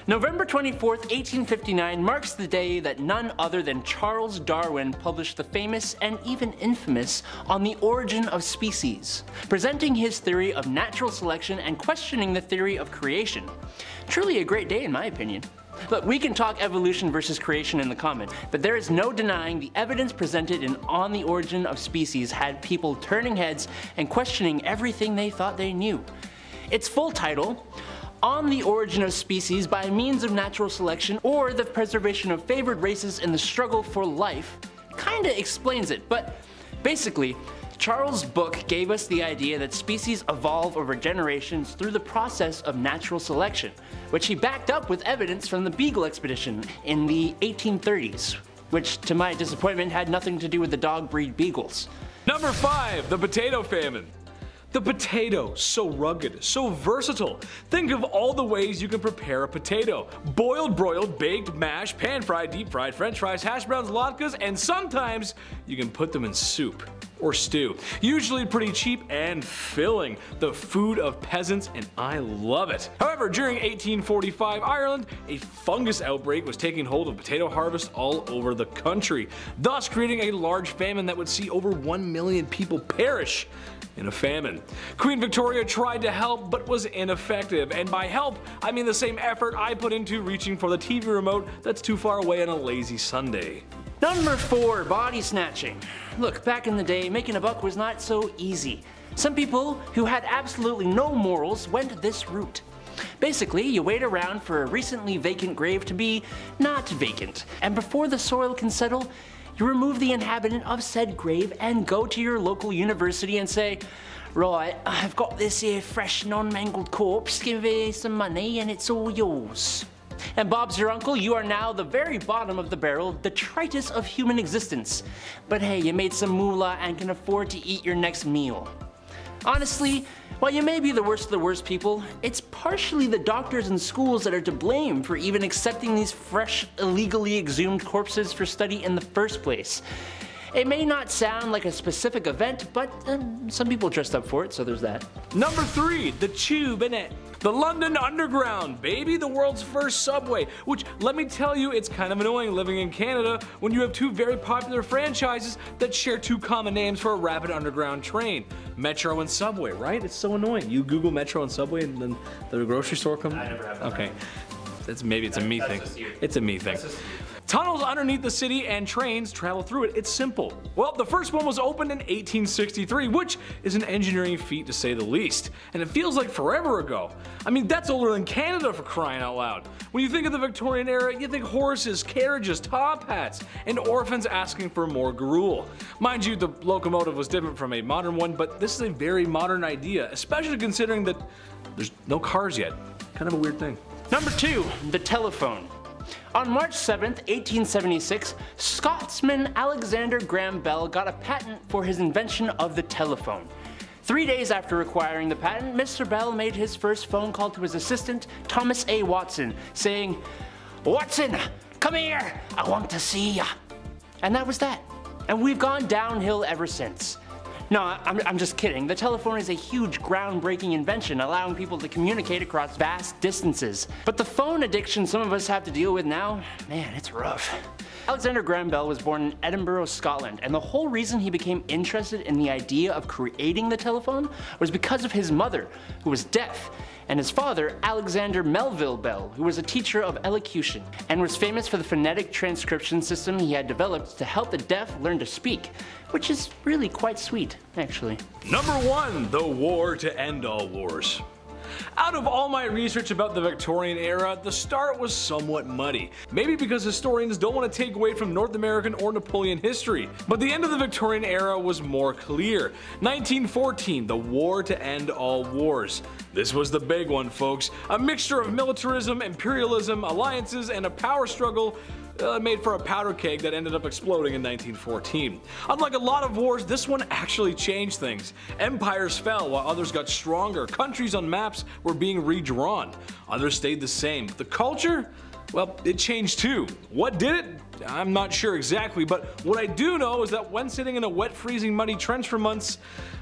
November twenty-fourth, eighteen fifty-nine marks the day that none other than Charles Darwin published the famous and even infamous On the Origin of Species, presenting his theory of natural selection and questioning the theory of creation. Truly a great day in my opinion. Look, we can talk evolution versus creation in the comments, but there is no denying the evidence presented in On the Origin of Species had people turning heads and questioning everything they thought they knew. Its full title, On the Origin of Species by Means of Natural Selection or the Preservation of Favored Races in the Struggle for Life, kinda explains it, but basically, Charles' book gave us the idea that species evolve over generations through the process of natural selection, which he backed up with evidence from the Beagle expedition in the eighteen thirties, which to my disappointment had nothing to do with the dog breed Beagles. Number five, the Potato Famine. The potato, so rugged, so versatile. Think of all the ways you can prepare a potato. Boiled, broiled, baked, mashed, pan-fried, deep-fried, french fries, hash browns, latkes, and sometimes you can put them in soup or stew. Usually pretty cheap and filling. The food of peasants, and I love it. However, during eighteen forty-five Ireland, a fungus outbreak was taking hold of potato harvests all over the country, thus creating a large famine that would see over one million people perish in a famine. Queen Victoria tried to help but was ineffective, and by help I mean the same effort I put into reaching for the T V remote that's too far away on a lazy Sunday. Number four, body snatching. Look, back in the day, making a buck was not so easy. Some people who had absolutely no morals went this route. Basically, you wait around for a recently vacant grave to be not vacant, and before the soil can settle, you remove the inhabitant of said grave and go to your local university and say, right, I've got this here fresh non-mangled corpse, give me some money and it's all yours. And Bob's your uncle, you are now the very bottom of the barrel, the detritus of human existence. But hey, you made some moolah and can afford to eat your next meal. Honestly, while you may be the worst of the worst people, it's partially the doctors and schools that are to blame for even accepting these fresh, illegally exhumed corpses for study in the first place. It may not sound like a specific event, but um, some people dressed up for it, so there's that. Number three, the tube innit. The London Underground, baby, the world's first subway, which let me tell you, it's kind of annoying living in Canada when you have two very popular franchises that share two common names for a rapid underground train. Metro and Subway, right? It's so annoying. You Google Metro and Subway and then the grocery store comes? I never have that. Okay. That's, maybe it's that, a me thing. It's a me thing. Tunnels underneath the city and trains travel through it. It's simple. Well, the first one was opened in eighteen sixty-three, which is an engineering feat to say the least. And it feels like forever ago. I mean, that's older than Canada, for crying out loud. When you think of the Victorian era, you think horses, carriages, top hats, and orphans asking for more gruel. Mind you, the locomotive was different from a modern one, but this is a very modern idea, especially considering that there's no cars yet. Kind of a weird thing. Number two, the telephone. On March seventh, eighteen seventy-six, Scotsman Alexander Graham Bell got a patent for his invention of the telephone. Three days after acquiring the patent, Mister Bell made his first phone call to his assistant, Thomas A. Watson, saying, "Watson, come here, I want to see ya." And that was that. And we've gone downhill ever since. No, I'm, I'm just kidding. The telephone is a huge groundbreaking invention, allowing people to communicate across vast distances. But the phone addiction some of us have to deal with now, man, it's rough. Alexander Graham Bell was born in Edinburgh, Scotland, and the whole reason he became interested in the idea of creating the telephone was because of his mother, who was deaf, and his father, Alexander Melville Bell, who was a teacher of elocution and was famous for the phonetic transcription system he had developed to help the deaf learn to speak, which is really quite sweet, actually. Number one, the war to end all wars. Out of all my research about the Victorian era, the start was somewhat muddy. Maybe because historians don't want to take away from North American or Napoleon history, but the end of the Victorian era was more clear. nineteen fourteen, the war to end all wars. This was the big one, folks. A mixture of militarism, imperialism, alliances, and a power struggle Uh, made for a powder keg that ended up exploding in nineteen fourteen. Unlike a lot of wars, this one actually changed things. Empires fell while others got stronger. Countries on maps were being redrawn. Others stayed the same. But the culture? Well, it changed too. What did it? I'm not sure exactly, but what I do know is that when sitting in a wet, freezing, muddy trench for months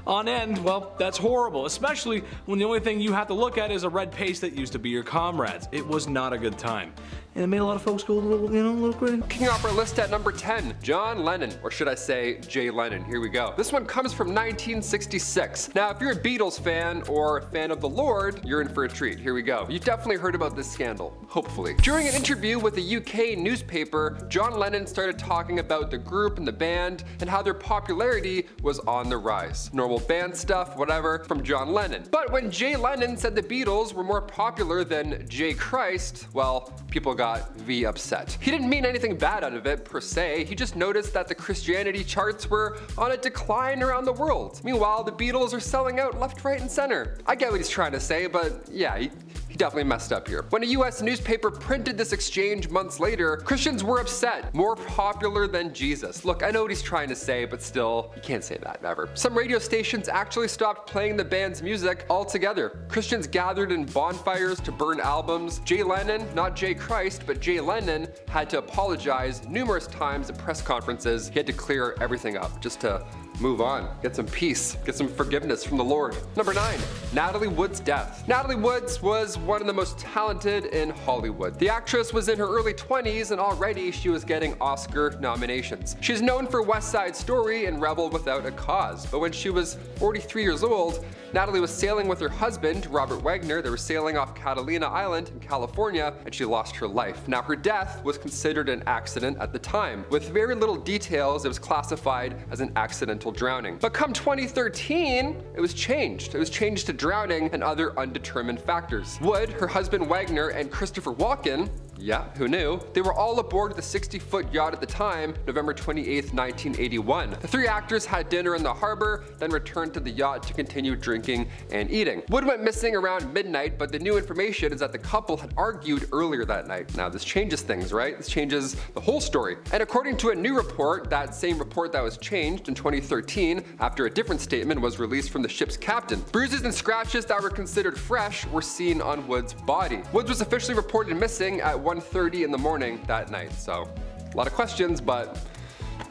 on end, well, that's horrible, especially when the only thing you have to look at is a red paste that used to be your comrades. It was not a good time. And it made a lot of folks go a little, you know, a little crazy. Kicking off our list at number ten, John Lennon, or should I say Jay Lennon. Here we go. This one comes from nineteen sixty-six. Now, if you're a Beatles fan or a fan of the Lord, you're in for a treat. Here we go. You've definitely heard about this scandal, hopefully. During an interview with a U K newspaper, John Lennon started talking about the group and the band and how their popularity was on the rise. Normal band stuff, whatever, from John Lennon. But when Jay Lennon said the Beatles were more popular than Jay Christ, well, people got got V upset. He didn't mean anything bad out of it per se, he just noticed that the Christianity charts were on a decline around the world. Meanwhile, the Beatles are selling out left, right, and center. I get what he's trying to say, but yeah, he, he definitely messed up here. When a U S newspaper printed this exchange months later, Christians were upset. More popular than Jesus. Look, I know what he's trying to say, but still, you can't say that ever. Some radio stations actually stopped playing the band's music altogether. Christians gathered in bonfires to burn albums. Jay Leno, not Jay Christ, but Jay Leno, had to apologize numerous times at press conferences. He had to clear everything up just to move on, get some peace, get some forgiveness from the Lord. Number nine, Natalie Wood's death. Natalie Woods was one of the most talented in Hollywood. The actress was in her early twenties and already she was getting Oscar nominations. She's known for West Side Story and Rebel Without a Cause, but when she was forty-three years old, Natalie was sailing with her husband, Robert Wagner. They were sailing off Catalina Island in California and she lost her life. Now her death was considered an accident at the time. With very little details, it was classified as an accidental drowning. But come twenty thirteen, it was changed. It was changed to drowning and other undetermined factors. Wood, her husband Wagner, and Christopher Walken, yeah, who knew? They were all aboard the sixty-foot yacht at the time, November twenty-eighth, nineteen eighty-one. The three actors had dinner in the harbor, then returned to the yacht to continue drinking and eating. Wood went missing around midnight, but the new information is that the couple had argued earlier that night. Now this changes things, right? This changes the whole story. And according to a new report, that same report that was changed in twenty thirteen, after a different statement was released from the ship's captain, bruises and scratches that were considered fresh were seen on Wood's body. Woods was officially reported missing at one thirty in the morning that night. So a lot of questions, but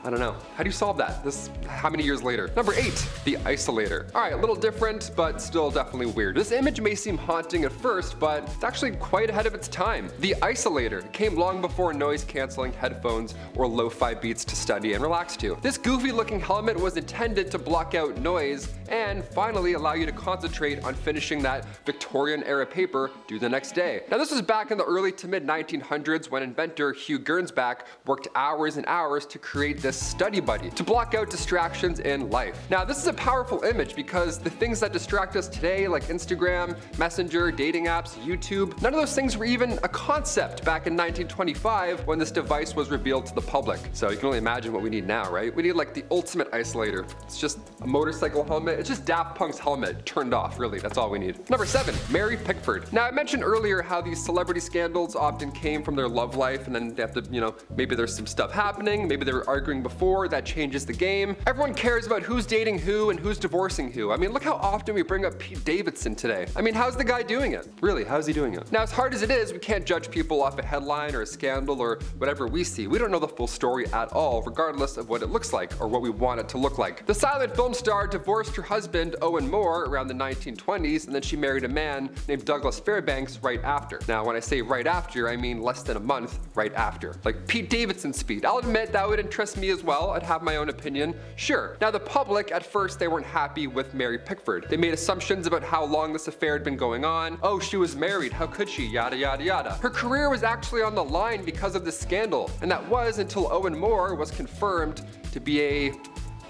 I don't know. How do you solve that? This, how many years later? Number eight, the isolator. All right, a little different, but still definitely weird. This image may seem haunting at first, but it's actually quite ahead of its time. The isolator came long before noise canceling headphones or lo-fi beats to study and relax to. This goofy looking helmet was intended to block out noise and finally allow you to concentrate on finishing that Victorian era paper due the next day. Now this was back in the early to mid nineteen hundreds when inventor Hugh Gernsback worked hours and hours to create this study buddy to block out distractions in life. Now this is a powerful image because the things that distract us today, like Instagram, Messenger, dating apps, YouTube, none of those things were even a concept back in nineteen twenty-five when this device was revealed to the public. So you can only imagine what we need now, right? We need like the ultimate isolator. It's just a motorcycle helmet. It's just Daft Punk's helmet turned off, really. That's all we need. Number seven, Mary Pickford. Now I mentioned earlier how these celebrity scandals often came from their love life and then they have to, you know, maybe there's some stuff happening, maybe they were arguing before, that changes the game. Everyone cares about who's dating who and who's divorcing who. I mean, look how often we bring up Pete Davidson today. I mean, how's the guy doing it? Really, how's he doing it? Now, as hard as it is, we can't judge people off a headline or a scandal or whatever we see. We don't know the full story at all, regardless of what it looks like or what we want it to look like. The silent film star divorced her husband, Owen Moore, around the nineteen twenties, and then she married a man named Douglas Fairbanks right after. Now, when I say right after, I mean less than a month right after. Like Pete Davidson speed. I'll admit that would interest me as well. I'd have my own opinion, sure. Now the public, at first, they weren't happy with Mary Pickford. They made assumptions about how long this affair had been going on. Oh, she was married, how could she, yada, yada, yada. Her career was actually on the line because of the scandal, and that was until Owen Moore was confirmed to be a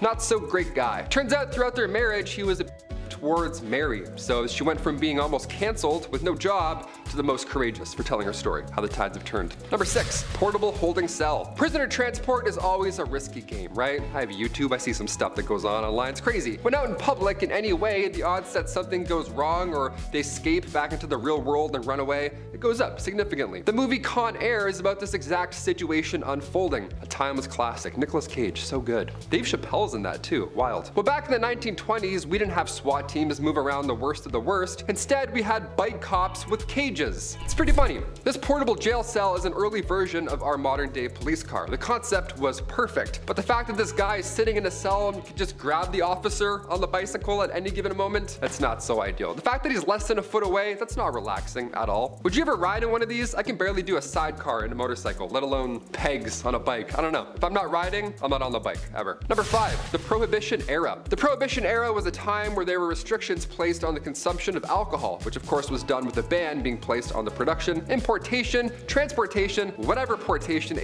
not so great guy. Turns out throughout their marriage, he was a towards Mary. So she went from being almost canceled with no job to the most courageous for telling her story, how the tides have turned. Number six, portable holding cell. Prisoner transport is always a risky game, right? I have YouTube, I see some stuff that goes on online, it's crazy. When out in public in any way, the odds that something goes wrong or they escape back into the real world and run away, it goes up significantly. The movie Con Air is about this exact situation unfolding. A timeless classic, Nicolas Cage, so good. Dave Chappelle's in that too, wild. Well, back in the nineteen twenties, we didn't have SWAT teams move around the worst of the worst. Instead, we had bike cops with cages. It's pretty funny. This portable jail cell is an early version of our modern day police car. The concept was perfect, but the fact that this guy is sitting in a cell and can just grab the officer on the bicycle at any given moment, that's not so ideal. The fact that he's less than a foot away, that's not relaxing at all. Would you ever ride in one of these? I can barely do a sidecar in a motorcycle, let alone pegs on a bike. I don't know. If I'm not riding, I'm not on the bike, ever. Number five, the Prohibition era. The Prohibition era was a time where there were restrictions placed on the consumption of alcohol, which of course was done with a ban being placed on the production, importation, transportation, whatever portation,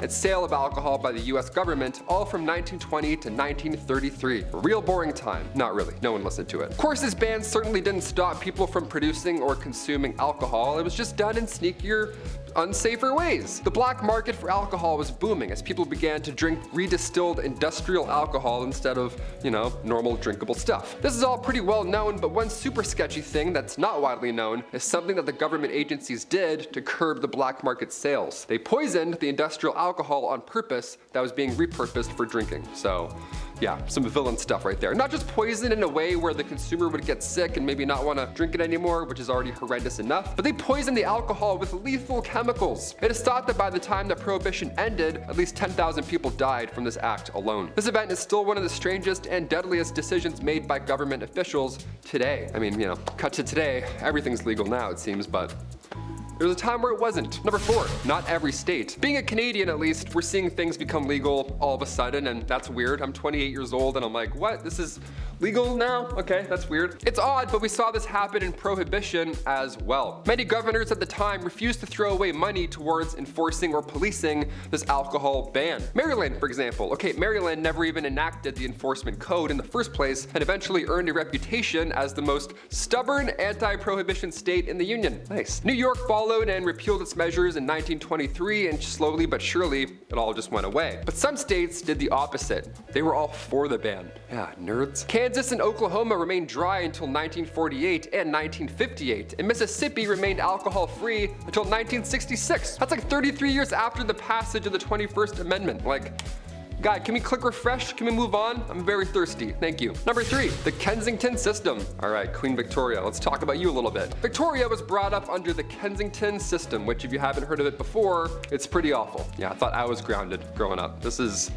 and sale of alcohol by the U S government, all from nineteen twenty to nineteen thirty-three. Real boring time. Not really. No one listened to it. Of course, this ban certainly didn't stop people from producing or consuming alcohol. It was just done in sneakier, unsafer ways. The black market for alcohol was booming as people began to drink redistilled industrial alcohol instead of, you know, normal drinkable stuff. This is all pretty well known, but one super sketchy thing that's not widely known is something that the government agencies did to curb the black market sales. They poisoned the industrial alcohol on purpose that was being repurposed for drinking. So yeah, some villain stuff right there. Not just poison in a way where the consumer would get sick and maybe not want to drink it anymore, which is already horrendous enough, but they poisoned the alcohol with lethal chemicals. It is thought that by the time that Prohibition ended, at least ten thousand people died from this act alone. This event is still one of the strangest and deadliest decisions made by government officials today. I mean, you know, cut to today, everything's legal now it seems, but there was a time where it wasn't. Number four, not every state. Being a Canadian, at least, we're seeing things become legal all of a sudden, and that's weird. I'm twenty-eight years old and I'm like, what? This is legal now? Okay, that's weird. It's odd, but we saw this happen in Prohibition as well. Many governors at the time refused to throw away money towards enforcing or policing this alcohol ban. Maryland, for example. Okay, Maryland never even enacted the enforcement code in the first place and eventually earned a reputation as the most stubborn anti-prohibition state in the Union. Nice. New York followed and repealed its measures in nineteen twenty-three, and slowly but surely it all just went away. But some states did the opposite. They were all for the ban. Yeah, nerds. Kansas and Oklahoma remained dry until nineteen forty-eight and nineteen fifty-eight, and Mississippi remained alcohol-free until nineteen sixty-six. That's like thirty-three years after the passage of the twenty-first Amendment. Like, God, can we click refresh? Can we move on? I'm very thirsty, thank you. Number three, the Kensington system. All right, Queen Victoria, let's talk about you a little bit. Victoria was brought up under the Kensington system, which if you haven't heard of it before, it's pretty awful. Yeah, I thought I was grounded growing up. This is,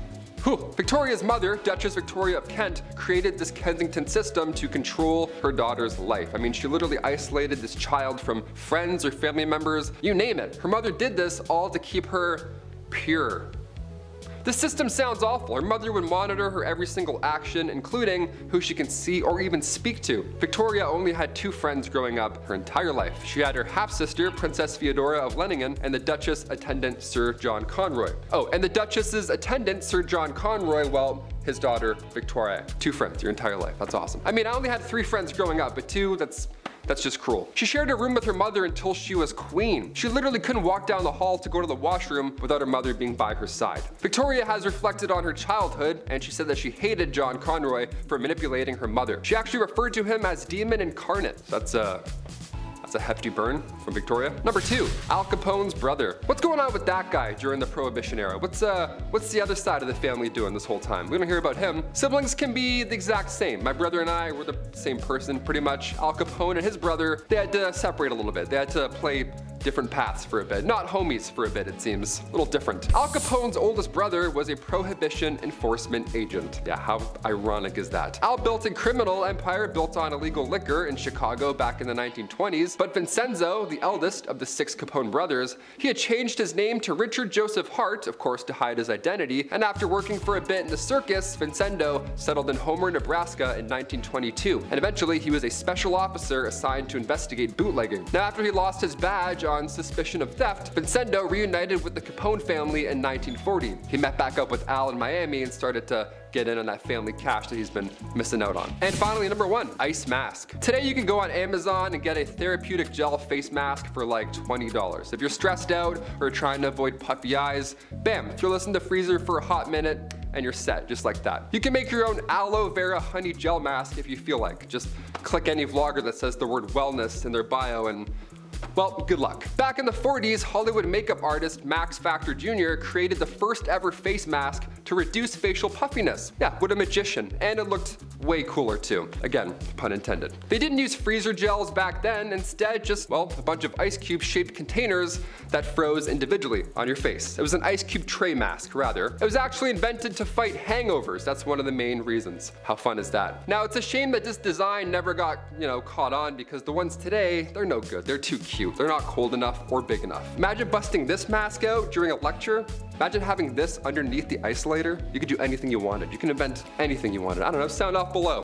whew. Victoria's mother, Duchess Victoria of Kent, created this Kensington system to control her daughter's life. I mean, she literally isolated this child from friends or family members, you name it. Her mother did this all to keep her pure. This system sounds awful. Her mother would monitor her every single action, including who she can see or even speak to. Victoria only had two friends growing up her entire life. She had her half-sister, Princess Feodora of Leningen, and the Duchess attendant, Sir John Conroy. Oh, and the Duchess's attendant, Sir John Conroy, well, his daughter, Victoria. Two friends your entire life, that's awesome. I mean, I only had three friends growing up, but two, that's, That's just cruel. She shared a room with her mother until she was queen. She literally couldn't walk down the hall to go to the washroom without her mother being by her side. Victoria has reflected on her childhood, and she said that she hated John Conroy for manipulating her mother. She actually referred to him as demon incarnate. That's a, that's a hefty burn from Victoria. Number two, Al Capone's brother. What's going on with that guy during the Prohibition era? What's uh, what's the other side of the family doing this whole time? We don't hear about him. Siblings can be the exact same. My brother and I were the same person, pretty much. Al Capone and his brother, they had to separate a little bit. They had to play different paths for a bit. Not homies for a bit, it seems. A little different. Al Capone's oldest brother was a Prohibition enforcement agent. Yeah, how ironic is that? Al built a criminal empire built on illegal liquor in Chicago back in the nineteen twenties, but Vincenzo, the eldest of the six Capone brothers, he had changed his name to Richard Joseph Hart, of course, to hide his identity, and after working for a bit in the circus, Vincenzo settled in Homer, Nebraska in nineteen twenty-two, and eventually he was a special officer assigned to investigate bootlegging. Now, after he lost his badge on suspicion of theft, Vincenzo reunited with the Capone family in nineteen forty. He met back up with Al in Miami and started to get in on that family cash that he's been missing out on. And finally, number one, ice mask. Today you can go on Amazon and get a therapeutic gel face mask for like twenty dollars. If you're stressed out or trying to avoid puffy eyes, bam, if you're lost in the freezer for a hot minute, and you're set, just like that. You can make your own aloe vera honey gel mask if you feel like. Just click any vlogger that says the word wellness in their bio and, well, good luck. Back in the forties, Hollywood makeup artist Max Factor Junior created the first ever face mask to reduce facial puffiness. Yeah, what a magician. And it looked way cooler too. Again, pun intended. They didn't use freezer gels back then, instead just, well, a bunch of ice cube shaped containers that froze individually on your face. It was an ice cube tray mask, rather. It was actually invented to fight hangovers. That's one of the main reasons. How fun is that? Now, it's a shame that this design never got, you know, caught on, because the ones today, they're no good. They're too cute. They're not cold enough or big enough. Imagine busting this mask out during a lecture. Imagine having this underneath the isolator. You could do anything you wanted. You can invent anything you wanted. I don't know, sound off below.